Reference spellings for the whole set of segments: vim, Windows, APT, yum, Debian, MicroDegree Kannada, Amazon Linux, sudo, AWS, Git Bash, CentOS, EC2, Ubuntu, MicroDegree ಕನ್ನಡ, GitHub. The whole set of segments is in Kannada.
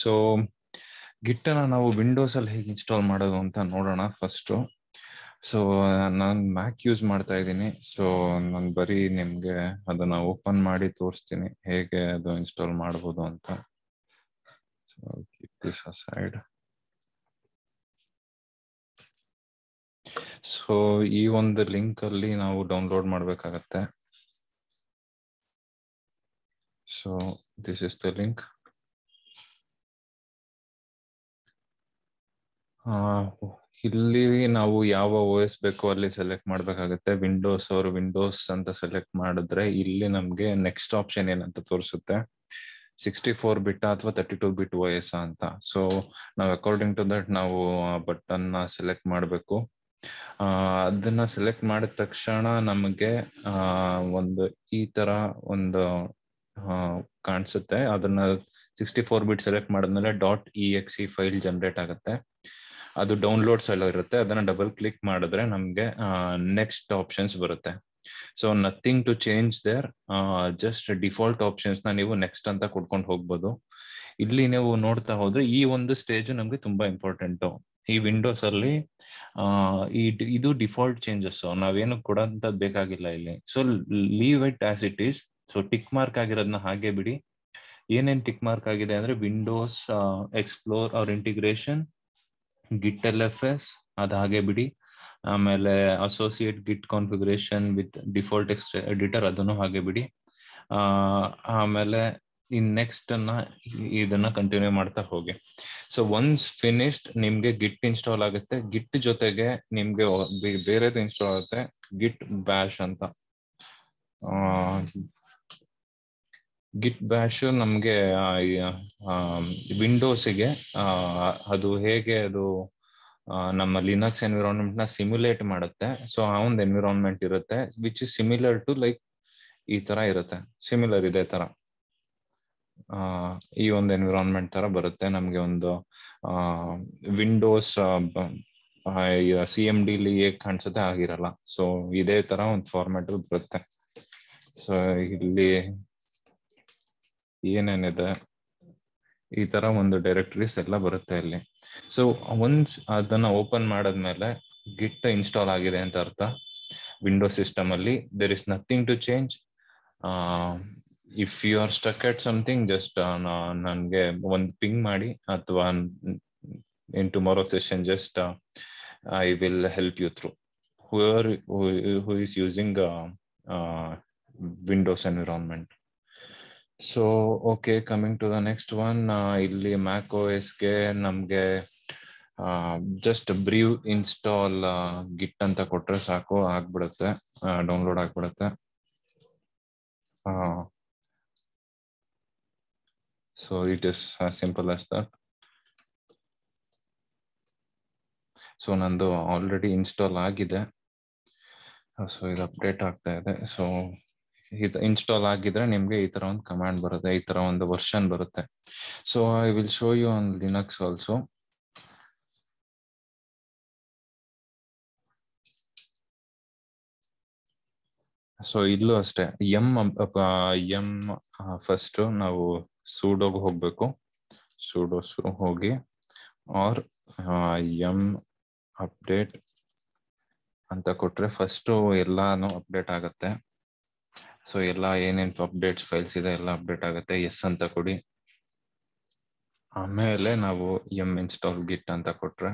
ಸೊ ಗಿಟ್ ಅನ್ನು ನಾವು ವಿಂಡೋಸ್ ಅಲ್ಲಿ ಹೇಗೆ ಇನ್ಸ್ಟಾಲ್ ಮಾಡೋದು ಅಂತ ನೋಡೋಣ ಫಸ್ಟ್. ಸೊ ನಾನು ಮ್ಯಾಕ್ ಯೂಸ್ ಮಾಡ್ತಾ ಇದ್ದೀನಿ. ಸೊ ನಾನು ಬರೀ ನಿಮ್ಗೆ ಅದನ್ನ ಓಪನ್ ಮಾಡಿ ತೋರಿಸ್ತೀನಿ ಹೇಗೆ ಅದು ಇನ್ಸ್ಟಾಲ್ ಮಾಡಬಹುದು ಅಂತ. So keep this aside. So ಈ ಒಂದು ಲಿಂಕ್ ಅಲ್ಲಿ ನಾವು ಡೌನ್ಲೋಡ್ ಮಾಡಬೇಕಾಗತ್ತೆ. So this is the link. ಇಲ್ಲಿ ನಾವು ಯಾವ OS ಬೇಕೋ ಅಲ್ಲಿ ಸೆಲೆಕ್ಟ್ ಮಾಡಬೇಕಾಗುತ್ತೆ. ವಿಂಡೋಸ್ ಅವರು ವಿಂಡೋಸ್ ಅಂತ ಸೆಲೆಕ್ಟ್ ಮಾಡಿದ್ರೆ ಇಲ್ಲಿ ನಮಗೆ ನೆಕ್ಸ್ಟ್ ಆಪ್ಷನ್ ಏನಂತ ತೋರಿಸುತ್ತೆ 64 ಬಿಟ್ ಅಥವಾ 32 ಬಿಟ್ OS ಅಂತ. ಸೊ ನಾವು ಅಕಾರ್ಡಿಂಗ್ ಟು ದಟ್ ನಾವು ಬಟನ್ ಸೆಲೆಕ್ಟ್ ಮಾಡಬೇಕು. ಅದನ್ನ ಸೆಲೆಕ್ಟ್ ಮಾಡಿದ ತಕ್ಷಣ ನಮಗೆ ಒಂದು ಈ ತರ ಒಂದು ಕಾಣಿಸುತ್ತೆ. ಅದನ್ನ 64 ಬಿಟ್ ಸೆಲೆಕ್ಟ್ ಮಾಡಿದ್ಮೇಲೆ ಡಾಟ್ EXE ಫೈಲ್ ಜನರೇಟ್ ಆಗುತ್ತೆ. ಅದು ಡೌನ್ಲೋಡ್ಸ್ ಎಲ್ಲ ಇರುತ್ತೆ. ಅದನ್ನ ಡಬಲ್ ಕ್ಲಿಕ್ ಮಾಡಿದ್ರೆ ನಮ್ಗೆ ನೆಕ್ಸ್ಟ್ ಆಪ್ಷನ್ಸ್ ಬರುತ್ತೆ. So nothing to change there, just default options ನ ನೀವು ನೆಕ್ಸ್ಟ್ ಅಂತ ಕೊಡ್ಕೊಂಡು ಹೋಗ್ಬೋದು. ಇಲ್ಲಿ ನೀವು ನೋಡ್ತಾ ಹೋದ್ರೆ ಈ ಒಂದು ಸ್ಟೇಜ್ ನಮ್ಗೆ ತುಂಬಾ ಇಂಪಾರ್ಟೆಂಟ್. ಈ ವಿಂಡೋಸ್ ಅಲ್ಲಿ ಇದು ಡಿಫಾಲ್ಟ್ ಚೇಂಜಸ್, ನಾವೇನು ಕೊಡಂತ ಬೇಕಾಗಿಲ್ಲ ಇಲ್ಲಿ. So leave it as it is. So tick mark ಆಗಿರೋದನ್ನ ಹಾಗೆ ಬಿಡಿ. ಏನೇನ್ ಟಿಕ್ ಮಾರ್ಕ್ ಆಗಿದೆ ಅಂದ್ರೆ ವಿಂಡೋಸ್ ಎಕ್ಸ್ಪ್ಲೋರ್ ಅವ್ರ ಇಂಟಿಗ್ರೇಷನ್, ಗಿಟ್ LFS ಅದ್ ಹಾಗೆ ಬಿಡಿ. ಆಮೇಲೆ associate git configuration with default text editor ಅದನ್ನು ಹಾಗೆ ಬಿಡಿ. ಆಮೇಲೆ ಇನ್ ನೆಕ್ಸ್ಟ್ ಅನ್ನ ಇದನ್ನ ಕಂಟಿನ್ಯೂ ಮಾಡ್ತಾ ಹೋಗಿ. ಸೊ ಒನ್ಸ್ ಫಿನಿಶ್ಡ್ ನಿಮ್ಗೆ ಗಿಟ್ ಇನ್ಸ್ಟಾಲ್ ಆಗುತ್ತೆ. ಗಿಟ್ ಜೊತೆಗೆ ನಿಮ್ಗೆ ಬೇರೆದು ಇನ್ಸ್ಟಾಲ್ ಆಗುತ್ತೆ, ಗಿಟ್ ಬ್ಯಾಶ್ ಅಂತ. ಗಿಟ್ ಬ್ಯಾಶ್ ನಮ್ಗೆ ವಿಂಡೋಸ್ಗೆ ಅದು ಹೇಗೆ ಅದು ನಮ್ಮ ಲಿನಕ್ಸ್ ಎನ್ವಿರಾನ್ಮೆಂಟ್ ನ ಸಿಮ್ಯುಲೇಟ್ ಮಾಡುತ್ತೆ. ಸೊ ಆ ಒಂದು ಎನ್ವಿರಾನ್ಮೆಂಟ್ ಇರುತ್ತೆ which is similar to like ಈ ತರ ಇರುತ್ತೆ, ಸಿಮಿಲರ್ ಇದೆ ತರ ಈ ಒಂದು ಎನ್ವಿರಾನ್ಮೆಂಟ್ ತರ ಬರುತ್ತೆ ನಮ್ಗೆ. ಒಂದು ವಿಂಡೋಸ್ CMD ಲಿ ಹೇಗೆ ಕಾಣಿಸುತ್ತೆ ಆಗಿರಲ್ಲ. ಸೊ ಇದೇ ತರ ಒಂದು ಫಾರ್ಮ್ಯಾಟ್ ಬರುತ್ತೆ. ಸೊ ಇಲ್ಲಿ ಏನೇನಿದೆ ಈ ತರ ಒಂದು ಡೈರೆಕ್ಟರೀಸ್ ಎಲ್ಲ ಬರುತ್ತೆ ಇಲ್ಲಿ. ಸೊ ಒನ್ಸ್ ಅದನ್ನ ಓಪನ್ ಮಾಡದ್ಮೇಲೆ ಗಿಟ್ ಇನ್ಸ್ಟಾಲ್ ಆಗಿದೆ ಅಂತ ಅರ್ಥ. ವಿಂಡೋಸ್ ಸಿಸ್ಟಮ್ ಅಲ್ಲಿ there is nothing to change. If you are stuck at something just ನನ್ಗೆ ಒಂದು ಪಿಂಗ್ ಮಾಡಿ, ಅಥವಾ in tomorrow session just I will help you through who is using Windows environment. So okay, coming to the next one. ಇಲ್ಲಿ ಮ್ಯಾಕ್ OSಗೆ ನಮ್ಗೆ ಜಸ್ಟ್ ಬ್ರೀವ್ ಇನ್ಸ್ಟಾಲ್ ಗಿಟ್ ಅಂತ ಕೊಟ್ರೆ ಸಾಕು, ಆಗ್ಬಿಡುತ್ತೆ, ಡೌನ್ಲೋಡ್ ಆಗ್ಬಿಡುತ್ತೆ. So it is simple as that. So ನಂದು ಆಲ್ರೆಡಿ ಇನ್ಸ್ಟಾಲ್ ಆಗಿದೆ. ಸೊ ಇದು ಅಪ್ಡೇಟ್ ಆಗ್ತಾ ಇದೆ. ಸೊ ಇನ್ಸ್ಟಾಲ್ ಆಗಿದ್ರೆ ನಿಮ್ಗೆ ಈ ತರ ಒಂದು ಕಮಾಂಡ್ ಬರುತ್ತೆ, ಈ ತರ ಒಂದು ವರ್ಷನ್ ಬರುತ್ತೆ. So I will show you on Linux also. So ಇಲ್ಲೂ ಅಷ್ಟೇ ಎಂ ಫಸ್ಟ್ ನಾವು ಸೂಡೋಗೆ ಹೋಗ್ಬೇಕು. ಸೂಡೋ ಹೋಗಿ ಆರ್ ಎಂ ಅಪ್ಡೇಟ್ ಅಂತ ಕೊಟ್ರೆ ಫಸ್ಟ್ ಎಲ್ಲಾನು ಅಪ್ಡೇಟ್ ಆಗುತ್ತೆ. ಸೊ ಎಲ್ಲ ಏನೇನ್ ಅಪ್ಡೇಟ್ಸ್ ಫೈಲ್ಸ್ ಇದೆ ಎಲ್ಲ ಅಪ್ಡೇಟ್ ಆಗುತ್ತೆ. ಎಸ್ ಅಂತ ಕೊಡಿ. ಆಮೇಲೆ ನಾವು ಎಂ ಇನ್ಸ್ಟಾಲ್ ಗಿಟ್ ಅಂತ ಕೊಟ್ರೆ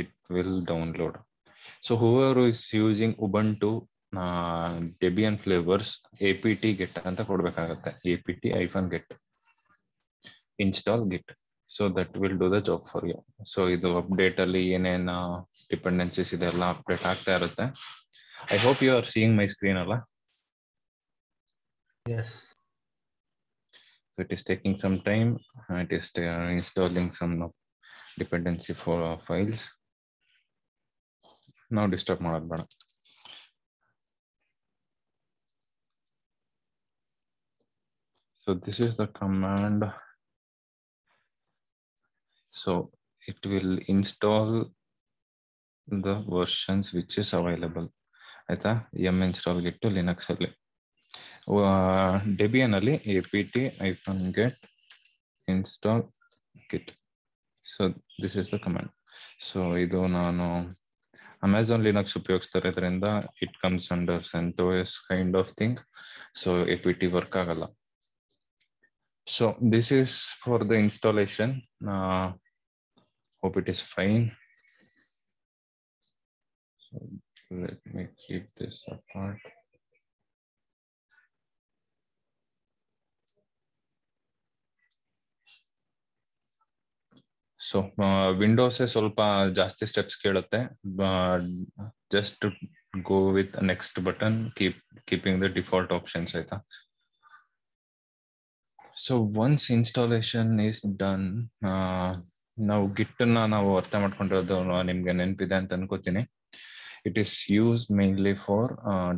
it will download. So whoever is using Ubuntu Debian flavours APT git ಅಂತ ಕೊಡ್ಬೇಕಾಗತ್ತೆ. APT-get install git. So that will do the job for you. So ಇದು ಅಪ್ಡೇಟ್ ಅಲ್ಲಿ ಏನೇನ ಡಿಪೆಂಡೆನ್ಸೀಸ್ ಇದೆಲ್ಲ ಅಪ್ಡೇಟ್ ಆಗ್ತಾ ಇರುತ್ತೆ. I hope you are seeing my screen ಅಲ್ಲ. Yes, so it is taking some time. It is installing some dependency for our files. Now disturb madabeda. So this is the command. So it will install the versions which is available. Aitha yum install git to Linux alli. Debian ಅಲ್ಲಿ APT-get install git. So this is the command. So idu nano Amazon Linux upayogistha, it comes under CentOS kind of thing. So equity work agala. So this is for the installation. Hope it is fine. So let me keep this apart. So Windows is ಸ್ವಲ್ಪ ಜಾಸ್ತಿ steps ಕೇಳುತ್ತೆ, just to go with the next button, keeping the default options aita. So once installation is done, now git na ನಾವು ಅರ್ಥ ಮಾಡ್ಕೊಂಡಿರೋದು ನಿಮಗೆ ನೆನಪಿದೆ ಅಂತ ಅನ್ಕೋತೀನಿ. It is used mainly for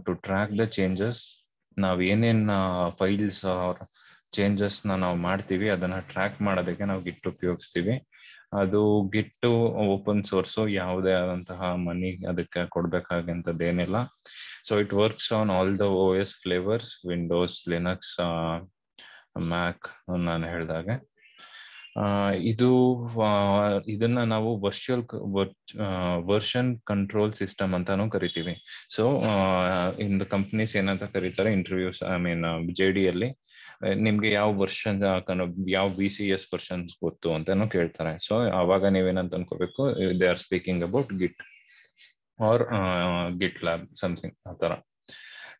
to track the changes. ನಾವು ಏನೇನ್ ಫೈಲ್ಸ್ ಆರ್ ಚೇಂಜಸ್ ನಾವು ಮಾಡ್ತೀವಿ ಅದನ್ನ ಟ್ರ್ಯಾಕ್ ಮಾಡೋದಕ್ಕೆ ನಾವು git ಉಪಯೋಗಿಸ್ತೀವಿ. ಅದು ಗಿಟ್ಟು ಓಪನ್ ಸೋರ್ಸು, ಯಾವುದೇ ಆದಂತಹ ಮನಿ ಅದಕ್ಕೆ ಕೊಡ್ಬೇಕಾಗಂತದ್ದೇನಿಲ್ಲ. So it works on all the O S flavours, Windows, Linux, Mac ನಾನು ಹೇಳಿದಾಗೆ. ಇದು ಇದನ್ನ ನಾವು ವರ್ಷನ್ ಕಂಟ್ರೋಲ್ ಸಿಸ್ಟಮ್ ಅಂತಾನು ಕರಿತೀವಿ. ಸೊ ಇನ್ ದ ಕಂಪ್ನೀಸ್ ಏನಂತ ಕರೀತಾರೆ interviews, I mean J D ಅಲ್ಲಿ ನಿಮ್ಗೆ ಯಾವ ವರ್ಷನ್ ಯಾವ VCS ವರ್ಷನ್ಸ್ ಗೊತ್ತು ಅಂತಾನು ಕೇಳ್ತಾರೆ. ಸೊ ಅವಾಗ ನೀವೇನಂತ ಅನ್ಕೋಬೇಕು, they are speaking about git or GitLab something ಆ ತರ.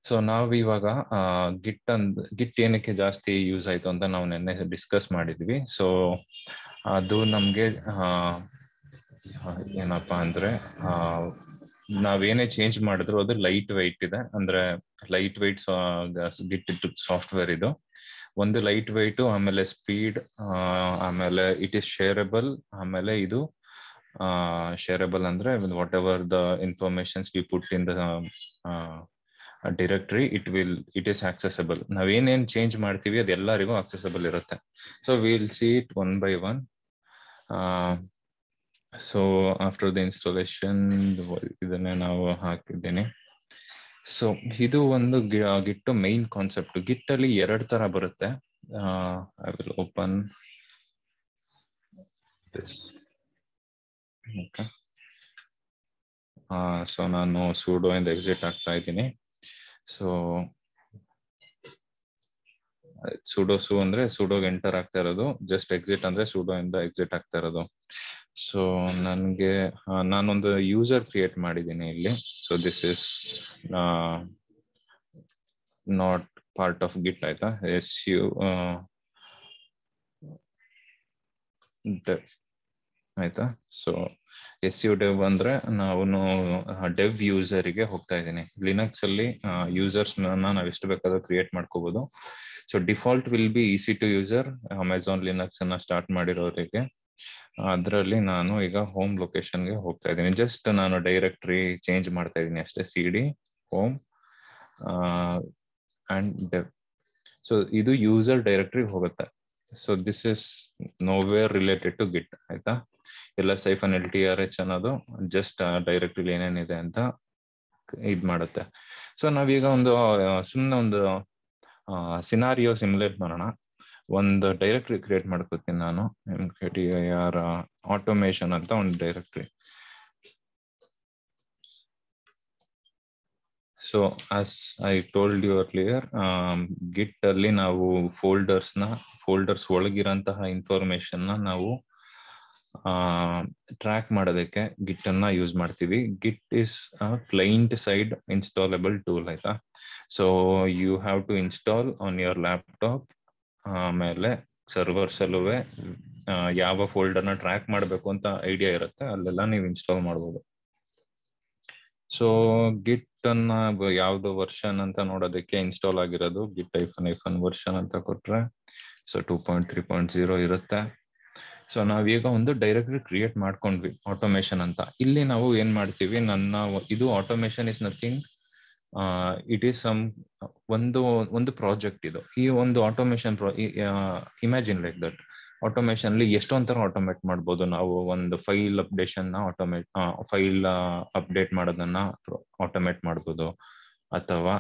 ಸೊ ನಾವ್ ಇವಾಗ ಗಿಟ್ ಏನಕ್ಕೆ ಜಾಸ್ತಿ ಯೂಸ್ ಆಯ್ತು ಅಂತ ನಾವು ನಿನ್ನೆ ಡಿಸ್ಕಸ್ ಮಾಡಿದ್ವಿ. ಸೊ ಅದು ನಮ್ಗೆ ಏನಪ್ಪಾ ಅಂದ್ರೆ ನಾವೇನೇ ಚೇಂಜ್ ಮಾಡಿದ್ರು ಅದು ಲೈಟ್ ವೆಯ್ಟ್ ಇದೆ, ಅಂದ್ರೆ ಲೈಟ್ ವೆಯ್ಟ್ ಗಿಟ್ ಸಾಫ್ಟ್ವೇರ್ ಇದು. ಒಂದು ಲೈಟ್ ವೆಯ್ಟ್, ಆಮೇಲೆ ಸ್ಪೀಡ್, ಆಮೇಲೆ ಇಟ್ ಇಸ್ ಶೇರಬಲ್, ಆಮೇಲೆ ಇದು ಶೇರಬಲ್ ಅಂದ್ರೆ whatever the informations we put in the directory it is accessible. ನಾವೇನೇನ್ ಚೇಂಜ್ ಮಾಡ್ತೀವಿ ಅದೆಲ್ಲರಿಗೂ ಆಕ್ಸೆಸಬಲ್ ಇರುತ್ತೆ. So will see it one by one. So after the installation, ಇದನ್ನ ನಾವು ಹಾಕಿದ್ದೇನೆ. ಸೊ ಇದು ಒಂದು ಗಿಟ್ ಮೈನ್ ಕಾನ್ಸೆಪ್ಟ್. ಗಿಟ್ ಅಲ್ಲಿ ಎರಡು ತರ ಬರುತ್ತೆ. I will open this. Okay. So ನಾನು sudo ಇಂದ ಎಕ್ಸಿಟ್ ಆಗ್ತಾ ಇದ್ದೀನಿ. ಸೊ sudo su ಅಂದ್ರೆ sudo ಎಂಟರ್ ಆಗ್ತಾ ಇರೋದು, ಜಸ್ಟ್ ಎಕ್ಸಿಟ್ ಅಂದ್ರೆ sudo ಇಂದ ಎಕ್ಸಿಟ್ ಆಗ್ತಾ ಇರೋದು. ಸೊ ನನಗೆ ನಾನೊಂದು ಯೂಸರ್ ಕ್ರಿಯೇಟ್ ಮಾಡಿದ್ದೀನಿ ಇಲ್ಲಿ. So this is not part of git ಆಯ್ತಾ. ಎಸ್ ಯು ಡೆವ್ ಆಯ್ತಾ. ಸೊ ಎಸ್ ಯು ಡೆವ್ ಅಂದ್ರೆ ನಾವು ಡೆವ್ ಯೂಸರಿಗೆ ಹೋಗ್ತಾ ಇದ್ದೀನಿ. ಲಿನಕ್ಸ್ ಅಲ್ಲಿ ಯೂಸರ್ಸ್ ನಾವು ಎಷ್ಟು ಬೇಕಾದ್ರೂ ಕ್ರಿಯೇಟ್ ಮಾಡ್ಕೋಬಹುದು. So default will be EC2 user, Amazon Linux ಅನ್ನ ಸ್ಟಾರ್ಟ್ ಮಾಡಿರೋರಿಗೆ. ಅದರಲ್ಲಿ ನಾನು ಈಗ ಹೋಮ್ ಲೊಕೇಶನ್ಗೆ ಹೋಗ್ತಾ ಇದ್ದೀನಿ. ಜಸ್ಟ್ ನಾನು ಡೈರೆಕ್ಟರಿ ಚೇಂಜ್ ಮಾಡ್ತಾ ಇದ್ದೀನಿ ಅಷ್ಟೇ, CD home and dev. So ಇದು ಯೂಸರ್ ಡೈರೆಕ್ಟರಿಗೆ ಹೋಗುತ್ತೆ. So this is nowhere related to git ಆಯ್ತಾ. ಎಲ್ಲ ಸೈಫನ್ LTRH ಅನ್ನೋದು ಜಸ್ಟ್ ಡೈರೆಕ್ಟರಿ ಏನೇನಿದೆ ಅಂತ ಇದ್ ಮಾಡುತ್ತೆ. ಸೊ ನಾವೀಗ ಒಂದು ಸುಮ್ಮನೆ ಒಂದು ಸಿನಾರಿಯೋ ಸಿಮ್ಯುಲೇಟ್ ಮಾಡೋಣ. ಒಂದು ಡೈರೆಕ್ಟರಿ ಕ್ರಿಯೇಟ್ ಮಾಡ್ಕೋತೀನಿ ನಾನು, MKDIR ಆಟೋಮೇಶನ್ ಅಂತ ಒಂದು directory. So as I told you earlier, git ಅಲ್ಲಿ ನಾವು ಫೋಲ್ಡರ್ಸ್ ಒಳಗಿರೋಂತಹ ಇನ್ಫಾರ್ಮೇಶನ್ ನಾವು ಟ್ರ್ಯಾಕ್ ಮಾಡೋದಕ್ಕೆ ಗಿಟ್ ಅನ್ನ ಯೂಸ್ ಮಾಡ್ತೀವಿ. Git is client side installable tool ಆಯ್ತಾ. So you have to install on your laptop. ಆಮೇಲೆ ಸರ್ವರ್ಸ್ ಅಲ್ಲುವೆ ಯಾವ ಫೋಲ್ಡರ್ನ ಟ್ರ್ಯಾಕ್ ಮಾಡಬೇಕು ಅಂತ ಐಡಿಯಾ ಇರುತ್ತೆ, ಅಲ್ಲೆಲ್ಲ ನೀವು ಇನ್ಸ್ಟಾಲ್ ಮಾಡ್ಬೋದು. ಸೊ ಗಿಟ್ ಅನ್ನ ಯಾವ್ದು ವರ್ಷನ್ ಅಂತ ನೋಡೋದಕ್ಕೆ ಇನ್ಸ್ಟಾಲ್ ಆಗಿರೋದು ಗಿಟ್ -- ವರ್ಷನ್ ಅಂತ ಕೊಟ್ರೆ ಸೊ 2.3.0 ಇರುತ್ತೆ. ಸೊ ನಾವೀಗ ಒಂದು ಡೈರೆಕ್ಟರಿ ಕ್ರಿಯೇಟ್ ಮಾಡ್ಕೊಂಡ್ವಿ ಆಟೋಮೇಶನ್ ಅಂತ. ಇಲ್ಲಿ ನಾವು ಏನ್ ಮಾಡ್ತೀವಿ, ಇದು automation is nothing it is some ಒಂದು ಪ್ರಾಜೆಕ್ಟ್. ಇದು ಈ ಒಂದು automation imagine like that. Automation ಅಲ್ಲಿ ಎಷ್ಟೊಂದ್ ತರ ಆಟೋಮೇಟ್ ಮಾಡ್ಬೋದು ನಾವು. ಒಂದು ಫೈಲ್ ಅಪ್ಡೇಷನ್ ಫೈಲ್ ಅಪ್ಡೇಟ್ ಮಾಡೋದನ್ನ ಆಟೋಮೇಟ್ ಮಾಡ್ಬೋದು, ಅಥವಾ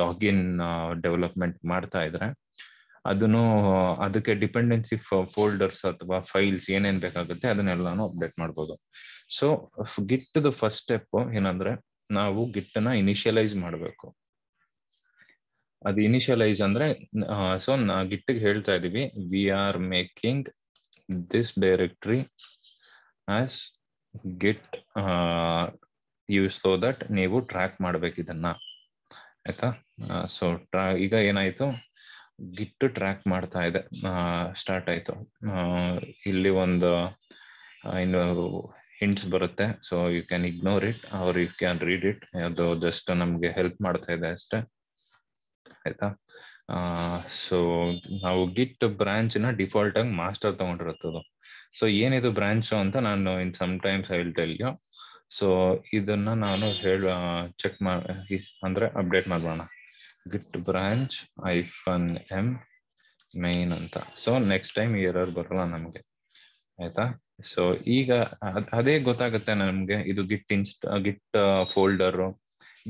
ಲಾಗಿನ್ ಡೆವಲಪ್ಮೆಂಟ್ ಮಾಡ್ತಾ ಇದ್ರೆ ಅದನ್ನು ಅದಕ್ಕೆ ಡಿಪೆಂಡೆನ್ಸಿ ಫೋಲ್ಡರ್ಸ್ ಅಥವಾ ಫೈಲ್ಸ್ ಏನೇನ್ ಬೇಕಾಗುತ್ತೆ ಅದನ್ನೆಲ್ಲಾನು ಅಪ್ಡೇಟ್ ಮಾಡಬಹುದು. So git the first step ಏನಂದ್ರೆ ನಾವು ಗಿಟ್ ಅನ್ನ ಇನಿಷಿಯಲೈಸ್ ಮಾಡಬೇಕು. ಅದು ಇನಿಷಿಯಲೈಸ್ ಅಂದ್ರೆ ಸೊ ಗಿಟ್ ಗೆ ಹೇಳ್ತಾ ಇದೀವಿ we are making this directory as git use so that ನೀವು ಟ್ರ್ಯಾಕ್ ಮಾಡ್ಬೇಕು ಇದನ್ನ, ಆಯ್ತಾ. ಸೊ ಈಗ ಏನಾಯ್ತು, ಗಿಟ್ ಟ್ರ್ಯಾಕ್ ಮಾಡ್ತಾ ಇದೆ, ಸ್ಟಾರ್ಟ್ ಆಯ್ತು. ಇಲ್ಲಿ ಒಂದು ಇನ್ನು ಹಿಂಟ್ಸ್ ಬರುತ್ತೆ, so you can ignore it or you can read it, ಅದು ಜಸ್ಟ್ ನಮ್ಗೆ ಹೆಲ್ಪ್ ಮಾಡ್ತಾ ಇದೆ ಅಷ್ಟೇ, ಆಯ್ತಾ. ಸೊ ನಾವು ಗಿಟ್ ಬ್ರಾಂಚ್ ನ ಡಿಫಾಲ್ಟ್ ಆಗಿ ಮಾಸ್ಟರ್ ತಗೊಂಡಿರುತ್ತದು. ಸೊ ಏನಿದು ಬ್ರಾಂಚ್ ಅಂತ ನಾನು in some times I will tell you. So ಇದನ್ನ ನಾನು ಚೆಕ್ ಅಂದ್ರೆ ಅಪ್ಡೇಟ್ ಮಾಡೋಣ, ಗಿಟ್ ಬ್ರಾಂಚ್ -m ಮೇನ್ ಅಂತ. ಸೊ ನೆಕ್ಸ್ಟ್ ಟೈಮ್ ಎರರ್ ಬರಲ್ಲ ನಮ್ಗೆ, ಆಯ್ತಾ. ಸೊ ಈಗ ಅದೇ ಗೊತ್ತಾಗುತ್ತೆ ನಮ್ಗೆ, ಇದು ಗಿಟ್ ಗಿಟ್ ಫೋಲ್ಡರ್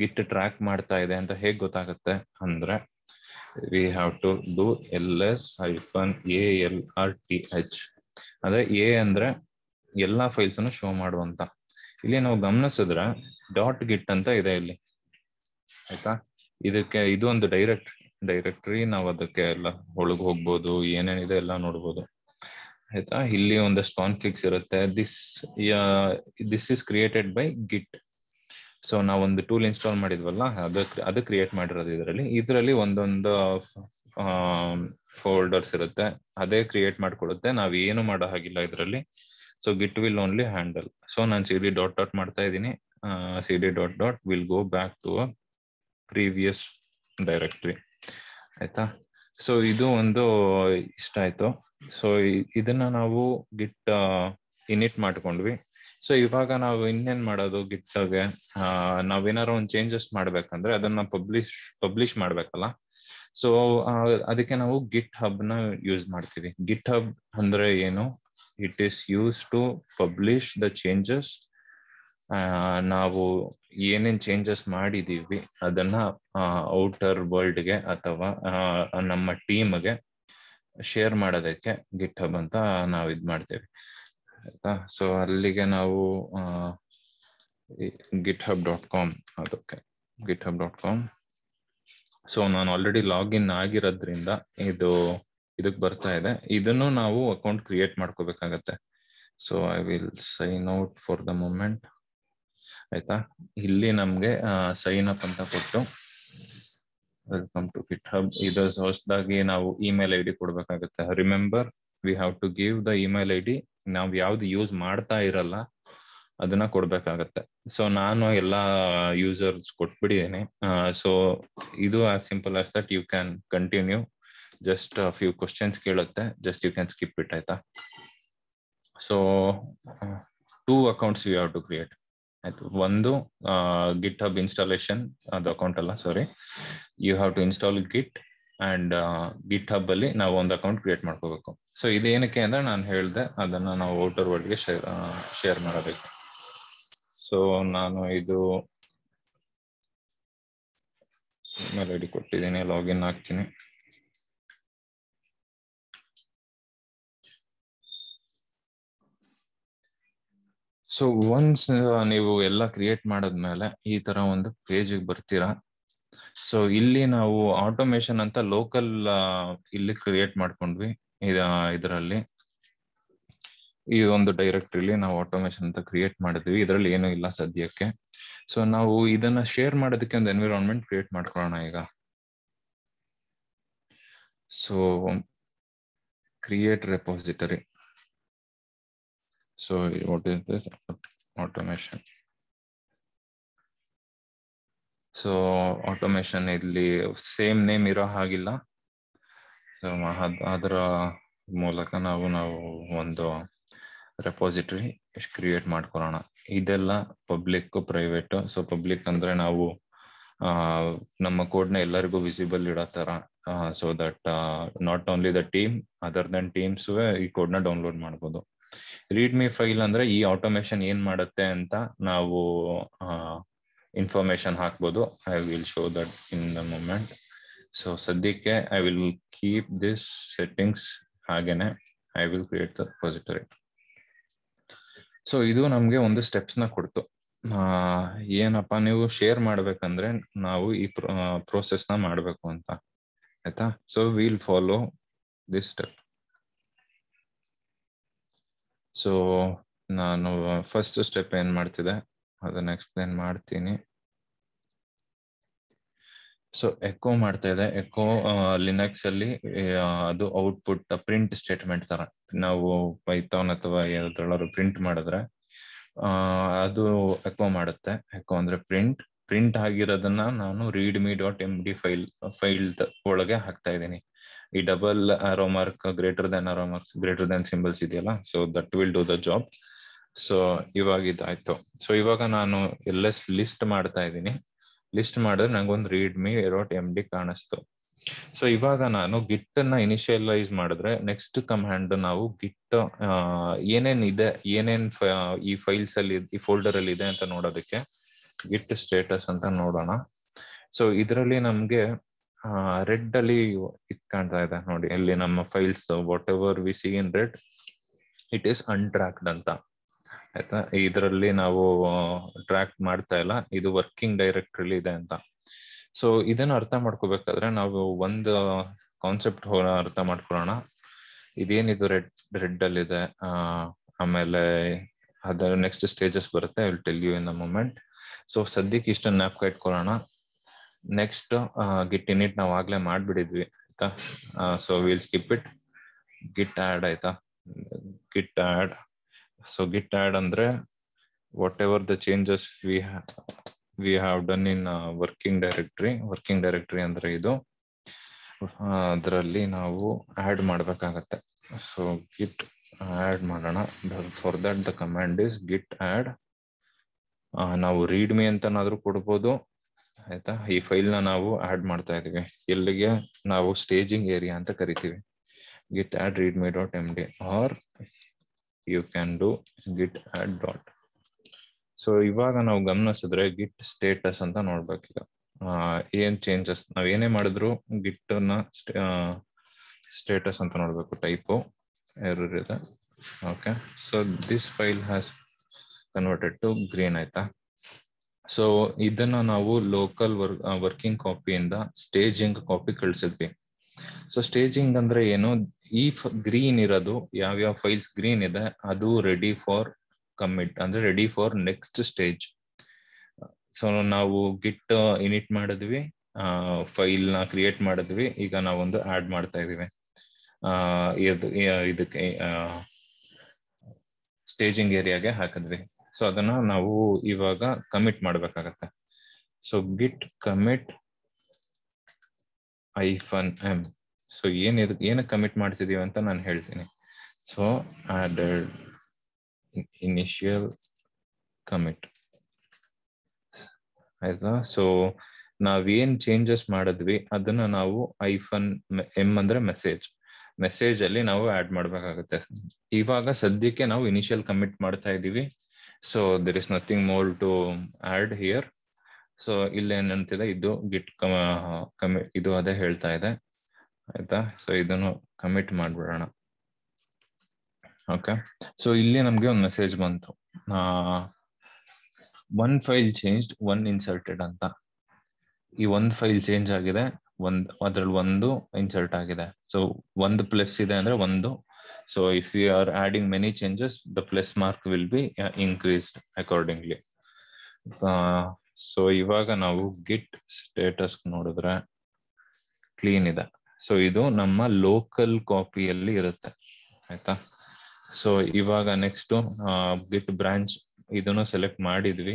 ಗಿಟ್ ಟ್ರ್ಯಾಕ್ ಮಾಡ್ತಾ ಇದೆ ಅಂತ ಹೇಗೆ ಗೊತ್ತಾಗುತ್ತೆ ಅಂದ್ರೆ we have to do ls -alrt ಅಂದ್ರೆ ಎ ಅಂದ್ರೆ ಎಲ್ಲಾ ಫೈಲ್ಸ್ ಅನ್ನು ಶೋ ಮಾಡುವಂತ. ಇಲ್ಲಿ ನಾವು ಗಮನಿಸಿದ್ರೆ ಡಾಟ್ ಗಿಟ್ ಅಂತ ಇದೆ ಇಲ್ಲಿ, ಆಯ್ತಾ. ಇದಕ್ಕೆ ಇದು ಒಂದು ಡೈರೆಕ್ಟರಿ ನಾವು ಅದಕ್ಕೆ ಎಲ್ಲ ಒಳಗೆ ಹೋಗ್ಬೋದು, ಏನೇನಿದೆ ಎಲ್ಲ ನೋಡ್ಬೋದು, ಆಯ್ತಾ. ಇಲ್ಲಿ ಒಂದಷ್ಟು ಕಾನ್ಫಿಕ್ಸ್ ಇರುತ್ತೆ, this is created by git. So ನಾವೊಂದು ಟೂಲ್ ಇನ್ಸ್ಟಾಲ್ ಮಾಡಿದ್ವಲ್ಲ ಅದು ಕ್ರಿಯೇಟ್ ಮಾಡಿರೋದು ಇದರಲ್ಲಿ. ಇದರಲ್ಲಿ ಒಂದೊಂದು ಫೋಲ್ಡರ್ಸ್ ಇರುತ್ತೆ, ಅದೇ ಕ್ರಿಯೇಟ್ ಮಾಡ್ಕೊಡುತ್ತೆ, ನಾವ್ ಏನು ಮಾಡೋ ಹಾಗಿಲ್ಲ ಇದರಲ್ಲಿ. So git will only handle. So ನಾನು cd ಡಾಟ್ ಡಾಟ್ ಮಾಡ್ತಾ ಇದ್ದೀನಿ, cd dot dot will go back to previous directory, ಆಯ್ತಾ. ಸೊ ಇದು ಒಂದು ಇಷ್ಟ ಆಯ್ತು. ಸೊ ಇದನ್ನ ನಾವು ಗಿಟ್ ಇನಿಟ್ ಮಾಡ್ಕೊಂಡ್ವಿ. ಸೊ ಇವಾಗ ನಾವು ಇನ್ನೇನ್ ಮಾಡೋದು, ಗಿಟ್ಗೆ ನಾವೇನಾರು ಒಂದು ಚೇಂಜಸ್ ಮಾಡ್ಬೇಕಂದ್ರೆ ಅದನ್ನ ಪಬ್ಲಿಷ್ ಮಾಡ್ಬೇಕಲ್ಲ. ಸೊ ಅದಕ್ಕೆ ನಾವು ಗಿಟ್ ಹಬ್ ನ ಯೂಸ್ ಮಾಡ್ತೀವಿ. ಗಿಟ್ ಹಬ್ ಅಂದ್ರೆ ಏನು, it is use to publish the changes. ನಾವು ಏನೇನ್ ಚೇಂಜಸ್ ಮಾಡಿದೀವಿ ಅದನ್ನ ಔಟರ್ ವರ್ಲ್ಡ್ಗೆ ಅಥವಾ ನಮ್ಮ ಟೀಮ್ಗೆ ಶೇರ್ ಮಾಡೋದಕ್ಕೆ ಗಿಟ್ ಹಬ್ ಅಂತ ನಾವು ಇದ್ ಮಾಡ್ತೇವೆ, ಆಯ್ತಾ. ಸೊ ಅಲ್ಲಿಗೆ ನಾವು github.com, ಅದಕ್ಕೆ github.com. ಸೊ ನಾನು ಆಲ್ರೆಡಿ ಲಾಗಿನ್ ಆಗಿರೋದ್ರಿಂದ ಇದಕ್ಕೆ ಬರ್ತಾ ಇದೆ. ಇದನ್ನು ನಾವು ಅಕೌಂಟ್ ಕ್ರಿಯೇಟ್ ಮಾಡ್ಕೋಬೇಕಾಗತ್ತೆ. So I will sign out for the moment, ಆಯ್ತಾ. ಇಲ್ಲಿ ನಮ್ಗೆ ಸೈನ್ ಅಪ್ ಅಂತ ಕೊಟ್ಟು ವೆಲ್ಕಮ್ ಟು ಗಿಟ್ ಹಬ್. ಇದು ಹೊಸದಾಗಿ ನಾವು ಇಮೇಲ್ ಐ ಡಿ ಕೊಡ್ಬೇಕಾಗತ್ತೆ. Remember we have to give the email I D, ನಾವ್ ಯಾವ್ದು ಯೂಸ್ ಮಾಡ್ತಾ ಇರಲ್ಲ ಅದನ್ನ ಕೊಡ್ಬೇಕಾಗತ್ತೆ. ಸೊ ನಾನು ಎಲ್ಲಾ ಯೂಸರ್ಸ್ ಕೊಟ್ಬಿಟ್ಟಿದ್ದೀನಿ. ಸೊ ಇದು as simple as that, you can continue, just few questions ಕೇಳುತ್ತೆ, just you can skip it, ಆಯ್ತಾ. So 2 accounts you have to create, ಆಯ್ತು. ಒಂದು ಗಿಟ್ ಹಬ್ ಇನ್ಸ್ಟಾಲೇಷನ್, ಅದು ಅಕೌಂಟ್ ಅಲ್ಲ sorry, you have to install ಗಿಟ್ and GitHub ಅಲ್ಲಿ ನಾವು ಒಂದು ಅಕೌಂಟ್ ಕ್ರಿಯೇಟ್ ಮಾಡ್ಕೋಬೇಕು. ಸೊ ಇದೇನಕ್ಕೆ ಅಂದ್ರೆ ನಾನು ಹೇಳ್ದೆ ಅದನ್ನ ನಾವು ಔಟರ್ ವರ್ಲ್ಡ್ಗೆ ಶೇರ್ ಮಾಡಬೇಕು. ಸೊ ನಾನು ಇದು ಇಮೇಲ್ ಐ ಡಿ ಕೊಟ್ಟಿದ್ದೀನಿ, ಲಾಗಿನ್ ಆಗ್ತೀನಿ. ಸೊ ಒನ್ಸ್ ನೀವು ಎಲ್ಲ ಕ್ರಿಯೇಟ್ ಮಾಡಾದ್ಮೇಲೆ ಈ ತರ ಒಂದು ಪೇಜಿಗೆ ಬರ್ತೀರಾ. ಸೊ ಇಲ್ಲಿ ನಾವು ಆಟೋಮೇಶನ್ ಅಂತ ಲೋಕಲ್ ಇಲ್ಲಿ ಕ್ರಿಯೇಟ್ ಮಾಡ್ಕೊಂಡ್ವಿ. ಇದರಲ್ಲಿ ಈ ಒಂದು ಡೈರೆಕ್ಟರಿಲಿ ನಾವು ಆಟೋಮೇಶನ್ ಅಂತ ಕ್ರಿಯೇಟ್ ಮಾಡಿದ್ವಿ, ಇದರಲ್ಲಿ ಏನೂ ಇಲ್ಲ ಸದ್ಯಕ್ಕೆ. ಸೊ ನಾವು ಇದನ್ನ ಶೇರ್ ಮಾಡೋದಕ್ಕೆ ಒಂದು ಎನ್ವಿರಾನ್ಮೆಂಟ್ ಕ್ರಿಯೇಟ್ ಮಾಡ್ಕೊಳ್ಳೋಣ ಈಗ. So create repository. So what is this automation. So automation ಇಲ್ಲಿ ಸೇಮ್ ನೇಮ್ ಇರೋ ಹಾಗಿಲ್ಲ. ಸೊ ಅದರ ಮೂಲಕ ನಾವು ಒಂದು ರೆಪೋಸಿಟರಿ ಕ್ರಿಯೇಟ್ ಮಾಡ್ಕೊಳ್ಳೋಣ. ಇದೆಲ್ಲ ಪಬ್ಲಿಕ್ ಪ್ರೈವೇಟ್. ಸೊ ಪಬ್ಲಿಕ್ ಅಂದ್ರೆ ನಾವು ನಮ್ಮ ಕೋಡ್ನ ಎಲ್ಲರಿಗೂ ವಿಸಿಬಲ್ ಇಡೋ ತರ, so that not only the team other than teams ಈ ಕೋಡ್ನ ಡೌನ್ಲೋಡ್ ಮಾಡ್ಬೋದು. ರೀಡ್ಮಿ ಫೈಲ್ ಅಂದ್ರೆ ಈ ಆಟೋಮೇಶನ್ ಏನ್ ಮಾಡುತ್ತೆ ಅಂತ ನಾವು ಇನ್ಫಾರ್ಮೇಶನ್ ಹಾಕ್ಬೋದು. I will show that in the moment. So sadyake I will keep this settings hagene I will create the repository. So idu namge ondu steps na kodtu ಏನಪ್ಪ ನೀವು ಶೇರ್ ಮಾಡಬೇಕಂದ್ರೆ ನಾವು ಈ ಪ್ರೋಸೆಸ್ ನ ಮಾಡಬೇಕು ಅಂತ ಆಯ್ತಾ. So we will follow this step. So ನಾನು ಫಸ್ಟ್ ಸ್ಟೆಪ್ ಏನು ಮಾಡ್ತಿದ್ದೆ ಅದನ್ನ ಎಕ್ಸ್ಪ್ಲೇನ್ ಮಾಡ್ತೀನಿ. ಸೊ ಎಕೋ ಮಾಡ್ತಾ ಇದೆ. ಎಕೋ ಲಿನಕ್ಸ್ ಅಲ್ಲಿ ಅದು ಔಟ್ಪುಟ್ ಪ್ರಿಂಟ್ ಸ್ಟೇಟ್ಮೆಂಟ್ ತರ ನಾವು ಪೈಥಾನ್ ಅಥವಾ ಯಾವ್ದಾದ್ರು ಪ್ರಿಂಟ್ ಮಾಡಿದ್ರೆ ಅದು ಎಕೋ ಮಾಡುತ್ತೆ. ಎಕೋ ಅಂದ್ರೆ ಪ್ರಿಂಟ್ ಪ್ರಿಂಟ್ ಆಗಿರೋದನ್ನ ನಾನು readme dot M D file ಒಳಗೆ ಹಾಕ್ತಾ ಇದ್ದೀನಿ. ಈ double arrow mark greater than symbols ಇದೆಯಲ್ಲ, so that will do the job. So ಇವಾಗ ಇದಾಯ್ತು. ಸೊ ಇವಾಗ ನಾನು ಎಲ್ಲ ಲಿಸ್ಟ್ ಮಾಡ್ತಾ ಇದ್ದೀನಿ. ಲಿಸ್ಟ್ ಮಾಡಿದ್ರೆ ನಂಗೊಂದು ರೀಡ್ಮಿ ಡಾಟ್ ಎಮ್ ಡಿ ಕಾಣಿಸ್ತು. ಸೊ ಇವಾಗ ನಾನು ಗಿಟ್ ಅನ್ನ ಇನಿಷಿಯಲೈಸ್ ಮಾಡಿದ್ರೆ ನೆಕ್ಸ್ಟ್ ಕಮಾಂಡ್ ನಾವು ಗಿಟ್ ಏನೇನ್ ಇದೆ ಏನೇನ್ ಈ ಫೈಲ್ಸ್ ಅಲ್ಲಿ ಈ ಫೋಲ್ಡರ್ ಅಲ್ಲಿ ಇದೆ ಅಂತ ನೋಡೋದಕ್ಕೆ ಗಿಟ್ ಸ್ಟೇಟಸ್ ಅಂತ ನೋಡೋಣ. ಸೊ ಇದರಲ್ಲಿ ನಮ್ಗೆ ರೆಡ್ ಅಲ್ಲಿ ಇದ್ ಕಾಣ್ತಾ ಇದೆ ನೋಡಿ, ಇಲ್ಲಿ ನಮ್ಮ files whatever we see in red it is untracked ಅಂತ ಆಯ್ತಾ. ಇದರಲ್ಲಿ ನಾವು ಟ್ರ್ಯಾಕ್ ಮಾಡ್ತಾ ಇಲ್ಲ, ಇದು ವರ್ಕಿಂಗ್ ಡೈರೆಕ್ಟರಿಲಿ ಇದೆ ಅಂತ. ಸೊ ಇದನ್ನ ಅರ್ಥ ಮಾಡ್ಕೋಬೇಕಾದ್ರೆ ನಾವು ಒಂದು ಕಾನ್ಸೆಪ್ಟ್ ಅರ್ಥ ಮಾಡ್ಕೊಳ್ಳೋಣ. ಇದೇನಿದು ರೆಡ್ ರೆಡ್ ಅಲ್ಲಿ ಇದೆ, ಆಮೇಲೆ ಅದರ ನೆಕ್ಸ್ಟ್ ಸ್ಟೇಜಸ್ ಬರುತ್ತೆ, will tell you in a moment. So ಸದ್ಯಕ್ಕೆ ಇಷ್ಟನ್ನ ಜ್ಞಾಪಕ ಇಟ್ಕೊಳ್ಳೋಣ. ನೆಕ್ಸ್ಟ್ ಗಿಟ್ ಇನಿಟ್ ನಾವು ಆಗ್ಲೇ ಮಾಡ್ಬಿಟ್ಟಿದ್ವಿ ಆಯ್ತಾ. So will skip it. ಗಿಟ್ add ಆಯ್ತಾ, ಗಿಟ್ ಆಡ್. ಸೊ ಗಿಟ್ ಆಡ್ ಅಂದ್ರೆ whatever the changes we have done in working directory andre idu adralli naavu add madbekaಗುತ್ತೆ. so git add madana. for that the command is git add. naavu readme antanadru kodbodu aita. ee file na naavu add ಮಾಡ್ತಾ ಇದೀವಿ, ಎಲ್ಲಿಗೆ ನಾವು staging area ಅಂತ ಕರೀತೀವಿ. git add readme.md or you can do git add dot. So ಇವಾಗ ನಾವು ಗಮನಿಸಿದ್ರೆ ಗಿಟ್ ಸ್ಟೇಟಸ್ ಅಂತ ನೋಡ್ಬೇಕೀಗ ಏನ್ ಚೇಂಜಸ್ ನಾವ್ ಏನೇ ಮಾಡಿದ್ರು ಗಿಟ್ ನ ಸ್ಟೇಟಸ್ ಅಂತ ನೋಡ್ಬೇಕು. ಟೈಪು ಎರರ್ ಇದೆ. Okay, so this file has converted to green ಆಯ್ತಾ. ಸೊ ಇದನ್ನ ನಾವು ಲೋಕಲ್ ವರ್ಕಿಂಗ್ ಕಾಪಿಯಿಂದ ಸ್ಟೇಜಿಂಗ್ ಕಾಪಿ ಕಳಿಸಿದ್ವಿ. ಸೊ ಸ್ಟೇಜಿಂಗ್ ಅಂದ್ರೆ ಏನು, ಈ ಗ್ರೀನ್ ಇರೋದು ಯಾವ್ಯಾವ ಫೈಲ್ಸ್ ಗ್ರೀನ್ ಇದೆ ಅದು ರೆಡಿ ಫಾರ್ ಕಮಿಟ್ ಅಂದ್ರೆ ready for next stage. So ನಾವು ಗಿಟ್ ಇನಿಟ್ ಮಾಡಿದ್ವಿ, ಫೈಲ್ ನ ಕ್ರಿಯೇಟ್ ಮಾಡಿದ್ವಿ, ಈಗ ನಾವೊಂದು ಆಡ್ ಮಾಡ್ತಾ ಇದೀವಿ ಇದಕ್ಕೆ ಸ್ಟೇಜಿಂಗ್ ಏರಿಯಾಗೆ ಹಾಕಿದ್ವಿ. ಸೊ ಅದನ್ನ ನಾವು ಇವಾಗ ಕಮಿಟ್ ಮಾಡ್ಬೇಕಾಗತ್ತೆ. So ಗಿಟ್ commit -m. ಸೊ ಏನ ಕಮಿಟ್ ಮಾಡ್ತಿದೀವಿ ಅಂತ ನಾನು ಹೇಳ್ತೀನಿ. ಸೊ added initial commit ಆಯ್ತಾ. ಸೊ ನಾವೇನ್ ಚೇಂಜಸ್ ಮಾಡಿದ್ವಿ ಅದನ್ನ ನಾವು -m ಅಂದ್ರೆ ಮೆಸೇಜ್ ಅಲ್ಲಿ ನಾವು ಆಡ್ ಮಾಡ್ಬೇಕಾಗತ್ತೆ. ಇವಾಗ ಸದ್ಯಕ್ಕೆ ನಾವು ಇನಿಷಿಯಲ್ ಕಮಿಟ್ ಮಾಡ್ತಾ ಇದೀವಿ. So there is nothing more to add here. So ಇಲ್ಲೇನಂತಿದೆ ಇದು ಗಿಟ್ ಕಮಿಟ್, ಇದು ಅದೇ ಹೇಳ್ತಾ ಇದೆ ಆಯ್ತಾ. ಸೊ ಇದನ್ನು ಕಮಿಟ್ ಮಾಡ್ಬಿಡೋಣ. ಓಕೆ, ಸೊ ಇಲ್ಲಿ ನಮ್ಗೆ ಒಂದು ಮೆಸೇಜ್ ಬಂತು, one file changed one inserted ಅಂತ. ಈ ಒಂದು ಫೈಲ್ ಚೇಂಜ್ ಆಗಿದೆ, ಅದ್ರಲ್ಲಿ ಒಂದು ಇನ್ಸರ್ಟ್ ಆಗಿದೆ. ಸೊ ಒಂದು ಪ್ಲಸ್ ಇದೆ ಅಂದ್ರೆ ಒಂದು. So if you are adding many changes the plus mark will be increased accordingly. So ಇವಾಗ ನಾವು ಗಿಟ್ ಸ್ಟೇಟಸ್ ನೋಡಿದ್ರೆ ಕ್ಲೀನ್ ಇದೆ. ಸೊ ಇದು ನಮ್ಮ ಲೋಕಲ್ ಕಾಪಿಯಲ್ಲಿ ಇರುತ್ತೆ ಆಯ್ತಾ. ಸೊ ಇವಾಗ ನೆಕ್ಸ್ಟ್ ಗಿಟ್ ಬ್ರಾಂಚ್ ಇದನ್ನು ಸೆಲೆಕ್ಟ್ ಮಾಡಿದ್ವಿ.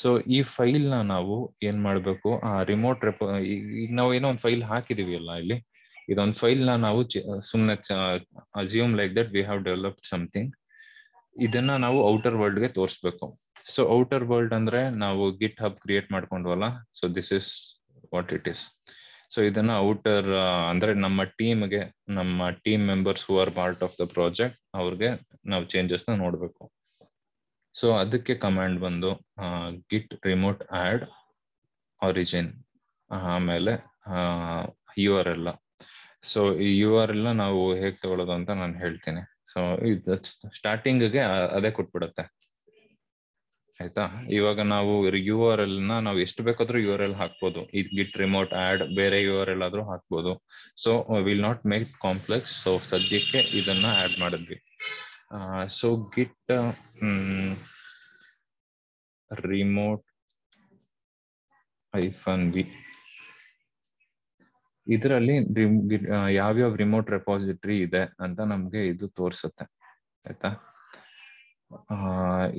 ಸೊ ಈ ಫೈಲ್ ನ ನಾವು ಏನ್ ಮಾಡ್ಬೇಕು, ಆ ರಿಮೋಟ್ ರೆಪೋ ಈಗ ನಾವು ಏನೋ ಒಂದು ಫೈಲ್ ಹಾಕಿದೀವಿ ಅಲ್ಲ, ಇಲ್ಲಿ ಇದೊಂದು ಫೈಲ್ ನ ನಾವು ಸುಮ್ಮನೆ assume like that we have developed something, ಇದನ್ನ ನಾವು ಔಟರ್ ವರ್ಲ್ಡ್ ಗೆ ತೋರಿಸ್ಬೇಕು. ಸೊ ಔಟರ್ ವರ್ಲ್ಡ್ ಅಂದ್ರೆ ನಾವು ಗಿಟ್ ಹಬ್ ಕ್ರಿಯೇಟ್ ಮಾಡ್ಕೊಂಡ್ವಲ್ಲ, so this is what it is. So ಇದನ್ನ ಔಟರ್ ಅಂದ್ರೆ ನಮ್ಮ team members who are part of the project ಅವ್ರಿಗೆ ನಾವು ಚೇಂಜಸ್ ನ ನೋಡ್ಬೇಕು. ಸೊ ಅದಕ್ಕೆ ಕಮಾಂಡ್ ಬಂದು ಗಿಟ್ ರಿಮೋಟ್ ಆಡ್ ಆರಿಜಿನ್, ಆಮೇಲೆ URL. So URL ना वो हेग तगोळोदु अंत नानु हेळ्ತೀನಿ. So starting ಗೆ ಅದೇ ಕೊಟ್ಬಿಡುತ್ತೆ ಆಯ್ತಾ. ಇವಾಗ ನಾವು URL ನ ನಾವು ಎಷ್ಟು ಬೇಕಾದರೂ URL ಹಾಕಬಹುದು. ಇದು ಗಿಟ್ ರಿಮೋಟ್ ಆಡ್ ಬೇರೆ URL ಆದ್ರೂ ಹಾಕಬಹುದು. So we will not make it complex. So ಸದ್ಯಕ್ಕೆ ಇದನ್ನ ಆಡ್ ಮಾಡಿದ್ವಿ. So git remote -v ಇದರಲ್ಲಿ ಯಾವ್ಯಾವ ರಿಮೋಟ್ ರೆಪಾಸಿಟರಿ ಇದೆ ಅಂತ ನಮಗೆ ಇದು ತೋರಿಸುತ್ತೆ ಆಯ್ತಾ.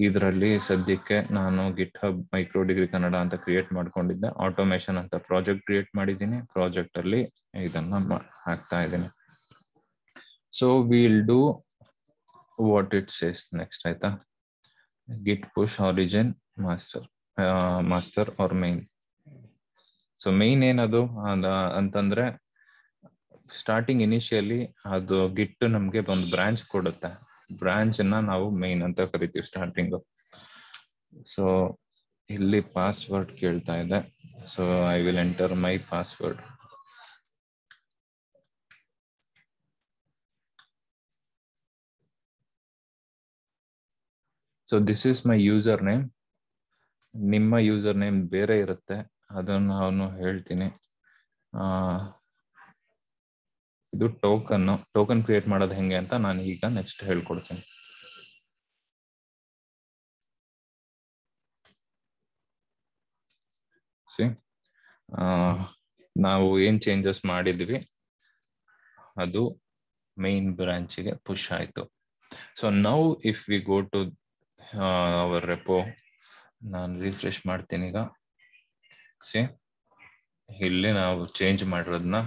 ಇದರಲ್ಲಿ ಸದ್ಯಕ್ಕೆ ನಾನು ಗಿಟ್ಹಬ್ ಮೈಕ್ರೋಡಿಗ್ರಿ ಕನ್ನಡ ಅಂತ ಕ್ರಿಯೇಟ್ ಮಾಡ್ಕೊಂಡಿದ್ದೆ. ಆಟೋಮೇಷನ್ ಅಂತ ಪ್ರಾಜೆಕ್ಟ್ ಕ್ರಿಯೇಟ್ ಮಾಡಿದ್ದೀನಿ. ಪ್ರಾಜೆಕ್ಟ್ ಅಲ್ಲಿ ಇದನ್ನ ಹಾಕ್ತಾ ಇದ್ದೀನಿ. So will do what it says next ಆಯ್ತಾ. ಗಿಟ್ push origin master master or main. So main ಏನದು ಅಂತಂದ್ರೆ ಸ್ಟಾರ್ಟಿಂಗ್ ಇನಿಷಿಯಲಿ ಅದು ಗಿಟ್ ನಮ್ಗೆ ಒಂದು ಬ್ರಾಂಚ್ ಕೊಡುತ್ತೆ. ಬ್ರಾಂಚ್ ಅನ್ನ ನಾವು ಮೇನ್ ಅಂತ ಕರಿತೀವಿ ಸ್ಟಾರ್ಟಿಂಗ್. ಸೊ ಇಲ್ಲಿ ಪಾಸ್ವರ್ಡ್ ಕೇಳ್ತಾ ಇದೆ. So I will enter my password. So this is my user name. ನಿಮ್ಮ ಯೂಸರ್ ನೇಮ್ ಬೇರೆ ಇರುತ್ತೆ, ಅದನ್ನು ನಾನು ಹೇಳ್ತೀನಿ. ಇದು ಟೋಕನ್ ಕ್ರಿಯೇಟ್ ಮಾಡೋದು ಹೆಂಗೆ ಅಂತ ನಾನು ಈಗ ನೆಕ್ಸ್ಟ್ ಹೇಳ್ಕೊಡ್ತೀನಿ. ನಾವು ಏನ್ ಚೇಂಜಸ್ ಮಾಡಿದ್ವಿ ಅದು ಮೇನ್ ಬ್ರಾಂಚಿಗೆ ಪುಷ್ ಆಯ್ತು. So now if we go to our repo, ನಾನು ರಿಫ್ರೆಶ್ ಮಾಡ್ತೀನಿ ಈಗ. ಇಲ್ಲಿ ನಾವು ಚೇಂಜ್ ಮಾಡಿರೋದನ್ನ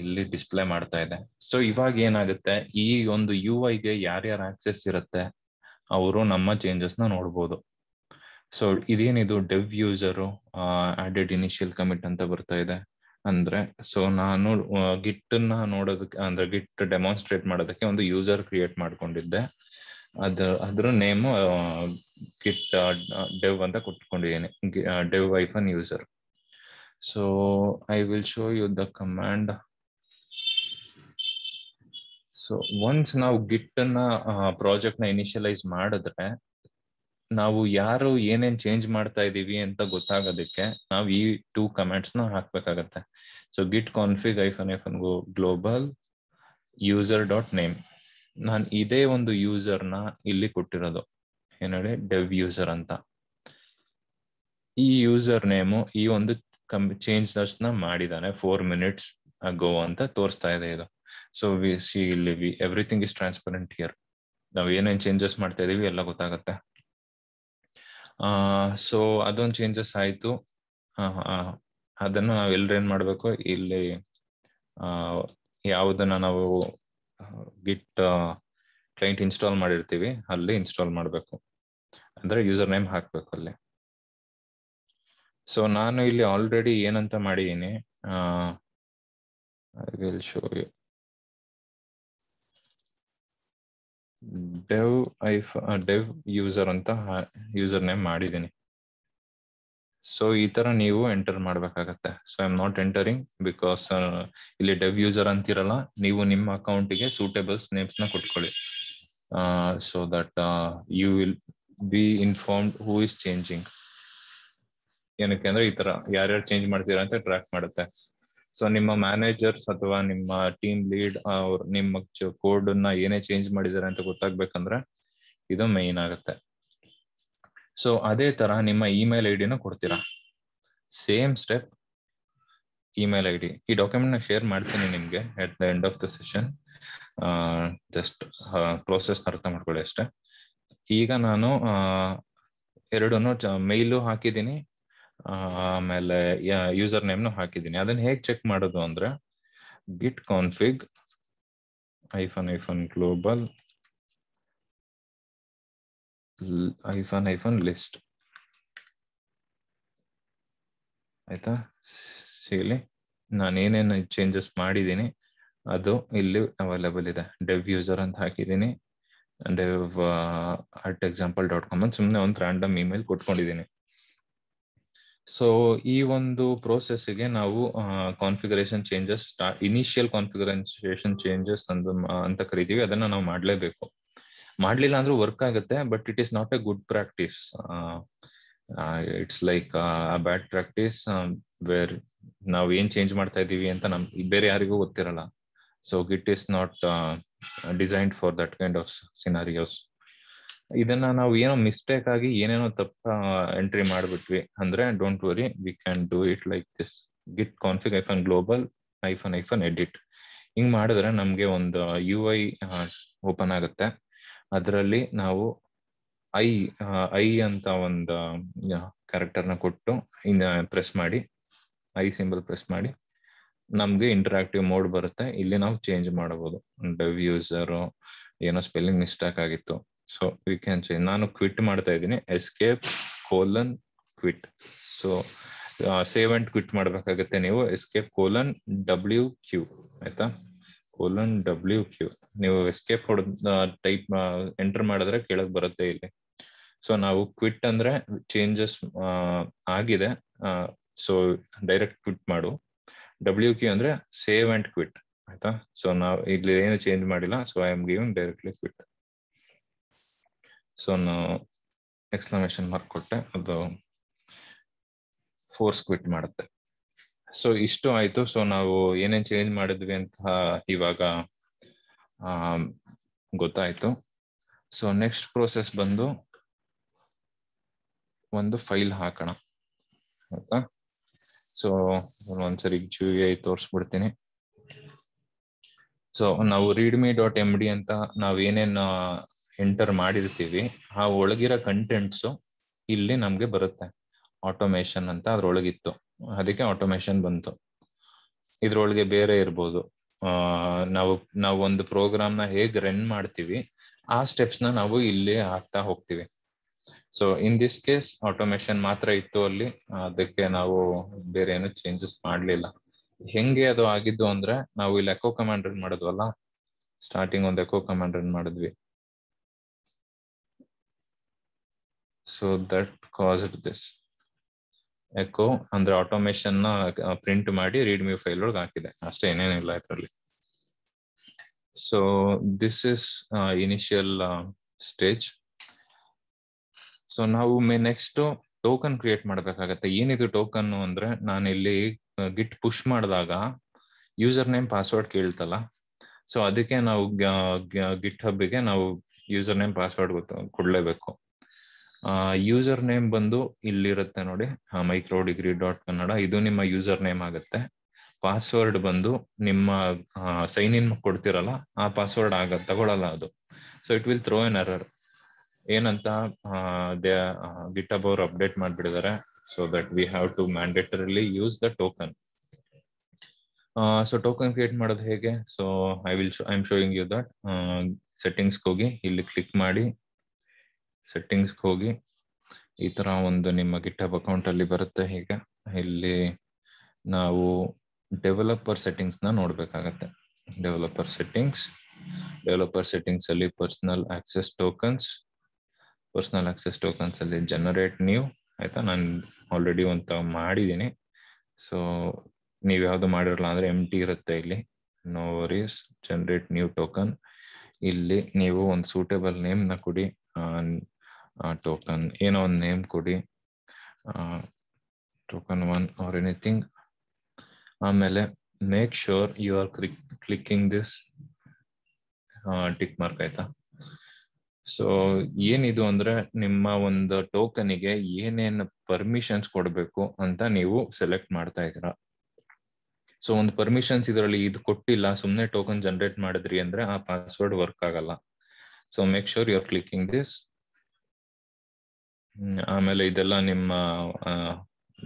ಇಲ್ಲಿ ಡಿಸ್ಪ್ಲೇ ಮಾಡ್ತಾ ಇದೆ. ಸೊ ಇವಾಗ ಏನಾಗುತ್ತೆ, ಈ ಒಂದು ಯು ಐಗೆ ಯಾರ್ಯಾರ ಆಕ್ಸೆಸ್ ಇರುತ್ತೆ ಅವರು ನಮ್ಮ ಚೇಂಜಸ್ ನ ನೋಡ್ಬೋದು. ಸೊ ಇದೇನಿದು dev user added initial commit ಅಂತ ಬರ್ತಾ ಇದೆ ಅಂದ್ರೆ. ಸೊ ನಾನು ಗಿಟ್ ನ ನೋಡೋದಕ್ಕೆ ಅಂದ್ರೆ ಗಿಟ್ ಡೆಮಾನ್ಸ್ಟ್ರೇಟ್ ಮಾಡೋದಕ್ಕೆ ಒಂದು ಯೂಸರ್ ಕ್ರಿಯೇಟ್ ಮಾಡ್ಕೊಂಡಿದ್ದೆ. ಅದ್ರ ನೇಮು ಗಿಟ್ ಡೆವ್ ಅಂತ ಕೊಟ್ಕೊಂಡಿದ್ದೀನಿ, dev hyphen user. So I will show you the command. So once ನಾವು ಗಿಟ್ ನ ಪ್ರಾಜೆಕ್ಟ್ ನ ಇನಿಷಿಯಲೈಸ್ ಮಾಡಿದ್ರೆ ನಾವು ಯಾರು ಏನೇನ್ ಚೇಂಜ್ ಮಾಡ್ತಾ ಇದೀವಿ ಅಂತ ಗೊತ್ತಾಗೋದಕ್ಕೆ ನಾವು ಈ ಟೂ ಕಮಾಂಡ್ಸ್ ನ ಹಾಕ್ಬೇಕಾಗತ್ತೆ. So ಗಿಟ್ config hyphen hyphen go global user dot name. ನಾನು ಇದೇ ಒಂದು ಯೂಸರ್ನ ಇಲ್ಲಿ ಕೊಟ್ಟಿರೋದು, ಏನಡೆ ಡೆವ್ ಯೂಸರ್ ಅಂತ. ಈ ಯೂಸರ್ ನೇಮು ಈ ಒಂದು ಚೇಂಜಸ್ ನ ಮಾಡಿದಾನೆ 4 minutes ಗೋ ಅಂತ ತೋರಿಸ್ತಾ ಇದೆ ಇದು. ಸೊ ವಿ ಸಿ ಇಲ್ಲಿ we everything is transparent here. ನಾವು ಏನೇನ್ ಚೇಂಜಸ್ ಮಾಡ್ತಾ ಇದೀವಿ ಎಲ್ಲ ಗೊತ್ತಾಗತ್ತೆ. ಸೊ ಅದೊಂದು ಚೇಂಜಸ್ ಆಯ್ತು. ಅದನ್ನು ನಾವು ಎಲ್ಲರೂ ಏನ್ ಮಾಡ್ಬೇಕು, ಇಲ್ಲಿ ಯಾವುದನ್ನ ನಾವು ಗಿಟ್ ಕ್ಲೈಂಟ್ ಇನ್ಸ್ಟಾಲ್ ಮಾಡಿರ್ತೀವಿ ಅಲ್ಲಿ ಇನ್ಸ್ಟಾಲ್ ಮಾಡಬೇಕು ಅಂದ್ರೆ ಯೂಸರ್ ನೇಮ್ ಹಾಕ್ಬೇಕು ಅಲ್ಲಿ. ಸೊ ನಾನು ಇಲ್ಲಿ ಆಲ್ರೆಡಿ ಏನಂತ ಮಾಡಿದ್ದೀನಿ, I will show you dev user ಅಂತ ಯೂಸರ್ ನೇಮ್ ಮಾಡಿದ್ದೀನಿ. ಸೊ ಈ ತರ ನೀವು ಎಂಟರ್ ಮಾಡ್ಬೇಕಾಗತ್ತೆ. So I am not entering because ಇಲ್ಲಿ ಡೆವ್ ಯೂಸರ್ ಅಂತಿರಲ್ಲ, ನೀವು ನಿಮ್ಮ ಅಕೌಂಟಿಗೆ ಸೂಟೇಬಲ್ಸ್ ನೇಮ್ಸ್ ನ ಕೊಟ್ಕೊಳ್ಳಿ. So that you will be informed who is changing. ಏನಕ್ಕೆ ಅಂದ್ರೆ ಈ ತರ ಯಾರ್ಯಾರು ಚೇಂಜ್ ಮಾಡ್ತೀರಾ ಅಂತ ಟ್ರ್ಯಾಕ್ ಮಾಡುತ್ತೆ. ಸೊ ನಿಮ್ಮ ಮ್ಯಾನೇಜರ್ಸ್ ಅಥವಾ ನಿಮ್ಮ ಟೀಮ್ ಲೀಡ್ ಅವ್ರು ನಿಮ್ಮ ಕೋಡ್ ಅನ್ನ ಏನೇ ಚೇಂಜ್ ಮಾಡಿದಾರೆ ಅಂತ ಗೊತ್ತಾಗ್ಬೇಕಂದ್ರೆ ಇದು ಮೇನ್ ಆಗುತ್ತೆ. ಸೊ ಅದೇ ತರ ನಿಮ್ಮ ಇಮೇಲ್ ಐ ಡಿನ ಕೊಡ್ತೀರಾ, same step email I D. ಈ ಡಾಕ್ಯುಮೆಂಟ್ ನ ಶೇರ್ ಮಾಡ್ತೀನಿ ನಿಮ್ಗೆ at the end of the session. Just process ಅರ್ಥ ಮಾಡ್ಕೊಳ್ಳಿ ಅಷ್ಟೇ. ಈಗ ನಾನು ಎರಡೂ ಮೇಲು ಹಾಕಿದ್ದೀನಿ, ಆಮೇಲೆ ಯೂಸರ್ ನೇಮ್ನು ಹಾಕಿದ್ದೀನಿ. ಅದನ್ನ ಹೇಗೆ ಚೆಕ್ ಮಾಡೋದು ಅಂದ್ರೆ git config hyphen hyphen global hyphen hyphen list ಆಯ್ತಾ. ಇಲ್ಲಿ ನಾನು ಏನೇನು ಚೇಂಜಸ್ ಮಾಡಿದ್ದೀನಿ ಅದು ಇಲ್ಲಿ ಅವೈಲೇಬಲ್ ಇದೆ. ಡೆವ್ ಯೂಸರ್ ಅಂತ ಹಾಕಿದ್ದೀನಿ, ಡೆವ್ ಅಟ್ ಎಕ್ಸಾಂಪಲ್ .com ಅಂತ ಸುಮ್ಮನೆ ಒಂದು ರ್ಯಾಂಡಮ್ ಇಮೇಲ್ ಕೊಟ್ಕೊಂಡಿದ್ದೀನಿ. सो ई वंदु प्रोसेस गे नावु configuration changes initial configuration changes अंत करीतीवि अदन्न नावु माडलेबेकु ಮಾಡಲಿಲ್ಲ ಅಂದ್ರೂ ವರ್ಕ್ ಆಗುತ್ತೆ but it is not a good practice it's like a bad practice where ನಾವು ಏನು ಚೇಂಜ್ ಮಾಡ್ತಾ ಇದೀವಿ ಅಂತ ನಮಗೆ ಬೇರೆ ಯಾರಿಗೂ ಗೊತ್ತಿರಲ್ಲ so ಗಿಟ್ is not designed for that kind of scenarios ಇದನ್ನ ನಾವು ಏನೋ ಮಿಸ್ಟೇಕ್ ಆಗಿ ಏನೇನೋ ತಪ್ಪ ಎಂಟ್ರಿ ಮಾಡಿಬಿಟ್ವಿ ಅಂದ್ರೆ don't worry we can do it like this ಗಿಟ್ config hyphen global hyphen hyphen edit ಹಿಂಗ್ ಮಾಡಿದ್ರೆ ನಮಗೆ ಒಂದು ಯು ಐ ಓಪನ್ ಆಗುತ್ತೆ ಅದರಲ್ಲಿ ನಾವು ಐ ಅಂತ ಒಂದು ಕ್ಯಾರೆಕ್ಟರ್ ನ ಕೊಟ್ಟು ಪ್ರೆಸ್ ಮಾಡಿ ಐ ಸಿಂಬಲ್ ಪ್ರೆಸ್ ಮಾಡಿ ನಮಗೆ ಇಂಟರಾಕ್ಟಿವ್ ಮೋಡ್ ಬರುತ್ತೆ ಇಲ್ಲಿ ನಾವು ಚೇಂಜ್ ಮಾಡಬಹುದು ಡೆವ್ ಯೂಸರ್ ಏನೋ ಸ್ಪೆಲ್ಲಿಂಗ್ ಮಿಸ್ಟೇಕ್ ಆಗಿತ್ತು ಸೊ ವಿ ಕ್ಯಾನ್ ಚೇಂಜ್ ನಾನು ಕ್ವಿಟ್ ಮಾಡ್ತಾ ಇದ್ದೀನಿ escape colon quit so save and quit ಮಾಡಬೇಕಾಗುತ್ತೆ ನೀವು ಎಸ್ಕೇಪ್ ಕೋಲನ್ ಡಬ್ಲ್ಯೂ ಕ್ಯೂ ಆಯ್ತಾ कोलन डब्ल्यू क्यू ನೀವು ಎಸ್ಕೇಪ್ ಟೈಪ್ ಎಂಟರ್ ಮಾಡಿದ್ರೆ ಕೆಳಗೆ ಬರುತ್ತೆ ಇಲ್ಲಿ ಸೋ ನಾವು ಕ್ವಿಟ್ ಅಂದ್ರೆ ಚೇಂಜಸ್ ಆಗಿದೆ ಸೋ ಡೈರೆಕ್ಟ್ ಕ್ವಿಟ್ ಮಾಡು ಡಬ್ಲ್ಯೂ ಕ್ಯೂ ಅಂದ್ರೆ ಸೇವ್ ಅಂಡ್ ಕ್ವಿಟ್ ಆಯ್ತಾ ಸೋ ನಾವು ಇಲ್ಲಿ ಏನು ಚೇಂಜ್ ಮಾಡಿಲ್ಲ so I am giving directly quit so ನಾವು ಎಕ್ಸ್‌ಕ್ಲೇಮೇಷನ್ ಮಾರ್ಕ್ ಕೊಟ್ಟೆ ಅದು ಫೋರ್ಸ್ ಕ್ವಿಟ್ ಮಾಡುತ್ತೆ सो इष्टु आयितु सो नावु एनेनु चेंज माडिद्वी अंत इवाग गोत्तायितु सो नेक्स्ट प्रोसेस बंदु ओंदु फाइल हाकोण आयता सो ओंद सारी GUI तोरिस्बिड्तीनि सो नावु readme.md अंत नावु एनेनु ಎಂಟರ್ ಮಾಡಿರ್ತೀವಿ ಆ ಒಳಗಿರೋ ಕಂಟೆಂಟ್ಸ್ ಇಲ್ಲಿ ನಮಗೆ ಬರುತ್ತೆ ಆಟೋಮೇಷನ್ ಅಂತ ಅದರೊಳಗಿತ್ತು ಅದಕ್ಕೆ ಆಟೋಮೇಷನ್ ಬಂತು ಇದರೊಳಗೆ ಬೇರೆ ಇರಬಹುದು ನಾವು ಒಂದು ಪ್ರೋಗ್ರಾಮ್ ನ ಹೇಗೆ ರನ್ ಮಾಡ್ತೀವಿ ಆ ಸ್ಟೆಪ್ಸ್ ನ ನಾವು ಇಲ್ಲಿ ಹಾಕ್ತಾ ಹೋಗ್ತೀವಿ so in this case automation ಮಾತ್ರ ಇತ್ತು ಅಲ್ಲಿ ಅದಕ್ಕೆ ನಾವು ಬೇರೆ ಏನು ಚೇಂಜಸ್ ಮಾಡಲಿಲ್ಲ ಹೆಂಗೆ ಅದು ಆಗಿದ್ದು ಅಂದ್ರೆ ನಾವು ಇಲ್ಲಿ ಎಕೋ ಕಮಾಂಡ್ ರನ್ ಮಾಡಿದ್ವಲ್ಲ ಸ್ಟಾರ್ಟಿಂಗ್ ಒಂದು ಎಕೋ ಕಮಾಂಡ್ ರನ್ ಮಾಡಿದ್ವಿ so that caused this echo ಅಂದ್ರೆ ಆಟೋಮೇಶನ್ ನ ಪ್ರಿಂಟ್ ಮಾಡಿ ರೀಡ್ಮಿ ಫೈಲ್ ಒಳಗೆ ಹಾಕಿದೆ ಅಷ್ಟೇ ಏನೇನಿಲ್ಲ ಇದರಲ್ಲಿ so this is initial stage so ನಾವು ನೆಕ್ಸ್ಟ್ ಟೋಕನ್ ಕ್ರಿಯೇಟ್ ಮಾಡಬೇಕಾಗತ್ತೆ ಏನಿದು ಟೋಕನ್ ಅಂದ್ರೆ ನಾನು ಇಲ್ಲಿ ಗಿಟ್ ಪುಷ್ ಮಾಡಿದಾಗ ಯೂಸರ್ ನೇಮ್ ಪಾಸ್ವರ್ಡ್ ಕೇಳ್ತಲ್ಲ ಸೊ ಅದಕ್ಕೆ ನಾವು ಗಿಟ್ ಹಬ್ ಗೆ ನಾವು ಯೂಸರ್ ನೇಮ್ ಪಾಸ್ವರ್ಡ್ ಕೊಡ್ಲೇಬೇಕು ಯೂಸರ್ ನೇಮ್ ಬಂದು ಇಲ್ಲಿರುತ್ತೆ ನೋಡಿ microdegree.kannada ಇದು ನಿಮ್ಮ ಯೂಸರ್ ನೇಮ್ ಆಗುತ್ತೆ ಪಾಸ್ವರ್ಡ್ ಬಂದು ನಿಮ್ಮ ಸೈನ್ ಇನ್ ಕೊಡ್ತಿರಲ್ಲ ಆ ಪಾಸ್ವರ್ಡ್ ಆಗ ತಗೊಳ್ಳಲ್ಲ ಅದು so it will throw an error ಏನಂತ ಗಿಟ್ಹಬ್ ಅವರು ಅಪ್ಡೇಟ್ ಮಾಡಿಬಿಟ್ಟಿದ್ದಾರೆ so that we have to mandatorily use the token so token create ಮಾಡೋದು ಹೇಗೆ so I am showing you that ಸೆಟ್ಟಿಂಗ್ಸ್ಗೆ ಹೋಗಿ ಇಲ್ಲಿ ಕ್ಲಿಕ್ ಮಾಡಿ ಸೆಟ್ಟಿಂಗ್ಸ್ ಹೋಗಿ ಈ ತರ ಒಂದು ನಿಮ್ಮ ಗಿಟ್ಹಬ್ ಅಕೌಂಟ್ ಅಲ್ಲಿ ಬರುತ್ತೆ ಹೀಗೆ ಇಲ್ಲಿ ನಾವು ಡೆವಲಪರ್ ಸೆಟ್ಟಿಂಗ್ಸ್ ನ ನೋಡ್ಬೇಕಾಗತ್ತೆ ಡೆವಲಪರ್ ಸೆಟ್ಟಿಂಗ್ಸ್ ಅಲ್ಲಿ ಪರ್ಸನಲ್ ಆಕ್ಸೆಸ್ ಟೋಕನ್ಸ್ ಅಲ್ಲಿ ಜನರೇಟ್ ನ್ಯೂ ಆಯ್ತಾ ನಾನು ಆಲ್ರೆಡಿ ಒಂದು ಮಾಡಿದ್ದೀನಿ ಸೊ ನೀವು ಯಾವ್ದು ಮಾಡಿರಲ್ಲ ಅಂದ್ರೆ ಎಂಟಿ ಇರುತ್ತೆ ಇಲ್ಲಿ no worries generate new token ಇಲ್ಲಿ ನೀವು ಒಂದು ಸೂಟೇಬಲ್ ನೇಮ್ ನ ಕೊಡಿ ಟೋಕನ್ ಏನೋ ಒಂದು ನೇಮ್ ಕೊಡಿ ಟೋಕನ್ ಒನ್ ಆರ್ ಎನಿಥಿಂಗ್ ಆಮೇಲೆ make sure you are clicking this tick mark ಆಯ್ತಾ ಸೊ ಏನಿದು ಅಂದ್ರೆ ನಿಮ್ಮ ಒಂದು ಟೋಕನಿಗೆ ಏನೇನು ಪರ್ಮಿಷನ್ಸ್ ಕೊಡಬೇಕು ಅಂತ ನೀವು ಸೆಲೆಕ್ಟ್ ಮಾಡ್ತಾ ಇದ್ದೀರಾ ಸೊ ಒಂದು ಪರ್ಮಿಷನ್ಸ್ ಇದರಲ್ಲಿ ಇದು ಕೊಟ್ಟಿಲ್ಲ ಸುಮ್ಮನೆ ಟೋಕನ್ ಜನರೇಟ್ ಮಾಡಿದ್ರಿ ಅಂದ್ರೆ ಆ ಪಾಸ್ವರ್ಡ್ ವರ್ಕ್ ಆಗಲ್ಲ so make sure you are clicking this ಆಮೇಲೆ ಇದೆಲ್ಲ ನಿಮ್ಮ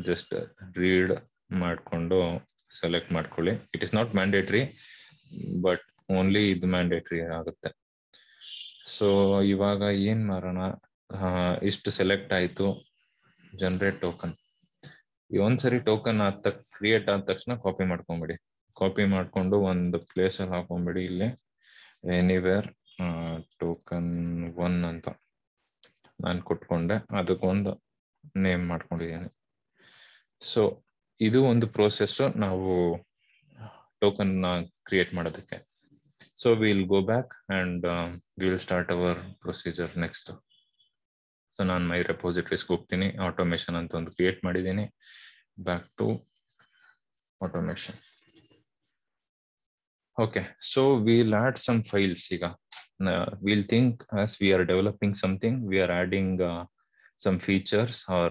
just read ಮಾಡ್ಕೊಂಡು select ಮಾಡ್ಕೊಳ್ಳಿ it is not mandatory but only ಇದು mandatory ಆಗುತ್ತೆ so ಇವಾಗ ಏನು ಮಾಡೋಣ ಇಷ್ಟು select ಆಯ್ತು generate token ಈ ಒಂದ್ಸರಿ ಟೋಕನ್ ಅಂತ ಕ್ರಿಯೇಟ್ ಆದ ತಕ್ಷಣ ಕಾಪಿ ಮಾಡ್ಕೊಂಡು ಒಂದು ಪ್ಲೇಸ್ ಅಲ್ಲಿ ಹಾಕೊಂಡ್ಬಿಡಿ ಇಲ್ಲಿ ಎನಿವೇರ್ ಟೋಕನ್ ಒನ್ ಅಂತ ನಾನು ಕೊಟ್ಕೊಂಡೆ ಅದಕ್ಕೊಂದು ನೇಮ್ ಮಾಡ್ಕೊಂಡಿದ್ದೀನಿ सो इदु ओंदु प्रोसेस नावु टोकन क्रियेट माडोदक्के. So we'll go back and we'll start our procedure next. So now my repositories hoogtini automation anta ondu create madidini. Back to automation. Okay, so we'll add some files iga. We'll think as we are developing something, we are adding some features or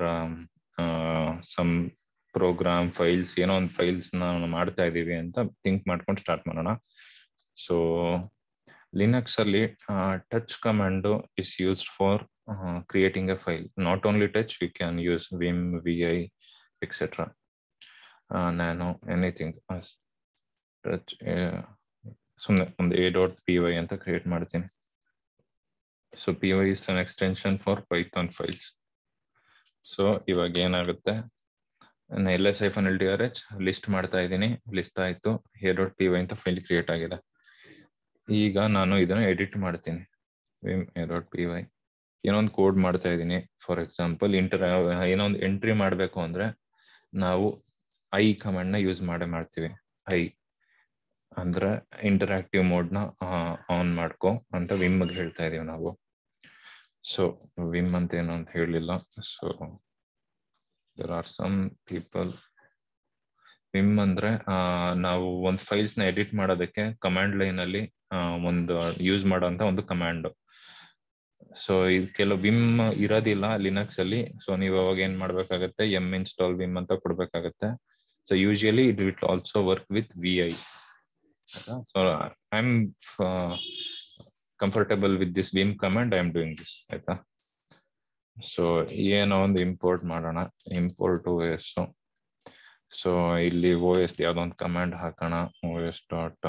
some program files, you know, files na maarta idivi anta think maadkondu start madona. So Linux alli touch command is used for creating a file. Not only touch, we can use vim, vi, etc. nano, anything as touch. So on the a.py anta create madtini. So py is an extension for python files. So ivaga enagutte ನಾನು ls-ltrh ಲಿಸ್ಟ್ ಮಾಡ್ತಾ ಇದ್ದೀನಿ. ಲಿಸ್ಟ್ ಆಯ್ತು, a.py ಅಂತ ಫೈಲ್ ಕ್ರಿಯೇಟ್ ಆಗಿದೆ. ಈಗ ನಾನು ಇದನ್ನು ಎಡಿಟ್ ಮಾಡ್ತೀನಿ. vim a.py ಏನೊಂದು ಕೋಡ್ ಮಾಡ್ತಾ ಇದ್ದೀನಿ. ಫಾರ್ ಎಕ್ಸಾಂಪಲ್ ಏನೊಂದು ಎಂಟ್ರಿ ಮಾಡಬೇಕು ಅಂದ್ರೆ ನಾವು ಐ ಕಮಾಂಡ್ ನ ಯೂಸ್ ಮಾಡ್ತೀವಿ. ಐ ಅಂದ್ರೆ ಇಂಟರಾಕ್ಟಿವ್ ಮೋಡ್ ನ ಆನ್ ಮಾಡ್ಕೋ ಅಂತ vim ಗೆ ಹೇಳ್ತಾ ಇದೀವಿ ನಾವು. ಸೊ vim ಅಂತ ಏನು ಅಂತ ಹೇಳಿಲ್ಲ. So there are some people vim andre ನಾವು ಒಂದು ಫೈಲ್ಸ್ ನ ಎಡಿಟ್ ಮಾಡೋದಕ್ಕೆ ಕಮಾಂಡ್ ಲೈನ್ ಅಲ್ಲಿ ಒಂದು ಯೂಸ್ ಮಾಡೋಂತ ಒಂದು ಕಮಾಂಡ್. ಸೊ ಇದು ಕೆಲವು vim ಇರೋದಿಲ್ಲ ಲಿನಕ್ಸ್ ಅಲ್ಲಿ. ಸೊ ನೀವು ಅವಾಗ ಏನು ಮಾಡಬೇಕಾಗುತ್ತೆ, install vim ಅಂತ ಕೊಡಬೇಕಾಗುತ್ತೆ. So usually it will also work with vi. So I am comfortable with this vim command. I am doing this. ಆಯ್ತಾ? ಸೊ ಏನೋ ಒಂದು ಇಂಪೋರ್ಟ್ ಮಾಡೋಣ. Import OS. ಸೊ ಇಲ್ಲಿ OS ಯಾವ್ದೋ ಒಂದು ಕಮಾಂಡ್ ಹಾಕೋಣ. OS dot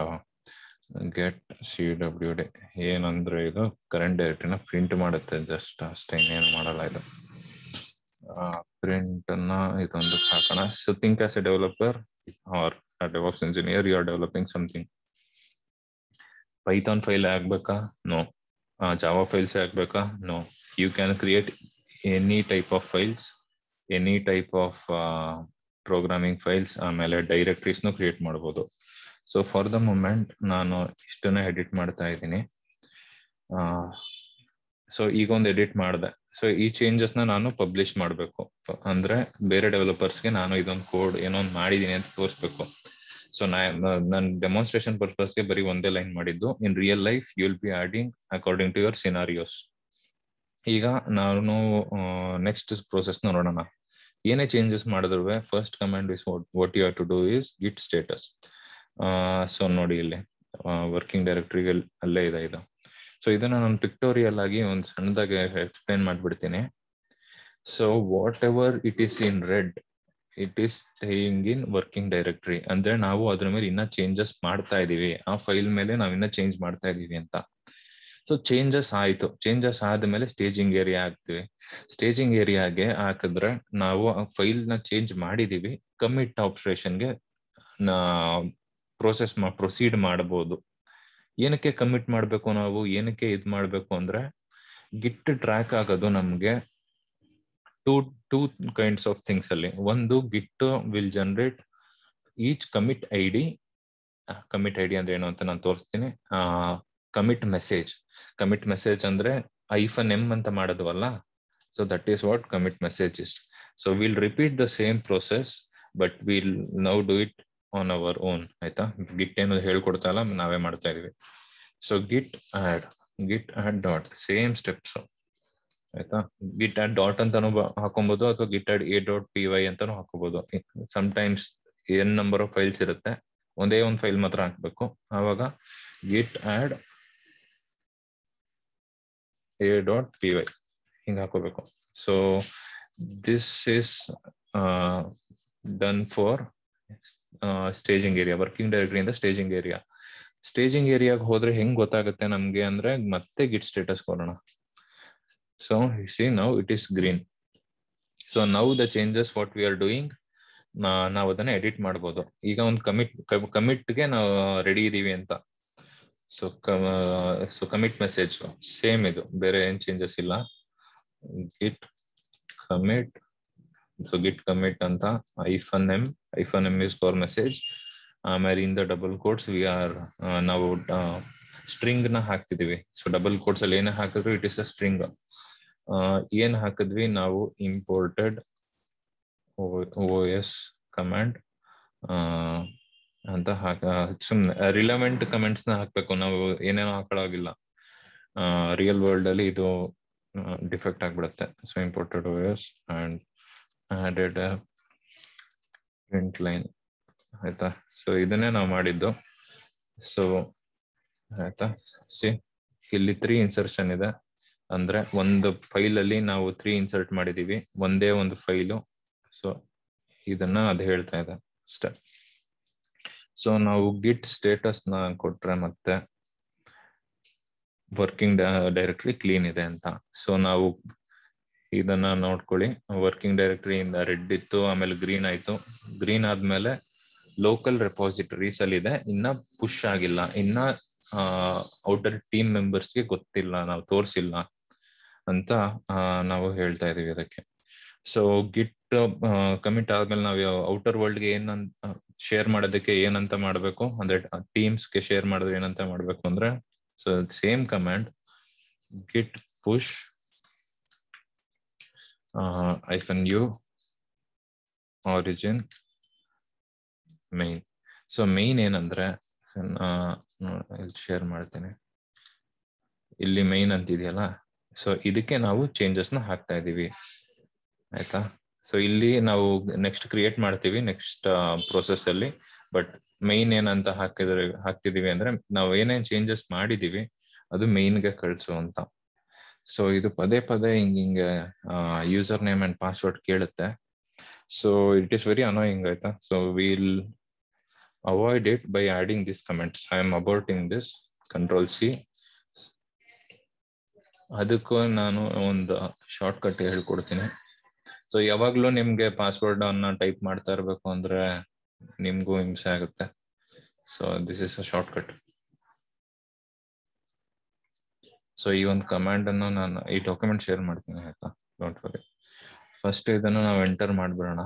get CWD. ಏನಂದ್ರೆ ಇದು ಕರೆಂಟ್ ಡೈರೆಕ್ಟರಿನ ಪ್ರಿಂಟ್ ಮಾಡುತ್ತೆ ಜಸ್ಟ್ ಅಷ್ಟೇ, ಇನ್ನೇನು ಮಾಡಲ್ಲ ಇದು. ಪ್ರಿಂಟ್ ಅನ್ನ ಇದೊಂದು ಹಾಕೋಣ. So think as a developer or develops engineer, you are developing something. Python file ಆಗ್ಬೇಕಾ? ನೋ. ಜಾವಾ ಫೈಲ್ಸ್ ಆಗ್ಬೇಕಾ? No. You can create any type of files, any type of programming files. ಆಮೇಲೆ ಡೈರೆಕ್ಟರೀಸ್ ನ ಕ್ರಿಯೇಟ್ ಮಾಡಬಹುದು. ಸೊ ಫಾರ್ ದ ಮೊಮೆಂಟ್ ನಾನು ಇಷ್ಟನ್ನ ಎಡಿಟ್ ಮಾಡ್ತಾ ಇದ್ದೀನಿ. ಸೊ ಈಗ ಒಂದು ಎಡಿಟ್ ಮಾಡಿದೆ. ಸೊ ಈ ಚೇಂಜಸ್ ನ ನಾನು ಪಬ್ಲಿಷ್ ಮಾಡಬೇಕು. ಅಂದ್ರೆ ಬೇರೆ ಡೆವಲಪರ್ಸ್ಗೆ ನಾನು ಇದೊಂದು ಕೋಡ್ ಏನೊಂದು ಮಾಡಿದ್ದೀನಿ ಅಂತ ತೋರಿಸ್ಬೇಕು. ಸೊ ನನ್ನ ಡೆಮಾನ್ಸ್ಟ್ರೇಷನ್ ಪರ್ಪಸ್ಗೆ ಬರೀ ಒಂದೇ ಲೈನ್ ಮಾಡಿದ್ದು. In real life you will be adding according to your scenarios. ಈಗ ನಾನು ನೆಕ್ಸ್ಟ್ ಪ್ರೋಸೆಸ್ ನೋಡೋಣ. ಏನೇ ಚೇಂಜಸ್ ಮಾಡಿದ್ರು first command is what you have to do is ಗಿಟ್ status. So ನೋಡಿ ಇಲ್ಲಿ ವರ್ಕಿಂಗ್ ಡೈರೆಕ್ಟರಿ ಅಲ್ಲೇ ಇದೆ ಇದು. ಸೊ ಇದನ್ನ ನಾನು ಪಿಕ್ಟೋರಿಯಲ್ ಆಗಿ ಒಂದು ಸಣ್ಣದಾಗಿ ಎಕ್ಸ್ಪ್ಲೇನ್ ಮಾಡ್ಬಿಡ್ತೀನಿ. So whatever it is in red, it is staying in working directory. ಅಂದ್ರೆ ನಾವು ಅದ್ರ ಮೇಲೆ ಇನ್ನ ಚೇಂಜಸ್ ಮಾಡ್ತಾ ಇದೀವಿ, ಆ ಫೈಲ್ ಮೇಲೆ ನಾವಿನ್ನ ಚೇಂಜ್ ಮಾಡ್ತಾ ಇದೀವಿ ಅಂತ. ಸೊ ಚೇಂಜಸ್ ಆಯ್ತು. ಚೇಂಜಸ್ ಆದ್ಮೇಲೆ ಸ್ಟೇಜಿಂಗ್ ಏರಿಯಾ ಹಾಕ್ತಿವಿ. ಸ್ಟೇಜಿಂಗ್ ಏರಿಯಾಗೆ ಹಾಕಿದ್ರೆ ನಾವು ಆ ಫೈಲ್ ನ ಚೇಂಜ್ ಮಾಡಿದೀವಿ, ಕಮಿಟ್ ಆಪರೇಷನ್ಗೆ ಪ್ರೋಸೆಸ್ ಪ್ರೊಸೀಡ್ ಮಾಡಬಹುದು. ಏನಕ್ಕೆ ಕಮಿಟ್ ಮಾಡ್ಬೇಕು ನಾವು, ಏನಕ್ಕೆ ಇದ್ ಮಾಡ್ಬೇಕು ಅಂದ್ರೆ ಗಿಟ್ ಟ್ರ್ಯಾಕ್ ಆಗೋದು ನಮ್ಗೆ ಟೂ ಕೈಂಡ್ಸ್ ಆಫ್ ಥಿಂಗ್ಸ್ ಅಲ್ಲಿ. ಒಂದು ಗಿಟ್ will generate each commit I D. Commit I D ಅಂದ್ರೆ ಏನು ಅಂತ ನಾನು ತೋರಿಸ್ತೀನಿ. Commit message. ಕಮಿಟ್ ಮೆಸೇಜ್ ಅಂದ್ರೆ -m ಅಂತ ಮಾಡೋದವಲ್ಲ. So that is what commit message is. So will repeat the same process but will now do it on our own. ಆಯ್ತಾ? ಗಿಟ್ ಏನು ಹೇಳ್ಕೊಡ್ತಾ ಇಲ್ಲ, ನಾವೇ ಮಾಡ್ತಾ ಇದೀವಿ. ಸೊ ಗಿಟ್ ಆಡ್ ಡಾಟ್ ಸೇಮ್ ಸ್ಟೆಪ್ಸ್. ಆಯ್ತಾ? ಗಿಟ್ ಆಡ್ ಡಾಟ್ ಅಂತಾನು ಹಾಕೊಬಹುದು, ಅಥವಾ ಗಿಟ್ add a dot P Y ಅಂತಾನು ಹಾಕೋಬಹುದು. Sometimes n number of files ಇರುತ್ತೆ, ಒಂದೇ ಒಂದು ಫೈಲ್ ಮಾತ್ರ ಹಾಕ್ಬೇಕು. ಆವಾಗ git add a dot py ಹಿಂಗ ಹಾಕೋಬೇಕು. So this is done for staging area. Working directory ಇಂದ ಸ್ಟೇಜಿಂಗ್ ಏರಿಯಾ. ಸ್ಟೇಜಿಂಗ್ ಏರಿಯಾಗ ಹೋದ್ರೆ ಹೆಂಗ್ ಗೊತ್ತಾಗುತ್ತೆ ನಮ್ಗೆ ಅಂದ್ರೆ ಮತ್ತೆ ಗಿಟ್ ಸ್ಟೇಟಸ್ ಕೊಡೋಣ. So see now it is green. So now the changes what we are doing, ನಾವು ಅದನ್ನ ಎಡಿಟ್ ಮಾಡ್ಬೋದು. ಈಗ ಒಂದು ಕಮಿಟ್ಗೆ ನಾವು ರೆಡಿ ಇದೀವಿ ಅಂತ. ಸೊ ಕಮಿಟ್ ಮೆಸೇಜ್ ಸೇಮ್, ಇದು ಬೇರೆ ಏನ್ ಚೇಂಜಸ್ ಇಲ್ಲ. Git commit So git commit anta -m is for message. Amare in the double quotes we are now string na haaktidivi. So double quotes alli ena haakidru it is a string. Yen haakidvi naavu imported os command anta sum relevant comments na haakbeku naavu yenaanu haakalaagilla. Real world alli idu defect agbiduತ್ತೆ. So imported os and added a print line ಆಯ್ತಾ. So ಇದನ್ನೇ ನಾವು ಮಾಡಿದ್ದು. So ಆಯ್ತಾ, see ಇಲ್ಲಿ 3 insertion ಇದೆ. ಅಂದ್ರೆ ಒಂದು ಫೈಲ್ ಅಲ್ಲಿ ನಾವು 3 ಇನ್ಸರ್ಟ್ ಮಾಡಿದೀವಿ, ಒಂದೇ ಒಂದು ಫೈಲು. ಸೊ ಇದನ್ನ ಅದು ಹೇಳ್ತಾ ಇದೆ ಸ್ಟೆಪ್. ಸೊ ನಾವು ಗಿಟ್ ಸ್ಟೇಟಸ್ ನ ಕೊಟ್ರೆ ಮತ್ತೆ ವರ್ಕಿಂಗ್ ಡೈರೆಕ್ಟರಿ ಕ್ಲೀನ್ ಇದೆ ಅಂತ. ಸೊ ನಾವು ಇದನ್ನ ನೋಡ್ಕೊಳ್ಳಿ, ವರ್ಕಿಂಗ್ ಡೈರೆಕ್ಟರಿ ಇಂದ ರೆಡ್ ಇತ್ತು, ಆಮೇಲೆ ಗ್ರೀನ್ ಆಯ್ತು. ಗ್ರೀನ್ ಆದ್ಮೇಲೆ ಲೋಕಲ್ ರೆಪಾಸಿಟರೀಸ್ ಅಲ್ಲಿ ಇದೆ, ಇನ್ನ ಪುಷ್ ಆಗಿಲ್ಲ, ಇನ್ನ ಔಟರ್ ಟೀಮ್ ಮೆಂಬರ್ಸ್ಗೆ ಗೊತ್ತಿಲ್ಲ, ನಾವು ತೋರಿಸಿಲ್ಲ ಅಂತ ನಾವು ಹೇಳ್ತಾ ಇದೀವಿ ಅದಕ್ಕೆ. ಸೊ ಗಿಟ್ ಕಮಿಟ್ ಆದ್ಮೇಲೆ ನಾವು ಔಟರ್ ವರ್ಲ್ಡ್ಗೆ ಏನಂತ ಶೇರ್ ಮಾಡೋದಕ್ಕೆ ಏನಂತ ಮಾಡ್ಬೇಕು ಅಂದ್ರೆ ಟೀಮ್ಸ್ಗೆ ಶೇರ್ ಮಾಡಿದ್ರೆ ಏನಂತ ಮಾಡ್ಬೇಕು ಅಂದ್ರೆ, so same command git push -u origin main. So main ಏನಂದ್ರೆ ಶೇರ್ ಮಾಡ್ತೇನೆ, ಇಲ್ಲಿ ಮೇನ್ ಅಂತಿದೆಯಲ್ಲ, ಸೊ ಇದಕ್ಕೆ ನಾವು ಚೇಂಜಸ್ ನ ಹಾಕ್ತಾ ಇದೀವಿ ಆಯ್ತಾ. ಸೊ ಇಲ್ಲಿ ನಾವು ನೆಕ್ಸ್ಟ್ ಕ್ರಿಯೇಟ್ ಮಾಡ್ತೀವಿ ನೆಕ್ಸ್ಟ್ ಪ್ರೋಸೆಸ್ ಅಲ್ಲಿ, ಬಟ್ ಮೇನ್ ಏನಂತ ಹಾಕ್ತಿದೀವಿ ಅಂದ್ರೆ ನಾವು ಏನೇನ್ ಚೇಂಜಸ್ ಮಾಡಿದೀವಿ ಅದು ಮೇನ್ ಗೆ ಕಳ್ಸು ಅಂತ. ಸೊ ಇದು ಪದೇ ಪದೇ ಹಿಂಗೆ ಯೂಸರ್ ನೇಮ್ ಅಂಡ್ ಪಾಸ್ವರ್ಡ್ ಕೇಳುತ್ತೆ. So it is very annoying ಆಯ್ತಾ. So will avoid it by adding these comments. I am aborting this. Control C. ಅದಕ್ಕೂ ನಾನು ಒಂದು ಶಾರ್ಟ್ ಕಟ್ ಹೇಳ್ಕೊಡ್ತೀನಿ. ಸೊ ಯಾವಾಗ್ಲೂ ನಿಮ್ಗೆ ಪಾಸ್ವರ್ಡ್ ಅನ್ನ ಟೈಪ್ ಮಾಡ್ತಾ ಇರ್ಬೇಕು ಅಂದ್ರೆ ನಿಮ್ಗೂ ಹಿಂಸೆ ಆಗುತ್ತೆ. So this is a shortcut. So ಈ ಒಂದು ಕಮಾಂಡ್ ಅನ್ನು ನಾನು ಈ ಡಾಕ್ಯುಮೆಂಟ್ ಶೇರ್ ಮಾಡ್ತೀನಿ ಆಯ್ತಾ, ಡೋಂಟ್ ವರಿ. ಫಸ್ಟ್ ಇದನ್ನು ನಾವು ಎಂಟರ್ ಮಾಡ್ಬಿಡೋಣ.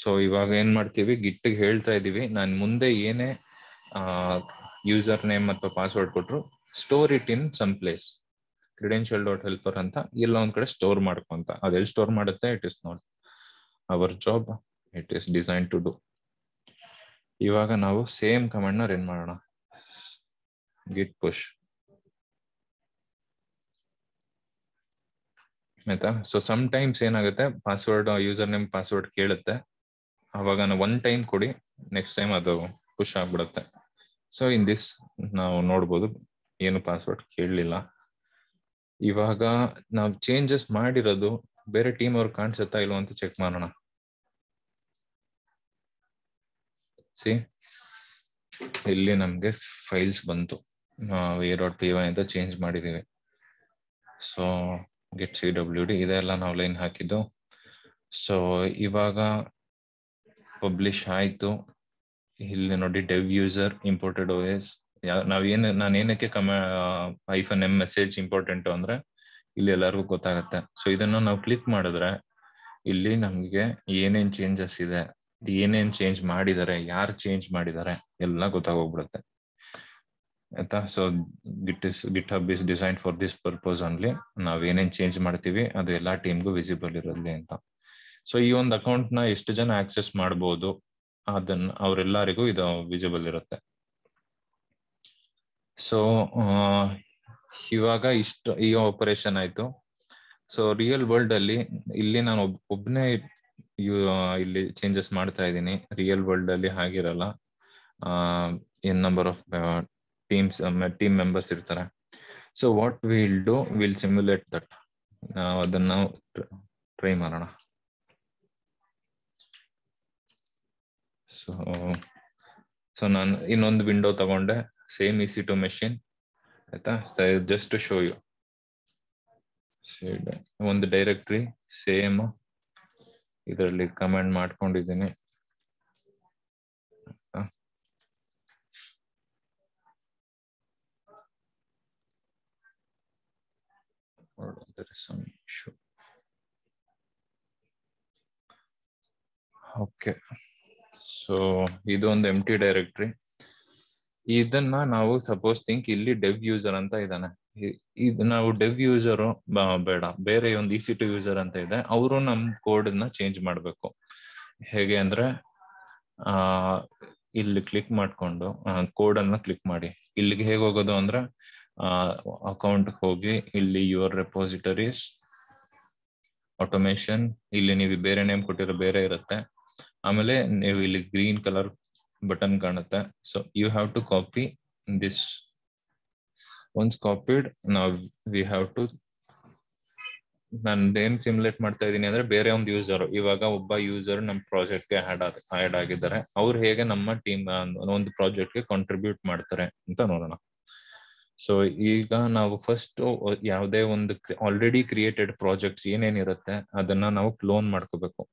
ಸೊ ಇವಾಗ ಏನ್ ಮಾಡ್ತೀವಿ, ಗಿಟ್ಟಿಗೆ ಹೇಳ್ತಾ ಇದೀವಿ ನಾನು ಮುಂದೆ ಏನೇ ಯೂಸರ್ ನೇಮ್ ಅಥವಾ ಪಾಸ್ವರ್ಡ್ ಕೊಟ್ರು store it in some place, credential dot helper ಅಂತ ಎಲ್ಲ ಒಂದ್ ಕಡೆ ಸ್ಟೋರ್ ಮಾಡ್ಕೊಂತ. ಅದೆಲ್ಲಿ ಸ್ಟೋರ್ ಮಾಡುತ್ತೆ, it is not our job, it is design to do. ಇವಾಗ ನಾವು ಸೇಮ್ ಕಮಾಂಡ್ ನ ರನ್ ಮಾಡೋಣ, ಗಿಟ್ ಪುಶ್ ಆಯ್ತಾ. ಸೊ ಸಮ್ ಟೈಮ್ಸ್ ಏನಾಗುತ್ತೆ, ಪಾಸ್ವರ್ಡ್ ಯೂಸರ್ ನೇಮ್ ಪಾಸ್ವರ್ಡ್ ಕೇಳುತ್ತೆ, ಅವಾಗ ನಾವು ಒನ್ ಟೈಮ್ ಕೊಡಿ, ನೆಕ್ಸ್ಟ್ ಟೈಮ್ ಅದು ಪುಷ್ ಆಗ್ಬಿಡುತ್ತೆ. ಸೊ ಇನ್ ದಿಸ್ ನಾವು ನೋಡ್ಬೋದು ಏನು ಪಾಸ್ವರ್ಡ್ ಕೇಳಲಿಲ್ಲ. ಇವಾಗ ನಾವು ಚೇಂಜಸ್ ಮಾಡಿರೋದು ಬೇರೆ ಟೀಮ್ ಅವ್ರು ಕಾಣಿಸುತ್ತಾ ಇಲ್ವ ಅಂತ ಚೆಕ್ ಮಾಡೋಣ. ಸಿ ಇಲ್ಲಿ ನಮ್ಗೆ ಫೈಲ್ಸ್ ಬಂತು, ನಾವು a.py ಅಂತ ಚೇಂಜ್ ಮಾಡಿದೀವಿ. ಸೊ ಗಿಟ್ cwd ಇದೆಲ್ಲ ನಾವು ಲೈನ್ ಹಾಕಿದ್ದು. ಸೊ ಇವಾಗ ಪಬ್ಲಿಷ್ ಆಯ್ತು. ಇಲ್ಲಿ ನೋಡಿ ಡೆವ್ ಯೂಸರ್ ಇಂಪೋರ್ಟೆಡ್ ಓಎಸ್. ನಾವೇನು ನಾನು ಏನಕ್ಕೆ -m ಮೆಸೇಜ್ ಇಂಪಾರ್ಟೆಂಟ್ ಅಂದ್ರೆ ಇಲ್ಲಿ ಎಲ್ಲರಿಗೂ ಗೊತ್ತಾಗತ್ತೆ. ಸೊ ಇದನ್ನು ನಾವು ಕ್ಲಿಕ್ ಮಾಡಿದ್ರೆ ಇಲ್ಲಿ ನಮಗೆ ಏನೇನ್ ಚೇಂಜಸ್ ಇದೆ, ಏನೇನ್ ಚೇಂಜ್ ಮಾಡಿದ್ದಾರೆ, ಯಾರು ಚೇಂಜ್ ಮಾಡಿದ್ದಾರೆ ಎಲ್ಲ ಗೊತ್ತಾಗೋಗ್ಬಿಡುತ್ತೆ ಆಯ್ತಾ. So GitHub is design for this purpose only. ನಾವ್ ಏನೇನ್ ಚೇಂಜ್ ಮಾಡ್ತೀವಿ ಅದು ಎಲ್ಲಾ ಟೀಮ್ಗೂ ವಿಸಿಬಲ್ ಇರಲಿ ಅಂತ. ಸೊ ಈ ಒಂದು ಅಕೌಂಟ್ ನ ಎಷ್ಟು ಜನ ಆಕ್ಸೆಸ್ ಮಾಡಬಹುದು ಅದನ್ನ ಅವರೆಲ್ಲರಿಗೂ ಇದು ವಿಸಿಬಲ್ ಇರುತ್ತೆ. ಸೊ ಇವಾಗ ಇಷ್ಟ ಈ ಆಪರೇಷನ್ ಆಯ್ತು. ಸೊ ರಿಯಲ್ ವರ್ಲ್ಡ್ ಅಲ್ಲಿ ಇಲ್ಲಿ ನಾನು ಒಬ್ಬನೇ ಇಲ್ಲಿ ಚೇಂಜಸ್ ಮಾಡ್ತಾ ಇದ್ದೀನಿ, ರಿಯಲ್ ವರ್ಲ್ಡ್ ಅಲ್ಲಿ ಹಾಗಿರಲ್ಲ. In number of team members ಇರ್ತಾರೆ. So what will do, will simulate that. ಅದನ್ನ ಟ್ರೈ ಮಾಡೋಣ. ಸೊ ನಾನು ಇನ್ನೊಂದು ವಿಂಡೋ ತಗೊಂಡೆ, ಸೇಮ್ EC2 ಮೆಷಿನ್ ಆಯ್ತಾ. ಜಸ್ಟ್ ಟು ಶೋ ಯು ಒಂದು ಡೈರೆಕ್ಟರಿ ಸೇಮ್ ಇದರಲ್ಲಿ ಕಮೆಂಟ್ ಮಾಡ್ಕೊಂಡಿದ್ದೀನಿ. There is some issue. Okay, so idon the empty directory. ಇದನ್ನ ನಾವು ಸಪೋಸ್ ಥಿಂಕ್ ಇಲ್ಲಿ ಡೆವ್ ಯೂಸರ್ ಅಂತ ಇದಾನೆ. ಇದು ನಾವು ಡೆವ್ ಯೂಸರ್ ಬೇಡ, ಬೇರೆ ಒಂದು EC2 ಯೂಸರ್ ಅಂತ ಇದೆ, ಅವರು ನಮ್ ಕೋಡ್ ನ ಚೇಂಜ್ ಮಾಡ್ಬೇಕು. ಹೇಗೆ ಅಂದ್ರೆ ಇಲ್ಲಿ ಕ್ಲಿಕ್ ಮಾಡ್ಕೊಂಡು ಕೋಡ್ ಅನ್ನ ಕ್ಲಿಕ್ ಮಾಡಿ. ಇಲ್ಲಿಗೆ ಹೇಗೆ ಹೋಗೋದು ಅಂದ್ರೆ ಅಕೌಂಟ್ ಹೋಗಿ ಇಲ್ಲಿ ಯುವರ್ ರೆಪೋಸಿಟರೀಸ್ ಆಟೋಮೇಶನ್, ಇಲ್ಲಿ ನೀವು ಬೇರೆ ನೇಮ್ ಕೊಟ್ಟಿರೋ ಬೇರೆ ಇರುತ್ತೆ. ಆಮೇಲೆ ನೀವು ಇಲ್ಲಿ green colour button kannata, so you have to copy this. Once copied, now we have to nan name simulate martta idini andre bere ond user ivaga obba user nam project ge add agidare, avaru hege namma team ond project ge contribute martare anta norona. So iga navu first yavade ond already created projects enen irutte adanna navu clone madkobeku.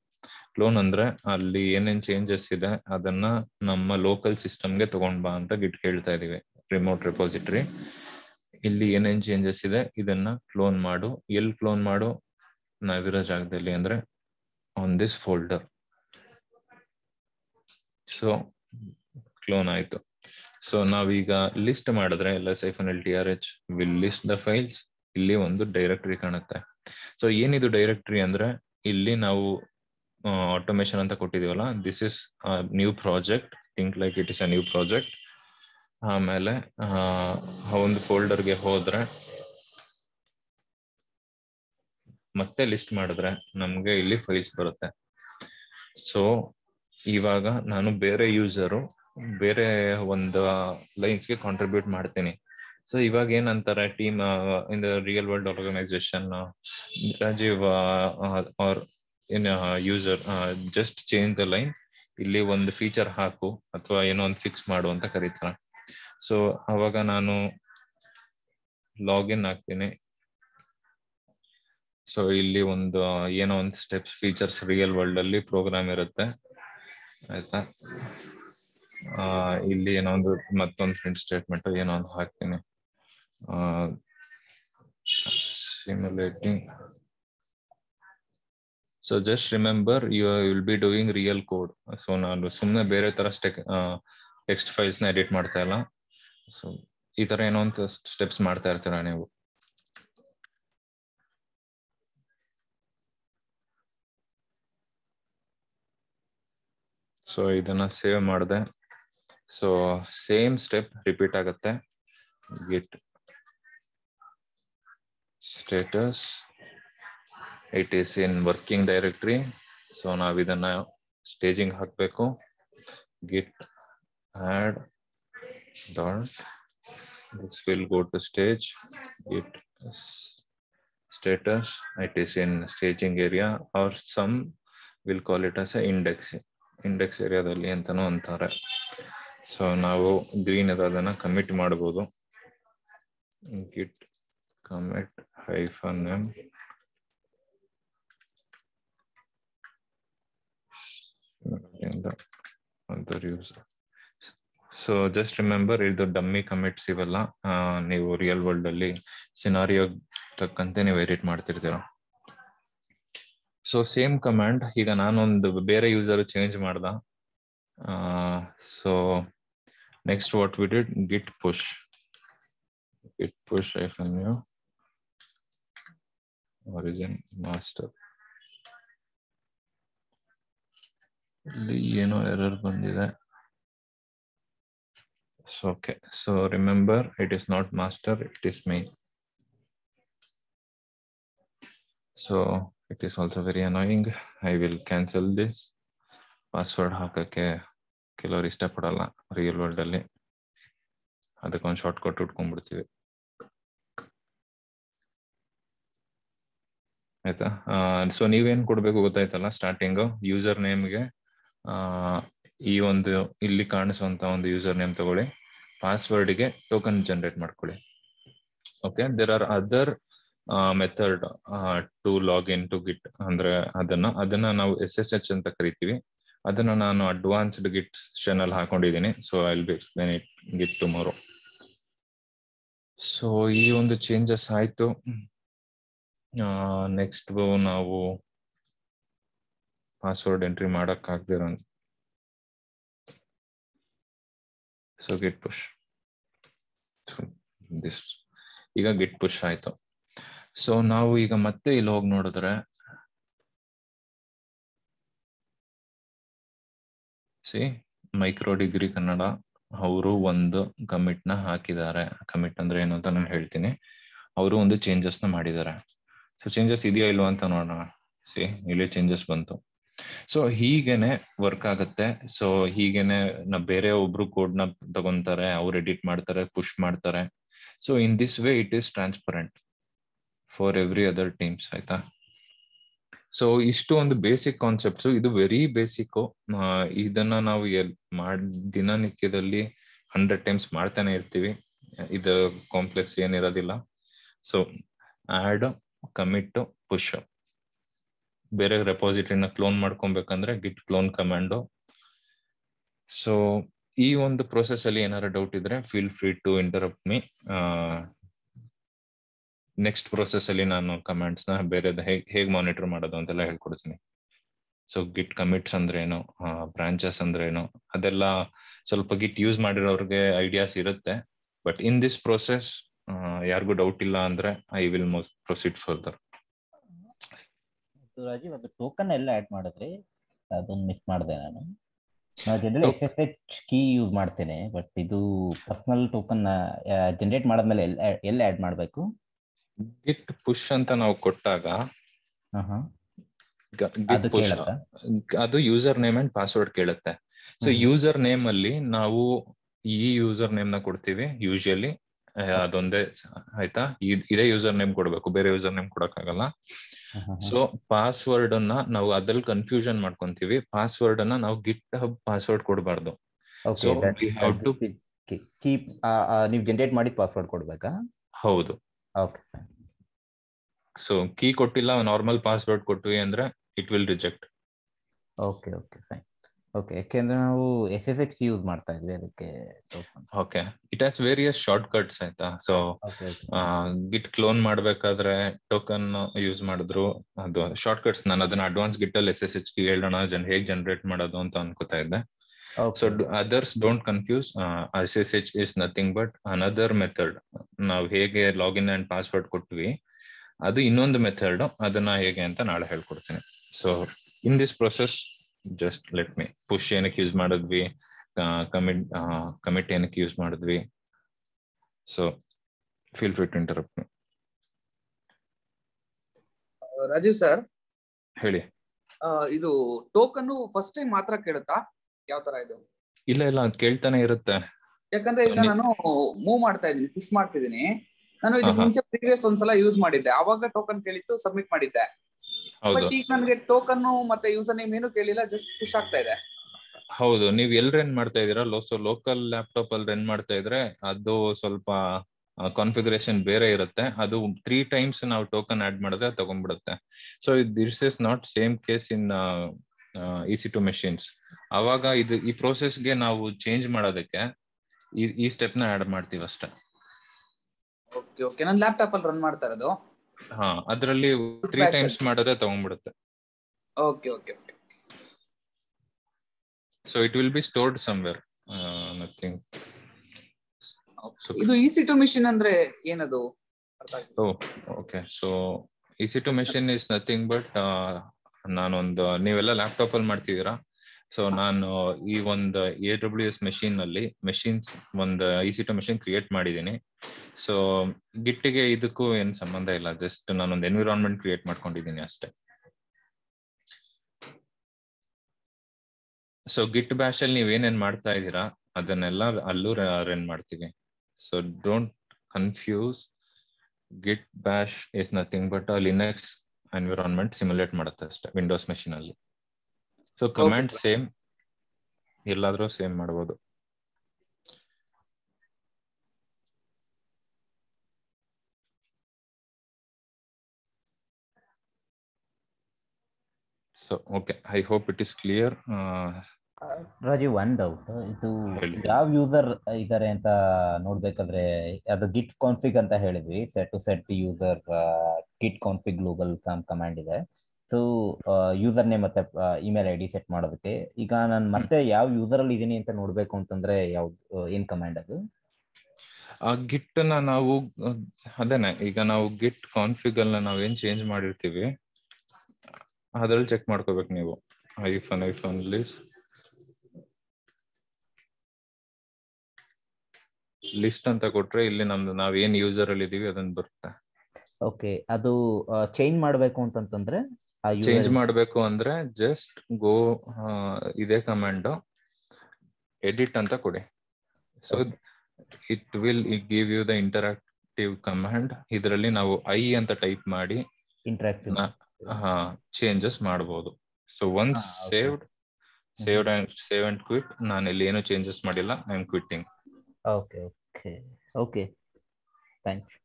Clone ಅಂದ್ರೆ ಅಲ್ಲಿ ಏನೇನ್ ಚೇಂಜಸ್ ಇದೆ ಅದನ್ನ ನಮ್ಮ ಲೋಕಲ್ ಸಿಸ್ಟಮ್ಗೆ ತಗೊಂಡ್ ಬಾ ಅಂತ ಗಿಟ್ ಹೇಳ್ತಾ ಇದೀವಿ. ರಿಮೋಟ್ ರೆಪೋಸಿಟರಿ ಇಲ್ಲಿ ಏನೇನ್ ಚೇಂಜಸ್ ಇದೆ ಇದನ್ನ ಕ್ಲೋನ್ ಮಾಡು. ಎಲ್ಲಿ ಕ್ಲೋನ್ ಮಾಡು? ನಾವಿರೋ ಜಾಗದಲ್ಲಿ ಅಂದ್ರೆ on this folder. So clone ಆಯ್ತು. ಸೊ ನಾವೀಗ ಲಿಸ್ಟ್ ಮಾಡಿದ್ರೆ ls -ltrh will list the files. ಇಲ್ಲಿ ಒಂದು ಡೈರೆಕ್ಟರಿ ಕಾಣುತ್ತೆ. ಸೊ ಏನಿದು ಡೈರೆಕ್ಟರಿ ಅಂದ್ರೆ ಇಲ್ಲಿ ನಾವು ಆಟೋಮೇಶನ್ ಅಂತ ಕೊಟ್ಟಿದೀವಲ್ಲ, this is new project, think like it is a new project. ಆಮೇಲೆ ಒಂದು ಫೋಲ್ಡರ್ಗೆ ಹೋದ್ರೆ ಮತ್ತೆ ಲಿಸ್ಟ್ ಮಾಡಿದ್ರೆ ನಮ್ಗೆ ಇಲ್ಲಿ ಫೈಲ್ಸ್ ಬರುತ್ತೆ. ಸೊ ಇವಾಗ ನಾನು ಬೇರೆ ಯೂಸರು ಬೇರೆ ಒಂದು ಲೈನ್ಸ್ಗೆ ಕಾಂಟ್ರಿಬ್ಯೂಟ್ ಮಾಡ್ತೀನಿ. ಸೊ ಇವಾಗ ಏನಂತಾರೆ team in the real world organisation, Rajeev are in a user just change the line, ಇಲ್ಲಿ ಒಂದು ಫೀಚರ್ ಹಾಕು ಅಥವಾ ಏನೋ ಒಂದು ಫಿಕ್ಸ್ ಮಾಡು ಅಂತ ಕರೀತಾರೆ. ಸೊ ಅವಾಗ ನಾನು ಲಾಗಿನ್ ಆಗ್ತೀನಿ. ಸೊ ಇಲ್ಲಿ ಒಂದು ಏನೋ ಒಂದು ಸ್ಟೆಪ್ಸ್ ಫೀಚರ್ಸ್ ರಿಯಲ್ ವರ್ಲ್ಡ್ ಅಲ್ಲಿ ಪ್ರೋಗ್ರಾಮ್ ಇರುತ್ತೆ ಆಯ್ತಾ. ಇಲ್ಲಿ ಏನೋ ಒಂದು ಮತ್ತೊಂದು ಪ್ರಿಂಟ್ ಸ್ಟೇಟ್ಮೆಂಟ್ ಏನೋ ಒಂದು ಹಾಕ್ತೀನಿ. ಸಿಮ್ಯುಲೇಟಿಂಗ್. So just remember you will be doing real code. So ನಾನು ಸುಮ್ಮನೆ ಬೇರೆ ತರ ಟೆಕ್ಸ್ಟ್ ಫೈಲ್ಸ್ ನ ಎಡಿಟ್ ಮಾಡ್ತಾ ಇಲ್ಲ. ಸೊ ಈ ತರ ಏನೋ ಒಂದು ಸ್ಟೆಪ್ಸ್ ಮಾಡ್ತಾ ಇರ್ತೀರಾ ನೀವು. ಸೊ ಇದನ್ನ ಸೇವ್ ಮಾಡಿದೆ. ಸೊ ಸೇಮ್ ಸ್ಟೆಪ್ ರಿಪೀಟ್ ಆಗುತ್ತೆ. Git status it is in working directory. So ನಾವು ಇದನ್ನ staging ಹಾಕಬೇಕು. git add dot this will go to stage. git status it is in staging area or some will call it as a index area ದಲ್ಲಿ ಅಂತಾನೂ ಅಂತಾರೆ. ಸೊ ನಾವು green ಅದನ್ನ commit ಮಾಡಬಹುದು. git commit -m other user. So just remember idu dummy commits ivalla neevu real world alli scenario takkante neevu edit martirtira. So same command iga nanu ondu bere user change madda. So next what we did, git push -u origin master. ಇಲ್ಲಿ ಏನೋ ಎರರ್ ಬಂದಿದೆ. So okay, so remember it is not master, it is main. So it is also very annoying. I will cancel this. Password ಹಾಕಕ್ಕೆ ಕೆಲವರು ಇಷ್ಟಪಡಲ್ಲ ರಿಯಲ್ ವರ್ಲ್ಡ್ ಅಲ್ಲಿ, ಅದಕ್ಕೊಂದು ಶಾರ್ಟ್ ಕಟ್ ಇಟ್ಕೊಂಡ್ಬಿಡ್ತೀವಿ ಆಯ್ತಾ. ಸೊ ನೀವೇನ್ ಕೊಡ್ಬೇಕು ಗೊತ್ತಾಯ್ತಲ್ಲ, ಸ್ಟಾರ್ಟಿಂಗ್ ಯೂಸರ್ ನೇಮ್ಗೆ ಈ ಒಂದು ಇಲ್ಲಿ ಕಾಣಿಸುವಂತ ಒಂದು ಯೂಸರ್ ನೇಮ್ ತಗೊಳ್ಳಿ, ಪಾಸ್ವರ್ಡ್ಗೆ ಟೋಕನ್ ಜನರೇಟ್ ಮಾಡ್ಕೊಳ್ಳಿ. Okay, there are other method to log in to git ಅಂದ್ರೆ ಅದನ್ನ ನಾವು SSH ಅಂತ ಕರಿತೀವಿ. ಅದನ್ನ ನಾನು ಅಡ್ವಾನ್ಸ್ಡ್ ಗಿಟ್ ಚಾನಲ್ ಹಾಕೊಂಡಿದ್ದೀನಿ. So I will be explain it git tomorrow. So ಈ ಒಂದು ಚೇಂಜಸ್ ಆಯ್ತು. ನೆಕ್ಸ್ಟ್ ನಾವು पासवर्ड एंट्री ಮಾಡಕ ಆಗದಿರೋ ಅಂತ so git push so this ಈಗ git push ಆಯ್ತು so ನಾವು ಈಗ ಮತ್ತೆ ಇಲ್ಲಿ ಹೋಗಿ ನೋಡಿದ್ರೆ see MicroDegree ಕನ್ನಡ ಅವರು ಒಂದು ಕಮಿಟ್ ನ ಹಾಕಿದ್ದಾರೆ ಕಮಿಟ್ ಅಂದ್ರೆ ಏನು ಅಂತ ನಾನು ಹೇಳ್ತೀನಿ ಅವರು ಒಂದು ಚೇಂಜಸ್ ನ ಮಾಡಿದ್ದಾರೆ so ಚೇಂಜಸ್ ಇದೆಯಾ ಇಲ್ಲವಾ ಅಂತ ನೋಡೋಣ see ಇಲ್ಲಿ ಚೇಂಜಸ್ ಬಂತು so ಹೀಗೇನೆ ವರ್ಕ್ ಆಗುತ್ತೆ so ಹೀಗೇನೆ ಬೇರೆ ಒಬ್ರು ಕೋಡ್ ನ ತಗೊಂತಾರೆ ಅವರು ಎಡಿಟ್ ಮಾಡ್ತಾರೆ ಪುಶ್ ಮಾಡ್ತಾರೆ so in this way it is transparent for every other teams ಆಯ್ತಾ so ಇಷ್ಟು ಒಂದು ಬೇಸಿಕ್ ಕಾನ್ಸೆಪ್ಟ್ಸ್ ಇದು ವೆರಿ ಬೇಸಿಕ್ ಇದನ್ನ ನಾವು ದಿನನಿತ್ಯದಲ್ಲಿ 100 ಟೈಮ್ಸ್ ಮಾಡ್ತಾನೆ ಇರ್ತೀವಿ ಇದು ಕಾಂಪ್ಲೆಕ್ಸ್ ಏನಿರೋದಿಲ್ಲ so add commit push ಬೇರೆ ರೆಪೊಸಿಟರಿನ ಕ್ಲೋನ್ ಮಾಡ್ಕೊಬೇಕಂದ್ರೆ git clone command so ಈ ಒಂದು ಪ್ರೋಸೆಸ್ ಅಲ್ಲಿ ಏನಾದರೂ ಡೌಟ್ ಇದ್ರೆ feel free to interrupt me next process ಅಲ್ಲಿ ನಾನು ಕಮಾಂಡ್ಸ್ ನ ಬೇರೆ ಹೇಗೆ ಮಾನಿಟರ್ ಮಾಡೋದು ಅಂತೆಲ್ಲ ಹೇಳ್ಕೊಡ್ತೀನಿ ಸೊ ಗಿಟ್ ಕಮಿಟ್ಸ್ ಅಂದ್ರೆ ಏನು ಬ್ರಾಂಚಸ್ ಅಂದ್ರೆ ಏನು ಅದೆಲ್ಲ ಸ್ವಲ್ಪ ಗಿಟ್ ಯೂಸ್ ಮಾಡಿರೋರಿಗೆ ಐಡಿಯಾಸ್ ಇರುತ್ತೆ ಬಟ್ ಇನ್ ದಿಸ್ ಪ್ರೋಸೆಸ್ ಯಾರಿಗೂ ಡೌಟ್ ಇಲ್ಲ ಅಂದ್ರೆ I will proceed further Rajeev ಅದು ಟೋಕನ್ ಎಲ್ಲ ಆಡ್ ಮಾಡಿದ್ರಿ ಅದನ್ನ ಮಿಸ್ ಮಾಡಿದೆ ನಾನು ಜನರಲಿ SSH ಕೀ ಯೂಸ್ ಮಾಡ್ತೇನೆ ಬಟ್ ಇದು ಪರ್ಸನಲ್ ಟೋಕನ್ ಜನರೇಟ್ ಮಾಡಿದ್ಮೇಲೆ ಎಲ್ಲ ಆಡ್ ಮಾಡಬೇಕು ಗಿಟ್ ಪುಶ್ ಅಂತ ನಾವು ಕೊಟ್ಟಾಗ ಅದು ಯೂಸರ್ ನೇಮ್ ಅಂಡ್ ಪಾಸ್ವರ್ಡ್ ಕೇಳುತ್ತೆ ಸೊ ಯೂಸರ್ ನೇಮ್ ಅಲ್ಲಿ ನಾವು ಈ ಯೂಸರ್ ನೇಮ್ ನ ಕೊಡ್ತೀವಿ ಯೂಶಲಿ ಅದೊಂದೇ ಆಯ್ತಾ ಇದೇ ಯೂಸರ್ ನೇಮ್ ಕೊಡಬೇಕು ಬೇರೆ ಯೂಸರ್ ನೇಮ್ ಕೊಡಕ್ಕಾಗಲ್ಲ ಸೊ ಪಾಸ್ವರ್ಡ್ ಅನ್ನ ನಾವು ಅದ್ರಲ್ಲಿ ಕನ್ಫ್ಯೂಷನ್ ಮಾಡ್ಕೊಂತೀವಿ ಪಾಸ್ವರ್ಡ್ ಅನ್ನ ನಾವು ಗಿಟ್ ಹಬ್ ಪಾಸ್ವರ್ಡ್ ಕೊಡಬಾರ್ದು so we have to keep ನೀವು ಜನರೇಟ್ ಮಾಡಿ ಪಾಸ್ವರ್ಡ್ ಕೊಡಬೇಕಾ ಹೌದು ಸೊ ಕೀ ಕೊಟ್ಟಿಲ್ಲ ನಾರ್ಮಲ್ ಪಾಸ್ವರ್ಡ್ ಕೊಟ್ವಿ ಅಂದ್ರೆ it will reject okay okay fine okay ಯಾಕೆಂದ್ರೆ ನಾವು SSH ಕೀ ಯೂಸ್ ಮಾಡ್ತಾ ಇದ್ವಿ ಅದಕ್ಕೆ okay it has various shortcuts ಆಯ್ತಾ ಸೊ ಗಿಟ್ ಕ್ಲೋನ್ ಮಾಡಬೇಕಾದ್ರೆ ಟೋಕನ್ ಯೂಸ್ ಮಾಡಿದ್ರು ಅದು ಶಾರ್ಟ್ ಕಟ್ಸ್ ನಾನು ಅದನ್ನ ಅಡ್ವಾನ್ಸ್ ಗಿಟ್ ಅಲ್ಲಿ SSH ಕೀ ಹೇಳೋಣ ಹೇಗೆ ಜನರೇಟ್ ಮಾಡೋದು ಅಂತ ಅನ್ಕೋತಾ ಇದ್ದೆ so others don't confuse SSH is nothing but another method now hege login and password kotvi adu innond method adana hege anta naale helkortene so in this process just let me push enake use madidvi commit enake use madidvi so feel free to interrupt me Rajiv sir heli idu token first time matra keluta ಯಾವ ತರ ಇದು ಇಲ್ಲ ಇಲ್ಲ ಅದು ಕೇಳ್ತಾನೆ ಇರುತ್ತೆ ಯಾಕಂದ್ರೆ ಈಗ ನಾನು ಮೂವ್ ಮಾಡ್ತಾ ಇದ್ದೀನಿ ಪುಶ್ ಮಾಡ್ತಿದ್ದೀನಿ ನಾನು ಇದು ಮುಂಚೆ ಪ್ರೀವಿಯಸ್ ಒಂದ್ಸಲ ಯೂಸ್ ಮಾಡಿದ್ದೆ ಅವಾಗ ಟೋಕನ್ ಕೇಳಿತ್ತು ಸಬ್ಮಿಟ್ ಮಾಡಿದ್ದೆ ಬಟ್ ಈಗ ನನಗೆ ಟೋಕನ್ ಮತ್ತೆ ಯೂಸರ್ ನೇಮ್ ಏನು ಕೇಳಿಲ್ಲ ಜಸ್ಟ್ ಪುಶ್ ಆಗ್ತಾ ಇದೆ ಹೌದು ನೀವು ಎಲ್ಲಿ ರನ್ ಮಾಡ್ತಾ ಇದ್ದೀರಾ ಲೋಕಲ್ ಲ್ಯಾಪ್ಟಾಪ್ ಅಲ್ಲಿ ರನ್ ಮಾಡ್ತಾ ಇದ್ರೆ ಅದು ಸ್ವಲ್ಪ ಕಾನ್ಫಿಗರೇಷನ್ ಬೇರೆ ಇರುತ್ತೆ ಅದು 3 ಟೈಮ್ಸ್ ನಾವು ಟೋಕನ್ ಆಡ್ ಮಾಡಿದ್ರೆ ತಗೊಂಡ್ಬಿಡುತ್ತೆ so this is not same case in EC2 machines ಅವಾಗ ಇದು ಈ ಪ್ರೋಸೆಸ್ ಗೆ ನಾವು ಚೇಂಜ್ ಮಾಡೋದಕ್ಕೆ ಈ ಸ್ಟೆಪ್ ನ ಆಡ್ ಮಾಡ್ತೀವಿ ಅಷ್ಟೇ ಓಕೆ ಓಕೆ ನನ್ನ ಲ್ಯಾಪ್ಟಾಪ್ ಅಲ್ಲಿ ರನ್ ಮಾಡ್ತಾ ಇರೋದು ಹಾ ಅದರಲ್ಲಿ 3 ಟೈಮ್ಸ್ ಮಾಡಿದ್ರೆ ತಗೊಂಡ್ಬಿಡುತ್ತೆ okay okay so it will be stored somewhere nothing ಇದು EC2 machine ಅಂದ್ರೆ ಏನದು ಅರ್ಥ ಆಯ್ತು okay so EC2 machine is nothing but ನಾನೊಂದು ನೀವೆಲ್ಲ ಲ್ಯಾಪ್ಟಾಪ್ ಅಲ್ಲಿ ಮಾಡ್ತಿದ್ದೀರಾ ಸೊ ನಾನು ಈ ಒಂದು AWS ಮೆಷಿನ್ ಅಲ್ಲಿ ಮೆಷಿನ್ಸ್ ಒಂದು EC2 ಮೆಷಿನ್ ಕ್ರಿಯೇಟ್ ಮಾಡಿದ್ದೀನಿ ಸೊ ಗಿಟ್ಟಿಗೆ ಇದಕ್ಕೂ ಏನ್ ಸಂಬಂಧ ಇಲ್ಲ ಜಸ್ಟ್ ನಾನೊಂದು ಎನ್ವಿರಾನ್ಮೆಂಟ್ ಕ್ರಿಯೇಟ್ ಮಾಡ್ಕೊಂಡಿದ್ದೀನಿ ಅಷ್ಟೇ ಸೊ ಗಿಟ್ ಬ್ಯಾಶ್ ಅಲ್ಲಿ ನೀವೇನೇನ್ ಮಾಡ್ತಾ ಇದ್ದೀರಾ ಅದನ್ನೆಲ್ಲ ಅಲ್ಲೂ ರನ್ ಮಾಡ್ತೀವಿ so don't confuse ಗಿಟ್ bash is nothing but Linux environment simulate ಮಾಡುತ್ತೆ ಅಷ್ಟೇ ವಿಂಡೋಸ್ ಮೆಷಿನ್ ಅಲ್ಲಿ ಸೊ ಕಮಾಂಡ್ ಸೇಮ್ ಎಲ್ಲಾದರೂ ಸೇಮ್ ಮಾಡಬಹುದು so okay I hope it is clear Rajiv one doubt ಇದು ಯಾವ ಯೂಸರ್ ಇದ್ದಾರೆ ಅಂತ ನೋಡ್ಬೇಕಾದ್ರೆ ಅದು ಗಿಟ್ ಕಾನ್ಫಿಗ್ ಅಂತ ಹೇಳಿದ್ವಿ set to set the user ಗಿಟ್ config global command ಇದೆ ಸೊ ಯೂಸರ್ ನೇಮ್ ಮತ್ತೆ ಇಮೇಲ್ ಐಡಿ ಸೆಟ್ ಮಾಡೋದಕ್ಕೆ ಈಗ ನಾನು ಮತ್ತೆ ಯಾವ ಯೂಸರ್ ಅಲ್ಲಿ ಇದೀನಿ ಅಂತ ನೋಡಬೇಕು ಅಂತಂದ್ರೆ ಯಾವ ಏನ್ ಕಮಾಂಡ್ ಅದು? ಗಿಟ್ ನ ನಾವು ಅದೇನೆ ಈಗ ನಾವು ಗಿಟ್ ಕಾನ್ಫಿಗ್ ಅನ್ನ ನಾವು ಏನ್ ಚೇಂಜ್ ಮಾಡಿರ್ತೀವಿ ಅದರಲ್ಲಿ ಚೆಕ್ ಮಾಡ್ಕೋಬೇಕು ನೀವು ಐಫೋನ್ ಲಿಸ್ಟ್ ಅಂತ ಕೊಟ್ರೆ ಇಲ್ಲಿ ನಮ್ದು ನಾವ್ ಏನ್ ಯೂಸರ್ ಅಲ್ಲಿ ಇದೀವಿ ಅದನ್ನ ಬರುತ್ತೆ. ಓಕೆ, ಅದು ಚೇಂಜ್ ಮಾಡಬೇಕು ಅಂತಂದ್ರೆ ಚೇಂಜ್ ಮಾಡಬೇಕು ಅಂದ್ರೆ ಜಸ್ಟ್ ಗೋ ಇದೇ ಕಮಾಂಡ್ ಎಡಿಟ್ ಅಂತ ಕೊಡಿ. So it will give you the interactive command. ಇದರಲ್ಲಿ ನಾವು ಐ ಅಂತ ಟೈಪ್ ಮಾಡಿ ಇಂಟರಾಕ್ಟಿವ್ ಚೇಂಜಸ್ ಮಾಡಬಹುದು. So once saved and save and quit. ನಾನು ಇಲ್ಲಿ ಏನು ಚೇಂಜಸ್ ಮಾಡಿಲ್ಲ, I am quitting. Okay okay okay thanks.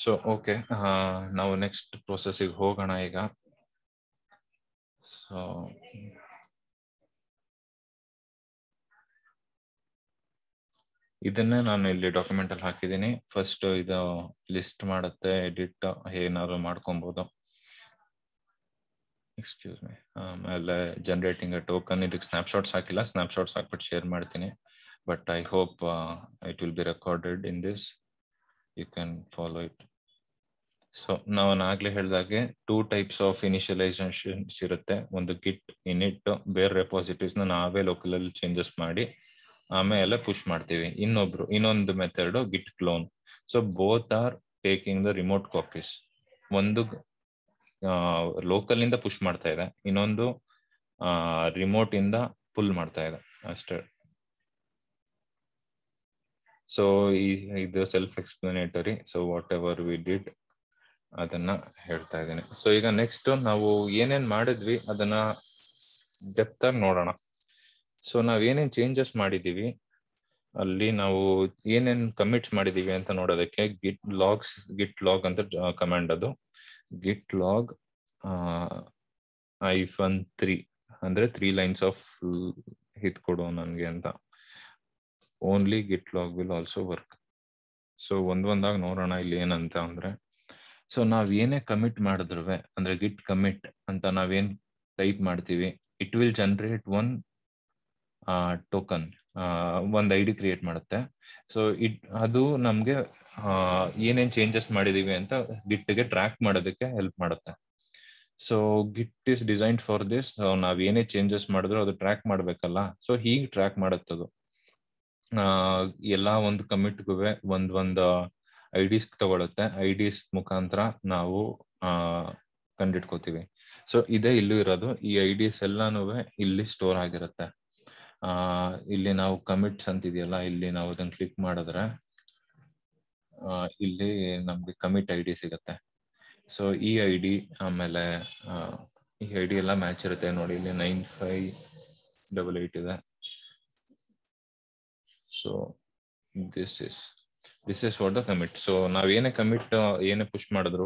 So okay, ನಾವು ನೆಕ್ಸ್ಟ್ ಪ್ರೊಸೆಸ್ಸಿಗೆ ಹೋಗೋಣ ಈಗ. ಸೊ ಇದನ್ನೇ ನಾನು ಇಲ್ಲಿ ಡಾಕ್ಯುಮೆಂಟ್ ಅಲ್ಲಿ ಹಾಕಿದ್ದೀನಿ. ಫಸ್ಟ್ ಇದು ಲಿಸ್ಟ್ ಮಾಡುತ್ತೆ, ಎಡಿಟ್ ಏನಾದ್ರು ಮಾಡ್ಕೊಬಹುದು. Excuse me. ಆಮೇಲೆ ಜನರೇಟಿಂಗ್ ಅ ಟೋಕನ್, ಇದಕ್ಕೆ ಸ್ನಾಪ್ಶಾಟ್ಸ್ ಹಾಕಿಲ್ಲ, ಸ್ನಾಪ್ಶಾಟ್ಸ್ ಹಾಕ್ಬಿಟ್ಟು ಶೇರ್ ಮಾಡ್ತೀನಿ. But I hope it will be recorded in this, you can follow it. So now nagle helidage two types of initializations irutte. One git init, bare repositories na naave local alli changes maadi amele push martivi. Innondu method git clone. So both are taking the remote copies. Ondu local inda push martta ide, innondu remote inda pull martta ide ಅಷ್ಟೇ. So ಇದು self explanatory. So whatever we did ಅದನ್ನ ಹೇಳ್ತಾ ಇದೀನಿ. ಸೊ ಈಗ ನೆಕ್ಸ್ಟ್ ನಾವು ಏನೇನ್ ಮಾಡಿದ್ವಿ ಅದನ್ನ ಡೆಪ್ತ್ ಆಗಿ ನೋಡೋಣ. ಸೊ ನಾವ್ ಏನೇನ್ ಚೇಂಜಸ್ ಮಾಡಿದೀವಿ, ಅಲ್ಲಿ ನಾವು ಏನೇನ್ ಕಮಿಟ್ಸ್ ಮಾಡಿದೀವಿ ಅಂತ ನೋಡೋದಕ್ಕೆ ಗಿಟ್ ಲಾಗ್ ಅಂತ ಕಮಾಂಡ್. ಅದು ಗಿಟ್ ಲಾಗ್ -3 ಅಂದ್ರೆ 3 ಲೈನ್ಸ್ ಆಫ್ ಹಿಟ್ ಕೊಡು ನನ್ಗೆ ಅಂತ. Only git log will also work. So ಒಂದೊಂದಾಗಿ ನೋಡೋಣ ಇಲ್ಲಿ ಏನಂತ ಅಂದ್ರೆ. ಸೊ ನಾವ್ ಏನೇ ಕಮಿಟ್ ಮಾಡಿದ್ರುವೆ ಅಂದ್ರೆ ಗಿಟ್ ಕಮಿಟ್ ಅಂತ ನಾವೇನ್ ಟೈಪ್ ಮಾಡ್ತೀವಿ, it will generate one token, ಒಂದ್ ಐಡಿ ಕ್ರಿಯೇಟ್ ಮಾಡುತ್ತೆ. ಸೊ ಅದು ನಮ್ಗೆ ಏನೇನ್ ಚೇಂಜಸ್ ಮಾಡಿದೀವಿ ಅಂತ ಗಿಟ್ಗೆ ಟ್ರ್ಯಾಕ್ ಮಾಡೋದಕ್ಕೆ ಹೆಲ್ಪ್ ಮಾಡುತ್ತೆ. So ಗಿಟ್ is designed for this. ನಾವ್ ಏನೇ ಚೇಂಜಸ್ ಮಾಡಿದ್ರು ಅದು ಟ್ರ್ಯಾಕ್ ಮಾಡ್ಬೇಕಲ್ಲ, ಸೊ ಹೀಗೆ ಟ್ರ್ಯಾಕ್ ಮಾಡುತ್ತದು. ಎಲ್ಲಾ ಒಂದು ಕಮಿಟ್ಗುವೆ ಒಂದ್ ಐಡಿಸ್ ತಗೊಳುತ್ತೆ. ಐಡಿಸ್ ಮುಖಾಂತರ ನಾವು ಕಂಡಿಡ್ಕೋತೀವಿ. ಸೊ ಇದೇ ಇಲ್ಲೂ ಇರೋದು. ಈ ಐಡಿಸ್ ಎಲ್ಲಾನು ಇಲ್ಲಿ ಸ್ಟೋರ್ ಆಗಿರುತ್ತೆ. ಇಲ್ಲಿ ನಾವು ಕಮಿಟ್ಸ್ ಅಂತ ಇದೆಯಲ್ಲ, ಇಲ್ಲಿ ನಾವು ಅದನ್ನ ಕ್ಲಿಕ್ ಮಾಡಿದ್ರೆ ಇಲ್ಲಿ ನಮ್ಗೆ ಕಮಿಟ್ ಐಡಿ ಸಿಗತ್ತೆ. ಸೊ ಈ ಐಡಿ ಆಮೇಲೆ ಈ ಐಡಿ ಎಲ್ಲ ಮ್ಯಾಚ್ ಇರುತ್ತೆ. ನೋಡಿ ಇಲ್ಲಿ 9588 ಇದೆ. So this is what the commit. So ನಾವು ಏನೇ ಕಮಿಟ್ ಏನೇ ಪುಷ್ ಮಾಡಿದ್ರು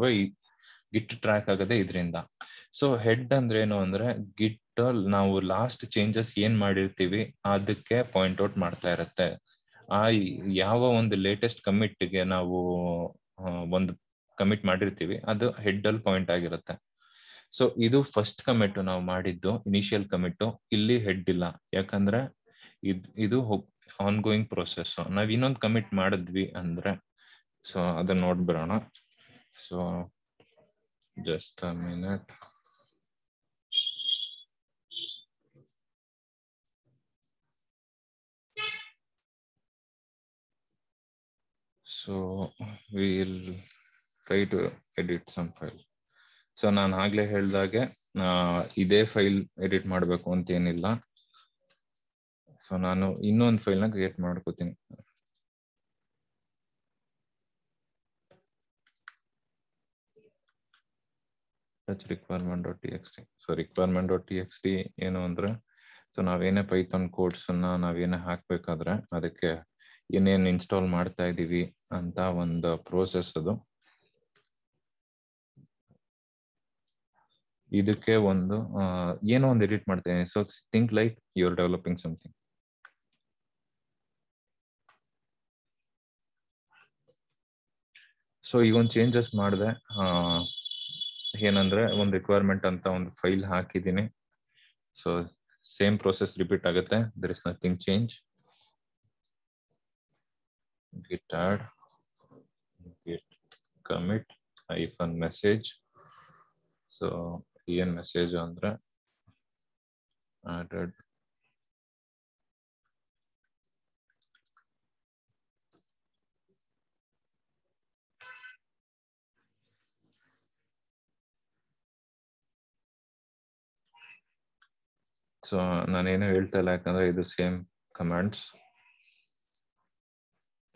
ಗಿಟ್ ಟ್ರ್ಯಾಕ್ ಆಗದೆ ಇದರಿಂದ. ಸೊ ಹೆಡ್ ಅಂದ್ರೆ ಏನು ಅಂದ್ರೆ ಗಿಟ್ ನಾವು ಲಾಸ್ಟ್ ಚೇಂಜಸ್ ಏನ್ ಮಾಡಿರ್ತೀವಿ ಅದಕ್ಕೆ ಪಾಯಿಂಟ್ ಔಟ್ ಮಾಡ್ತಾ ಇರತ್ತೆ. ಯಾವ ಒಂದು ಲೇಟೆಸ್ಟ್ ಕಮಿಟ್ಗೆ ನಾವು ಒಂದು ಕಮಿಟ್ ಮಾಡಿರ್ತೀವಿ ಅದು ಹೆಡ್ ಅಲ್ಲಿ ಪಾಯಿಂಟ್ ಆಗಿರುತ್ತೆ. ಸೊ ಇದು ಫಸ್ಟ್ ಕಮಿಟ್ ನಾವು ಮಾಡಿದ್ದು, ಇನಿಷಿಯಲ್ ಕಮಿಟ್. ಇಲ್ಲಿ ಹೆಡ್ ಇಲ್ಲ, ಯಾಕಂದ್ರೆ ಇದು ಆನ್ಗೋಯಿಂಗ್ ಪ್ರೊಸೆಸ್. ನಾವ್ ಇನ್ನೊಂದು ಕಮಿಟ್ ಮಾಡಿದ್ವಿ ಅಂದ್ರೆ, ಸೊ ಅದನ್ನ ನೋಡ್ಬಿಡೋಣ. So just a minute. So we will try to edit some file. So ನಾನು ಆಗ್ಲೇ ಹೇಳ್ದಾಗೆ ಇದೇ ಫೈಲ್ ಎಡಿಟ್ ಮಾಡ್ಬೇಕು ಅಂತ ಏನಿಲ್ಲ. ಸೊ ನಾನು ಇನ್ನೊಂದು ಫೈಲ್ ನ ಕ್ರಿಯೇಟ್ ಮಾಡ್ಕೋತೀನಿ. requirement.txt. ಸೊ requirement.txt ಏನು ಅಂದ್ರೆ, ಸೊ ನಾವೇನೇ ಪೈಥಾನ್ ಕೋಡ್ಸ್ ಅನ್ನ ನಾವೇನೇ ಹಾಕ್ಬೇಕಾದ್ರೆ ಅದಕ್ಕೆ ಏನೇನ್ ಇನ್ಸ್ಟಾಲ್ ಮಾಡ್ತಾ ಇದೀವಿ ಅಂತ ಒಂದು ಪ್ರೋಸೆಸ್ ಅದು. ಇದಕ್ಕೆ ಒಂದು ಏನೋ ಒಂದು ಎಡಿಟ್ ಮಾಡ್ತೇನೆ. So think like you are developing something. So ಈ ಒಂದು ಚೇಂಜಸ್ ಮಾಡಿದೆ. ಏನಂದ್ರೆ ಒಂದು ರಿಕ್ವೈರ್ಮೆಂಟ್ ಅಂತ ಒಂದು ಫೈಲ್ ಹಾಕಿದೀನಿ. ಸೊ ಸೇಮ್ ಪ್ರೋಸೆಸ್ ರಿಪೀಟ್ ಆಗುತ್ತೆ. There is nothing change. git add git commit -message. So ಏನ್ ಮೆಸೇಜ್ ಅಂದ್ರೆ added ಸೊ ನಾನೇನು ಹೇಳ್ತಾ ಇಲ್ಲ ಯಾಕಂದ್ರೆ ಇದು ಸೇಮ್ ಕಮಾಂಡ್ಸ್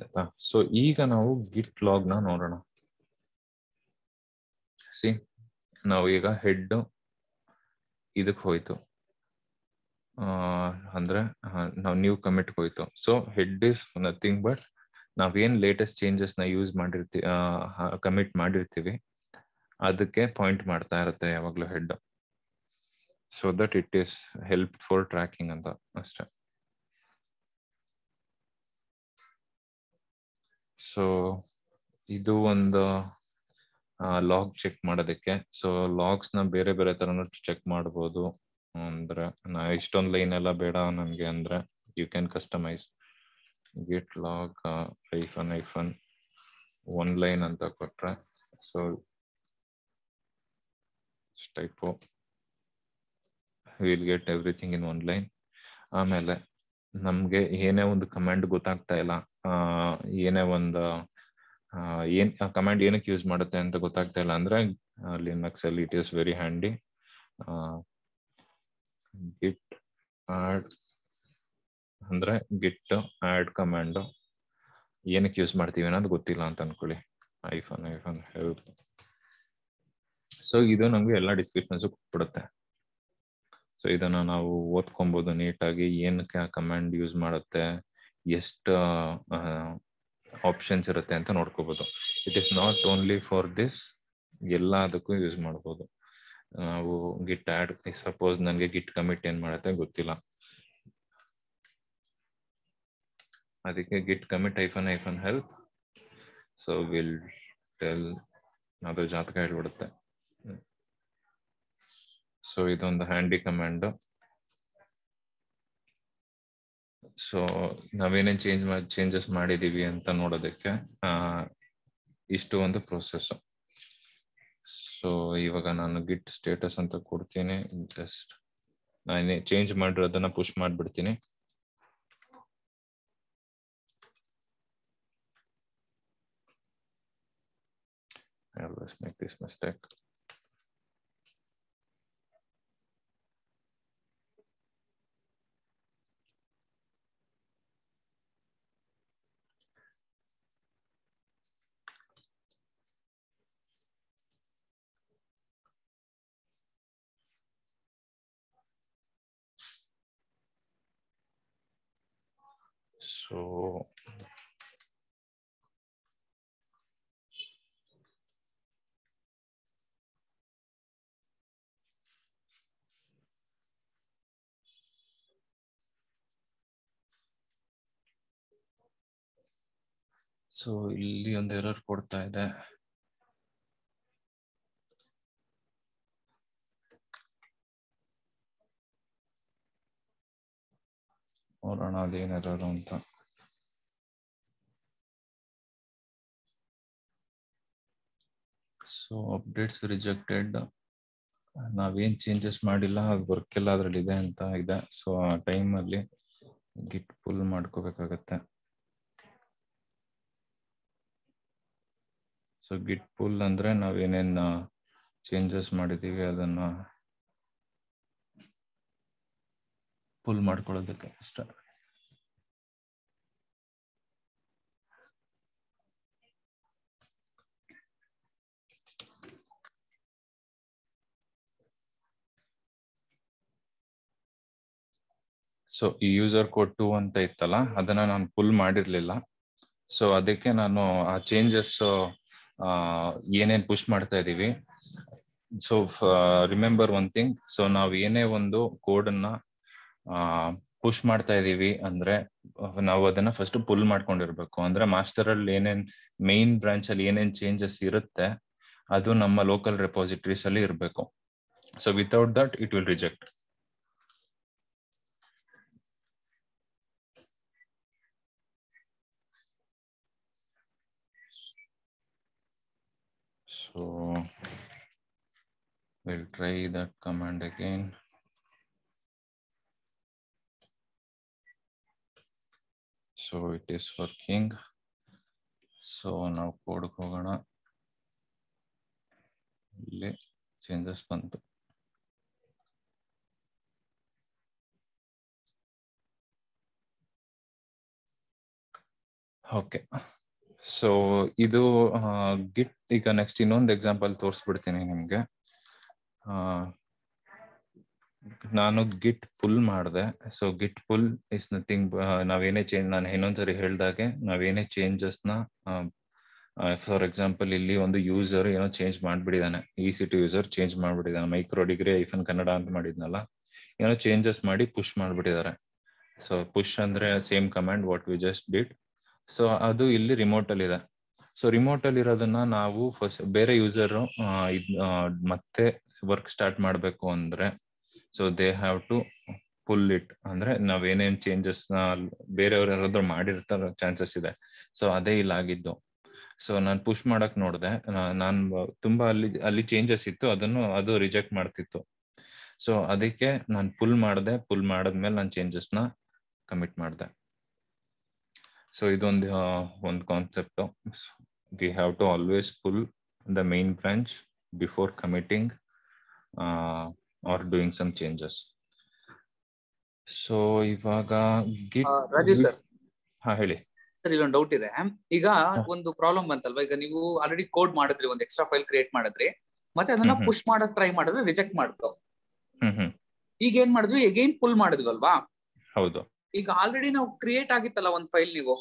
ಆಯ್ತಾ. ಸೊ ಈಗ ನಾವು ಗಿಟ್ ಲಾಗ್ ನ ನೋಡೋಣ. ಸಿ ನಾವು ಈಗ ಹೆಡ್ ಇದಕ್ಕೆ ಹೋಯ್ತು, ಅಂದ್ರೆ ನಾವು ನ್ಯೂ ಕಮಿಟ್ ಹೋಯ್ತು. So head is nothing but ನಾವೇನ್ ಲೇಟೆಸ್ಟ್ ಚೇಂಜಸ್ ನ ಯೂಸ್ ಮಾಡಿರ್ತೀವಿ, ಕಮಿಟ್ ಮಾಡಿರ್ತೀವಿ, ಅದಕ್ಕೆ ಪಾಯಿಂಟ್ ಮಾಡ್ತಾ ಇರುತ್ತೆ ಯಾವಾಗ್ಲೂ head, so that it is helped for tracking and ಅಷ್ಟೇ. ಸೊ ಇದು ಒಂದು ಲಾಗ್ ಚೆಕ್ ಮಾಡೋದಕ್ಕೆ. ಸೊ ಲಾಗ್ಸ್ ನ ಬೇರೆ ಬೇರೆ ತರನು ಚೆಕ್ ಮಾಡಬಹುದು. ಅಂದ್ರೆ ನಾ ಇಷ್ಟೊಂದು ಲೈನ್ ಎಲ್ಲ ಬೇಡ ನನ್ಗೆ ಅಂದ್ರೆ you can customise. git log -- one line ಅಂತ ಕೊಟ್ರೆ, so typo, we'll get everything in one line. ಆಮೇಲೆ ನಮ್ಗೆ ಏನೇ ಒಂದು ಕಮಾಂಡ್ ಗೊತ್ತಾಗ್ತಾ ಇಲ್ಲ, ಏನೇ ಒಂದು ಏನ್ ಕಮಾಂಡ್ ಏನಕ್ಕೆ ಯೂಸ್ ಮಾಡುತ್ತೆ ಅಂತ ಗೊತ್ತಾಗ್ತಾ ಇಲ್ಲ ಅಂದ್ರೆ ಲಿನಕ್ಸ್ ಅಲ್ಲಿ it is very handy. Git add ಅಂದ್ರೆ ಗಿಟ್ ಆಡ್ ಕಮಾಂಡ್ ಏನಕ್ಕೆ ಯೂಸ್ ಮಾಡ್ತೀವಿ ಅನ್ನೋದು ಗೊತ್ತಿಲ್ಲ ಅಂತ ಅನ್ಕೊಳ್ಳಿ, -help. ಸೊ ಇದು ನಮ್ಗೆ ಎಲ್ಲಾ ಡಿಸ್ಕ್ರಿಪ್ಷನ್ಸ್ ಕೊಟ್ಬಿಡುತ್ತೆ. ಸೊ ಇದನ್ನ ನಾವು ಓದ್ಕೊಬಹುದು ನೀಟಾಗಿ, ಏನಕ್ಕೆ ಆ ಕಮಾಂಡ್ ಯೂಸ್ ಮಾಡುತ್ತೆ, ಎಷ್ಟು ಆಪ್ಷನ್ಸ್ ಇರುತ್ತೆ ಅಂತ ನೋಡ್ಕೋಬಹುದು. It is not only for this, ಎಲ್ಲದಕ್ಕೂ ಯೂಸ್ ಮಾಡ್ಬೋದು ನಾವು. ಗಿಟ್ ಆಡ್ ಸಪೋಸ್ ನನಗೆ ಗಿಟ್ ಕಮಿಟ್ ಏನ್ ಮಾಡುತ್ತೆ ಗೊತ್ತಿಲ್ಲ, ಅದಕ್ಕೆ ಗಿಟ್ commit -- help. So will tell ಅದ್ರ ಜಾತಕ ಹೇಳ್ಬಿಡುತ್ತೆ. ಸೊ ಇದೊಂದು ಹ್ಯಾಂಡಿ ಕಮಾಂಡ್. ಸೊ ನಾವೇನೇನ್ ಚೇಂಜಸ್ ಮಾಡಿದೀವಿ ಅಂತ ನೋಡೋದಕ್ಕೆ ಇಷ್ಟು ಒಂದು ಪ್ರೋಸೆಸ್. ಸೊ ಇವಾಗ ನಾನು ಗಿಟ್ ಸ್ಟೇಟಸ್ ಅಂತ ಕೊಡ್ತೀನಿ, ಜಸ್ಟ್ ನಾನೇ ಚೇಂಜ್ ಮಾಡಿರೋದನ್ನ ಪುಷ್ ಮಾಡ್ಬಿಡ್ತೀನಿ. I always make this mistake. So ಇಲ್ಲಿ ಒಂದು ಎರರ್ ಕೊಡ್ತಾ ಇದೆ. ನೋಡೋಣ ಅದೇನ್ ಎರರ್ ಅಂತ. ಸೊ ಅಪ್ಡೇಟ್ಸ್ ರಿಜೆಕ್ಟೆಡ್, ನಾವೇನ್ ಚೇಂಜಸ್ ಮಾಡಿಲ್ಲ, ವರ್ಕ್ ಎಲ್ಲ ಅದ್ರಲ್ಲಿ ಇದೆ ಅಂತ ಇದೆ. ಸೊ ಆ ಟೈಮ್ ಅಲ್ಲಿ ಗಿಟ್ ಪುಲ್ ಮಾಡ್ಕೋಬೇಕಾಗತ್ತೆ. ಸೊ ಗಿಟ್ ಪುಲ್ ಅಂದ್ರೆ ನಾವೇನೇನ್ ಚೇಂಜಸ್ ಮಾಡಿದೀವಿ ಅದನ್ನ ಪುಲ್ ಮಾಡ್ಕೊಳ್ಳೋದಕ್ಕೆ ಅಷ್ಟೇ. ಸೊ ಈ ಯೂಸರ್ ಕೋಡ್ 2 ಅಂತ ಇತ್ತಲ್ಲ ಅದನ್ನ ನಾನು ಪುಲ್ ಮಾಡಿರ್ಲಿಲ್ಲ. ಸೊ ಅದಕ್ಕೆ ನಾನು ಆ ಚೇಂಜಸ್ ಏನೇನ್ ಪುಷ್ ಮಾಡ್ತಾ ಇದೀವಿ. So remember one thing, so ನಾವ್ ಏನೇ ಒಂದು ಕೋಡ್ ಅನ್ನ ಪುಷ್ ಮಾಡ್ತಾ ಇದೀವಿ ಅಂದ್ರೆ ನಾವು ಅದನ್ನ ಫಸ್ಟ್ ಪುಲ್ ಮಾಡ್ಕೊಂಡಿರಬೇಕು. ಅಂದ್ರೆ ಮಾಸ್ಟರ್ ಅಲ್ಲಿ ಏನೇನ್ ಮೇನ್ ಬ್ರಾಂಚ್ ಅಲ್ಲಿ ಏನೇನ್ ಚೇಂಜಸ್ ಇರುತ್ತೆ ಅದು ನಮ್ಮ ಲೋಕಲ್ ರೆಪೊಸಿಟರೀಸ್ ಅಲ್ಲಿ ಇರಬೇಕು. So without that it will reject. So we'll try that command again. So it is working. So now code hogana. Let changes bantu. Okay. So idu git iga next inond example torisibittini nimge. ನಾನು ಗಿಟ್ ಪುಲ್ ಮಾಡಿದೆ. So ಗಿಟ್ pull is nothing. ನಾವೇನೇ ಚೇಂಜ್, ನಾನು ಇನ್ನೊಂದ್ಸರಿ ಹೇಳ್ದಾಗೆ ನಾವೇನೇ ಚೇಂಜಸ್ ನ, ಫಾರ್ ಎಕ್ಸಾಂಪಲ್ ಇಲ್ಲಿ ಒಂದು ಯೂಸರ್ ಏನೋ ಚೇಂಜ್ ಮಾಡ್ಬಿಟ್ಟಿದ್ದಾನೆ, EC2 ಯೂಸರ್ ಚೇಂಜ್ ಮಾಡ್ಬಿಟ್ಟಿದ್ದಾನೆ, MicroDegree-Kannada ಅಂತ ಮಾಡಿದ್ನಲ್ಲ, ಏನೋ ಚೇಂಜಸ್ ಮಾಡಿ ಪುಷ್ ಮಾಡ್ಬಿಟ್ಟಿದ್ದಾರೆ. ಸೊ ಪುಷ್ ಅಂದ್ರೆ same command what we just did. So ಅದು ಇಲ್ಲಿ ರಿಮೋಟ್ ಅಲ್ಲಿ ಇದೆ. ಸೊ ರಿಮೋಟ್ ಅಲ್ಲಿ ಇರೋದನ್ನ ನಾವು ಫಸ್ಟ್ ಬೇರೆ ಯೂಸರ್ ಮತ್ತೆ ವರ್ಕ್ ಸ್ಟಾರ್ಟ್ ಮಾಡ್ಬೇಕು ಅಂದ್ರೆ so they have to pull it. andre navene changes na bereyavar yaradru madirtara chances ide. so ade ilagiddu. so nan push madak nodde, nan tumba alli changes ittu, adannu adu reject martittu. so adikke nan pull madde. pull madadmele nan changes na commit madde. so idondu one concept. we have to always pull the main branch before committing or doing some changes. so ivaga git Rajesh sir, ha heli sir, illo doubt ide. iga ondu problem bantalva. iga neevu already code madidre, ondu extra file create madidre, matte adanna push madak try madidre reject madtu. iga en madidvi, again pull madidvi alva. haudu. iga already now create agittalla ondu file, neevu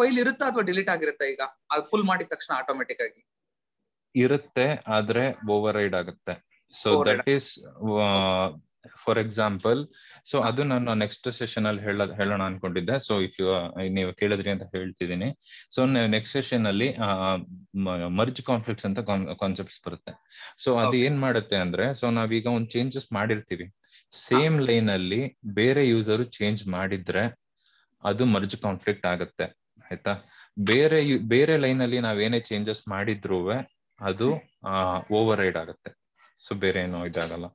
file irutta athwa delete agirutta? iga ad pull madiದ takshana automatic agi ಇರುತ್ತೆ, ಆದ್ರೆ ಓವರ್ ರೈಡ್ ಆಗುತ್ತೆ. So that is for example. So ಅದು ನಾನು ನೆಕ್ಸ್ಟ್ ಸೆಷನ್ ಅಲ್ಲಿ ಹೇಳೋಣ ಅನ್ಕೊಂಡಿದ್ದೆ. ಸೊ ಇಫ್ ನೀವು ಕೇಳಿದ್ರಿ ಅಂತ ಹೇಳ್ತಿದ್ದೀನಿ. ಸೊ ನೆಕ್ಸ್ಟ್ ಸೆಷನ್ ಅಲ್ಲಿ ಮರ್ಜ್ ಕಾನ್ಫ್ಲಿಕ್ಟ್ಸ್ ಅಂತ ಕಾನ್ಸೆಪ್ಟ್ಸ್ ಬರುತ್ತೆ. ಸೊ ಅದು ಏನ್ ಮಾಡುತ್ತೆ ಅಂದ್ರೆ, ಸೊ ನಾವೀಗ ಒಂದು ಚೇಂಜಸ್ ಮಾಡಿರ್ತೀವಿ, ಸೇಮ್ ಲೈನ್ ಅಲ್ಲಿ ಬೇರೆ ಯೂಸರ್ ಚೇಂಜ್ ಮಾಡಿದ್ರೆ ಅದು ಮರ್ಜ್ ಕಾನ್ಫ್ಲಿಕ್ಟ್ ಆಗುತ್ತೆ, ಆಯ್ತಾ. ಬೇರೆ ಬೇರೆ ಲೈನ್ ಅಲ್ಲಿ ನಾವೇನೇ ಚೇಂಜಸ್ ಮಾಡಿದ್ರು ಅದು ಓವರ್ ರೈಡ್ ಆಗುತ್ತೆ. ಸೊ ಬೇರೆ ಏನೋ ಇದಾಗಲ್ಲ.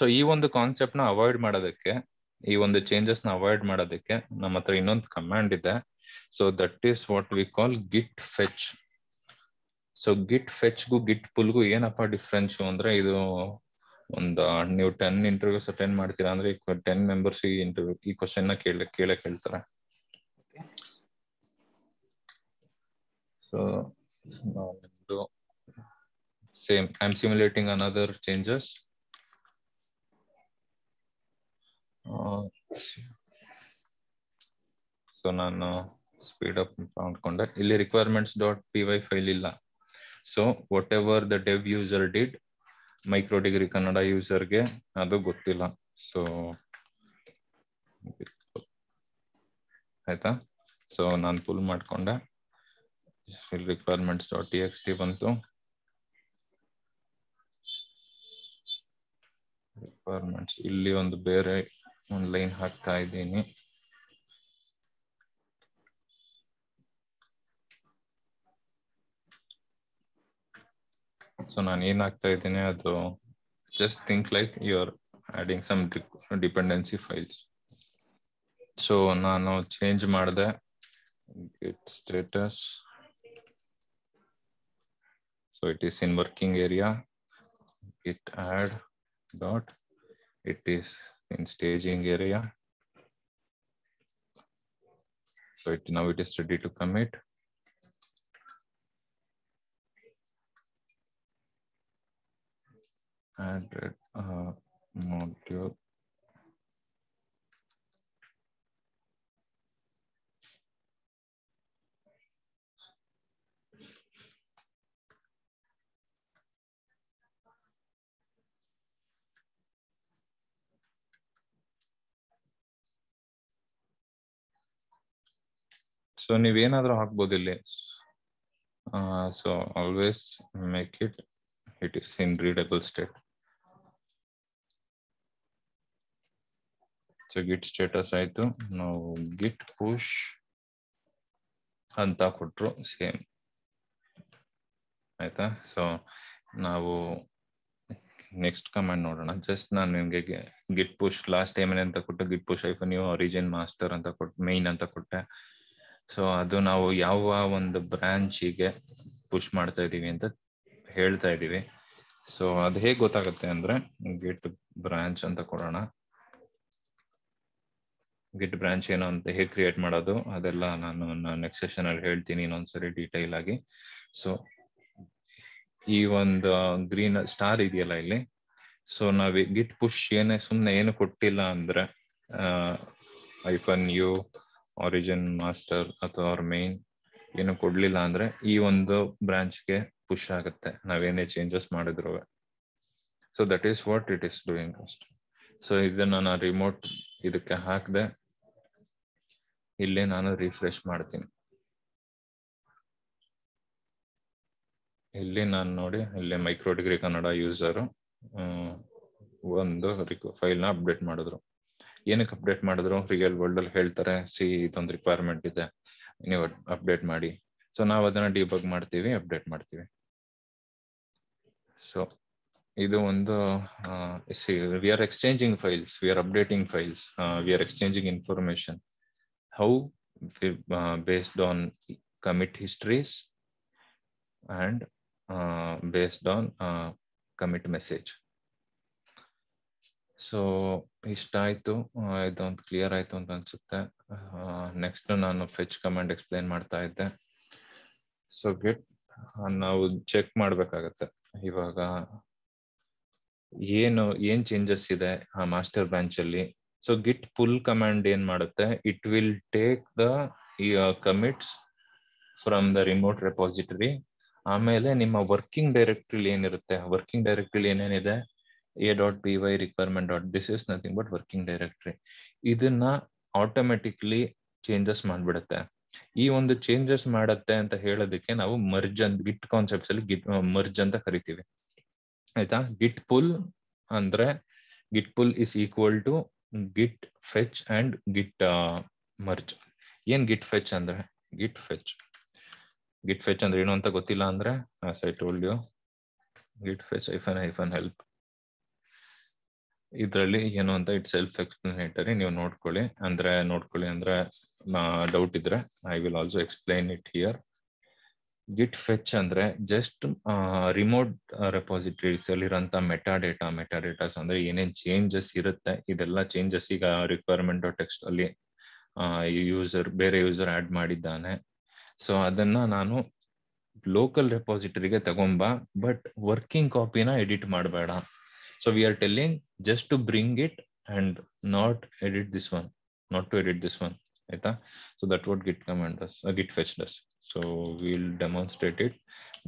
ಸೊ ಈ ಒಂದು ಕಾನ್ಸೆಪ್ಟ್ ನ ಅವಾಯ್ಡ್ ಮಾಡೋದಕ್ಕೆ, ಈ ಒಂದು ಚೇಂಜಸ್ ನ ಅವಾಯ್ಡ್ ಮಾಡೋದಕ್ಕೆ ನಮ್ಮ ಹತ್ರ ಇನ್ನೊಂದು ಕಮಾಂಡ್ ಇದೆ. So that is what we call ಗಿಟ್ fetch. So git ಫೆಚ್ಗೂ ಗಿಟ್ ಪುಲ್ಗೂ ಏನಪ್ಪ ಡಿಫ್ರೆನ್ಸ್ ಅಂದ್ರೆ, ಇದು ಒಂದು ನೀವು 10 ಇಂಟರ್ವ್ಯೂಸ್ ಅಟೆಂಡ್ ಮಾಡ್ತೀರಾ ಅಂದ್ರೆ 10 ಮೆಂಬರ್ಸ್ ಈ ಇಂಟರ್ವ್ಯೂ ಈ ಕ್ವಶನ್ ನ ಕೇಳೇ ಕೇಳ್ತಾರೆ. So now do same. I'm simulating another changes. So ನಾನು speed up ಮಾಡ್ಕೊಂಡೆ. ಇಲ್ಲಿ requirements.py ಫೈಲ್ ಇಲ್ಲ. So whatever the dev user did, MicroDegree Kannada user ಗೆ ಅದು ಗೊತ್ತಿಲ್ಲ. So ಆಯ್ತಾ. So ನಾನು ಪುಲ್ ಮಾಡ್ಕೊಂಡೆ. requirements.txt ಬಂತು. requirements ಇಲ್ಲಿ ಒಂದು ಬೇರೆ ಒಂದು ಲೈನ್ ಹಾಕ್ತಾ ಇದ್ದೀನಿ. ಸೊ ನಾನು ಏನ್ ಹಾಕ್ತಾ ಇದ್ದೀನಿ ಅದು, just think like you are adding some dependency files. So ನಾನು ಚೇಂಜ್ ಮಾಡಿದೆ git status. so it is in working area. git add dot. it is in staging area. so now it is ready to commit. add module. So ನೀವೇನಾದರೂ ಹಾಕಬಹುದು ಇಲ್ಲಿ. So always make it is in readable state. So git status ಆಯ್ತು, ನಾವು git push ಅಂತ ಕೊಟ್ರು ಸೇಮ್ ಆಯ್ತಾ. ಸೊ ನಾವು ನೆಕ್ಸ್ಟ್ ಕಮಾಂಡ್ ನೋಡೋಣ. ಜಸ್ಟ್ ನಾನು ನಿಮಗೆ ಗಿಟ್ ಪುಶ್ ಲಾಸ್ಟ್ ಟೈಮ್ ಏನಂತ ಕೊಟ್ಟು ಗಿಟ್ push hyphen you origin master ಅಂತ ಕೊಟ್ಟು ಮೇನ್ ಅಂತ ಕೊಟ್ಟೆ. ಸೊ ಅದು ನಾವು ಯಾವ ಒಂದು ಬ್ರಾಂಚಿಗೆ ಪುಶ್ ಮಾಡ್ತಾ ಇದ್ದೀವಿ ಅಂತ ಹೇಳ್ತಾ ಇದ್ದೀವಿ. ಸೊ ಅದು ಹೇಗೆ ಗೊತ್ತಾಗುತ್ತೆ ಅಂದ್ರೆ ಗಿಟ್ ಬ್ರಾಂಚ್ ಅಂತ ಕೊಡೋಣ. ಗಿಟ್ ಬ್ರಾಂಚ್ ಏನು ಅಂತ ಹೇಗೆ ಕ್ರಿಯೇಟ್ ಮಾಡೋದು ಅದೆಲ್ಲ ನಾನು ನೆಕ್ಸ್ಟ್ ಸೆಷನ್ ಅಲ್ಲಿ ಹೇಳ್ತೀನಿ ಇನ್ನೊಂದ್ಸರಿ ಡೀಟೈಲ್ ಆಗಿ. ಸೊ ಈ ಒಂದು ಗ್ರೀನ್ ಸ್ಟಾರ್ ಇದೆಯಲ್ಲ ಇಲ್ಲಿ, ಸೊ ನಾವೇ ಗಿಟ್ ಪುಶ್ ಏನೇ ಸುಮ್ಮನೆ ಏನು ಕೊಟ್ಟಿಲ್ಲ ಅಂದ್ರೆ ಐಫನ್ ಯು ಆರಿಜಿನ್ ಮಾಸ್ಟರ್ ಅಥವಾ ಅವ್ರ ಮೇನ್ ಏನು ಕೊಡ್ಲಿಲ್ಲ ಅಂದ್ರೆ ಈ ಒಂದು ಬ್ರಾಂಚ್ಗೆ ಪುಶ್ ಆಗುತ್ತೆ ನಾವೇನೇ ಚೇಂಜಸ್ ಮಾಡಿದ್ರು. So that is what it is doing ಅಷ್ಟೆ. ಸೊ ಇದನ್ನ ನಾನು ರಿಮೋಟ್ ಇದಕ್ಕೆ ಹಾಕಿದೆ, ಇಲ್ಲೇ ನಾನು ರಿಫ್ರೆಶ್ ಮಾಡ್ತೀನಿ. ಇಲ್ಲಿ ನಾನು ನೋಡಿ ಇಲ್ಲಿ ಮೈಕ್ರೋಡಿಗ್ರಿ ಕನ್ನಡ ಯೂಸರು ಒಂದು ಫೈಲ್ನ ಅಪ್ಡೇಟ್ ಮಾಡಿದ್ರು. ಏನಕ್ಕೆ ಅಪ್ಡೇಟ್ ಮಾಡಿದ್ರು, ರಿಯಲ್ ವರ್ಲ್ಡ್ ಅಲ್ಲಿ ಹೇಳ್ತಾರೆ ಸಿ ಇದೊಂದು ರಿಕ್ವೈರ್ಮೆಂಟ್ ಇದೆ ನೀವು ಅಪ್ಡೇಟ್ ಮಾಡಿ. ಸೊ ನಾವು ಅದನ್ನ ಡಿಬಗ್ ಮಾಡ್ತೀವಿ, ಅಪ್ಡೇಟ್ ಮಾಡ್ತೀವಿ. ಸೊ ಇದು ಒಂದು we are exchanging files, we are updating files, we are exchanging information how based on commit histories and based on commit message. So ishta aitu, idon clear aitu anta ansutte. Next nanu fetch command explain martta idde. So git now check madbekagutte ivaga ಏನು changes ide aa master branch alli. So git pull command en madutte, it will take the commits from the remote repository. ಆಮೇಲೆ ನಿಮ್ಮ ವರ್ಕಿಂಗ್ ಡೈರೆಕ್ಟರಿ ಏನಿರುತ್ತೆ, ವರ್ಕಿಂಗ್ ಡೈರೆಕ್ಟರಿ ಏನೇನಿದೆ a.py requirement . This is nothing but working directory. ಇದನ್ನ ಆಟೋಮೆಟಿಕ್ಲಿ ಚೇಂಜಸ್ ಮಾಡ್ಬಿಡುತ್ತೆ. ಈ ಒಂದು ಚೇಂಜಸ್ ಮಾಡುತ್ತೆ ಅಂತ ಹೇಳೋದಕ್ಕೆ ನಾವು ಮರ್ಜ್ ಅಂತ ಗಿಟ್ ಕಾನ್ಸೆಪ್ಟ್ಸ್ ಅಲ್ಲಿ ಗಿಟ್ ಮರ್ಜ್ ಅಂತ ಕರಿತೀವಿ ಆಯ್ತಾ. ಗಿಟ್ ಪುಲ್ ಅಂದ್ರೆ ಗಿಟ್ pull is equal to ಗಿಟ್ fetch and ಗಿಟ್ merge. ಏನ್ ಗಿಟ್ ಫೆಚ್ ಅಂದ್ರೆ, ಗಿಟ್ ಫೆಚ್ ಅಂದ್ರೆ ಏನು ಅಂತ ಗೊತ್ತಿಲ್ಲ ಅಂದ್ರೆ as I told you git fetch -- help. ಇದರಲ್ಲಿ ಏನು ಅಂತ ಇಟ್ ಸೆಲ್ಫ್ ಎಕ್ಸ್ಪ್ಲನೇಟರಿ, ನೀವು ನೋಡ್ಕೊಳ್ಳಿ. ಅಂದ್ರೆ ಡೌಟ್ ಇದ್ರೆ I will also explain it here. ಗಿಟ್ fetch ಅಂದ್ರೆ ಜಸ್ಟ್ ರಿಮೋಟ್ ರೆಪಾಸಿಟರೀಸ್ ಅಲ್ಲಿ ಇರೋಂಥ ಮೆಟಾ ಡೇಟಾಸ್ ಅಂದ್ರೆ ಏನೇನ್ ಚೇಂಜಸ್ ಇರುತ್ತೆ ಇದೆಲ್ಲ ಚೇಂಜಸ್ ಈಗ ರಿಕ್ವೈರ್ಮೆಂಟ್ ಟೆಕ್ಸ್ಟ್ ಅಲ್ಲಿ ಬೇರೆ ಯೂಸರ್ ಆಡ್ ಮಾಡಿದ್ದಾನೆ. ಸೊ ಅದನ್ನ ನಾನು ಲೋಕಲ್ ರೆಪಾಸಿಟರಿಗೆ ತಗೊಂಬ, ಬಟ್ ವರ್ಕಿಂಗ್ ಕಾಪಿನ ಎಡಿಟ್ ಮಾಡಬೇಡ. So we are telling just to bring it and not to edit this one ಆಯ್ತಾ. So that what ಗಿಟ್ command does, ಗಿಟ್ fetch does. So will demonstrate it.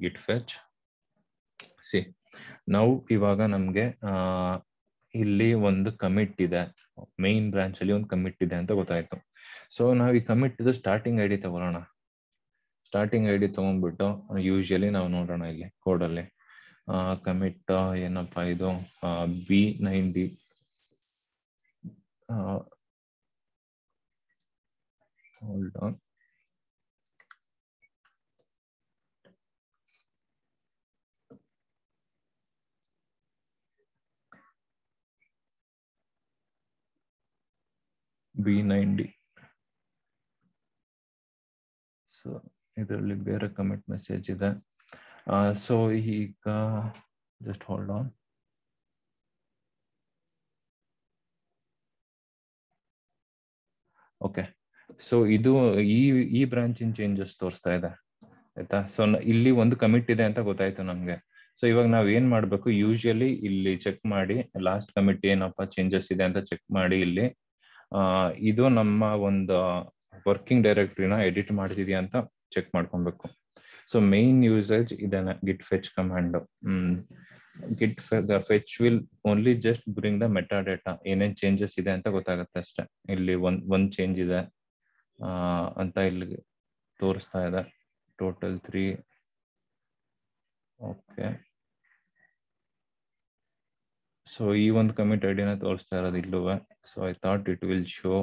ಗಿಟ್ fetch C ನಾವು ಇವಾಗ ನಮ್ಗೆ ಇಲ್ಲಿ ಒಂದು ಕಮಿಟ್ ಇದೆ, ಮೇನ್ ಬ್ರಾಂಚ್ ಅಲ್ಲಿ ಒಂದು ಕಮಿಟ್ ಇದೆ ಅಂತ ಗೊತ್ತಾಯ್ತು. ಸೊ ನಾವು ಈ ಕಮಿಟ್ ಇದು ಸ್ಟಾರ್ಟಿಂಗ್ ಐಡಿ ತಗೊಳ್ಳೋಣ. ಸ್ಟಾರ್ಟಿಂಗ್ ಐಡಿ ತಗೊಂಡ್ಬಿಟ್ಟು ಯೂಶಲಿ ನಾವು ನೋಡೋಣ ಇಲ್ಲಿ ಕೋಡಲ್ಲಿ ಕಮಿಟ್ ಏನಪ್ಪಾ ಇದು B9D B9D. ಸೊ ಇದರಲ್ಲಿ ಬೇರೆ ಕಮಿಟ್ ಮೆಸೇಜ್ ಇದೆ. ಸೊ ಈಗ just hold on. Okay, so ಇದು ಈ ಬ್ರಾಂಚಿನ ಚೇಂಜಸ್ ತೋರಿಸ್ತಾ ಇದೆ ಆಯ್ತಾ. ಸೊ ಇಲ್ಲಿ ಒಂದು ಕಮಿಟ್ ಇದೆ ಅಂತ ಗೊತ್ತಾಯ್ತು ನಮ್ಗೆ. ಸೊ ಇವಾಗ ನಾವ್ ಏನ್ ಮಾಡ್ಬೇಕು, ಯೂಶಲಿ ಇಲ್ಲಿ ಚೆಕ್ ಮಾಡಿ ಲಾಸ್ಟ್ ಕಮಿಟ್ ಏನಪ್ಪಾ ಚೇಂಜಸ್ ಇದೆ ಅಂತ ಚೆಕ್ ಮಾಡಿ ಇಲ್ಲಿ ಇದು ನಮ್ಮ ಒಂದು ವರ್ಕಿಂಗ್ ಡೈರೆಕ್ಟರಿನ ಎಡಿಟ್ ಮಾಡ್ತಿದ್ಯಾ ಅಂತ ಚೆಕ್ ಮಾಡ್ಕೊಬೇಕು. ಸೊ ಮೇನ್ ಯೂಸೇಜ್ ಇದನ್ನ ಗಿಟ್ fetch command. ಗಿಟ್ fetch will only just bring the meta data, ಏನೇನ್ ಚೇಂಜಸ್ ಇದೆ ಅಂತ ಗೊತ್ತಾಗುತ್ತೆ ಅಷ್ಟೇ. ಇಲ್ಲಿ ಒಂದ್ ಚೇಂಜ್ ಇದೆ ಅಂತ ಇಲ್ಲಿ ತೋರಿಸ್ತಾ ಇದೆ ಟೋಟಲ್ 3 ಓಕೆ so ಈ ಒಂದು ಕಮಿಟ್ ಐಡಿ ನ ತೋರಿಸ್ತಾ ಇರೋದು ಇಲ್ಲವೇ so I thought it will show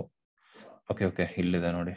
okay okay ಇಲ್ಲಿದೆ ನೋಡಿ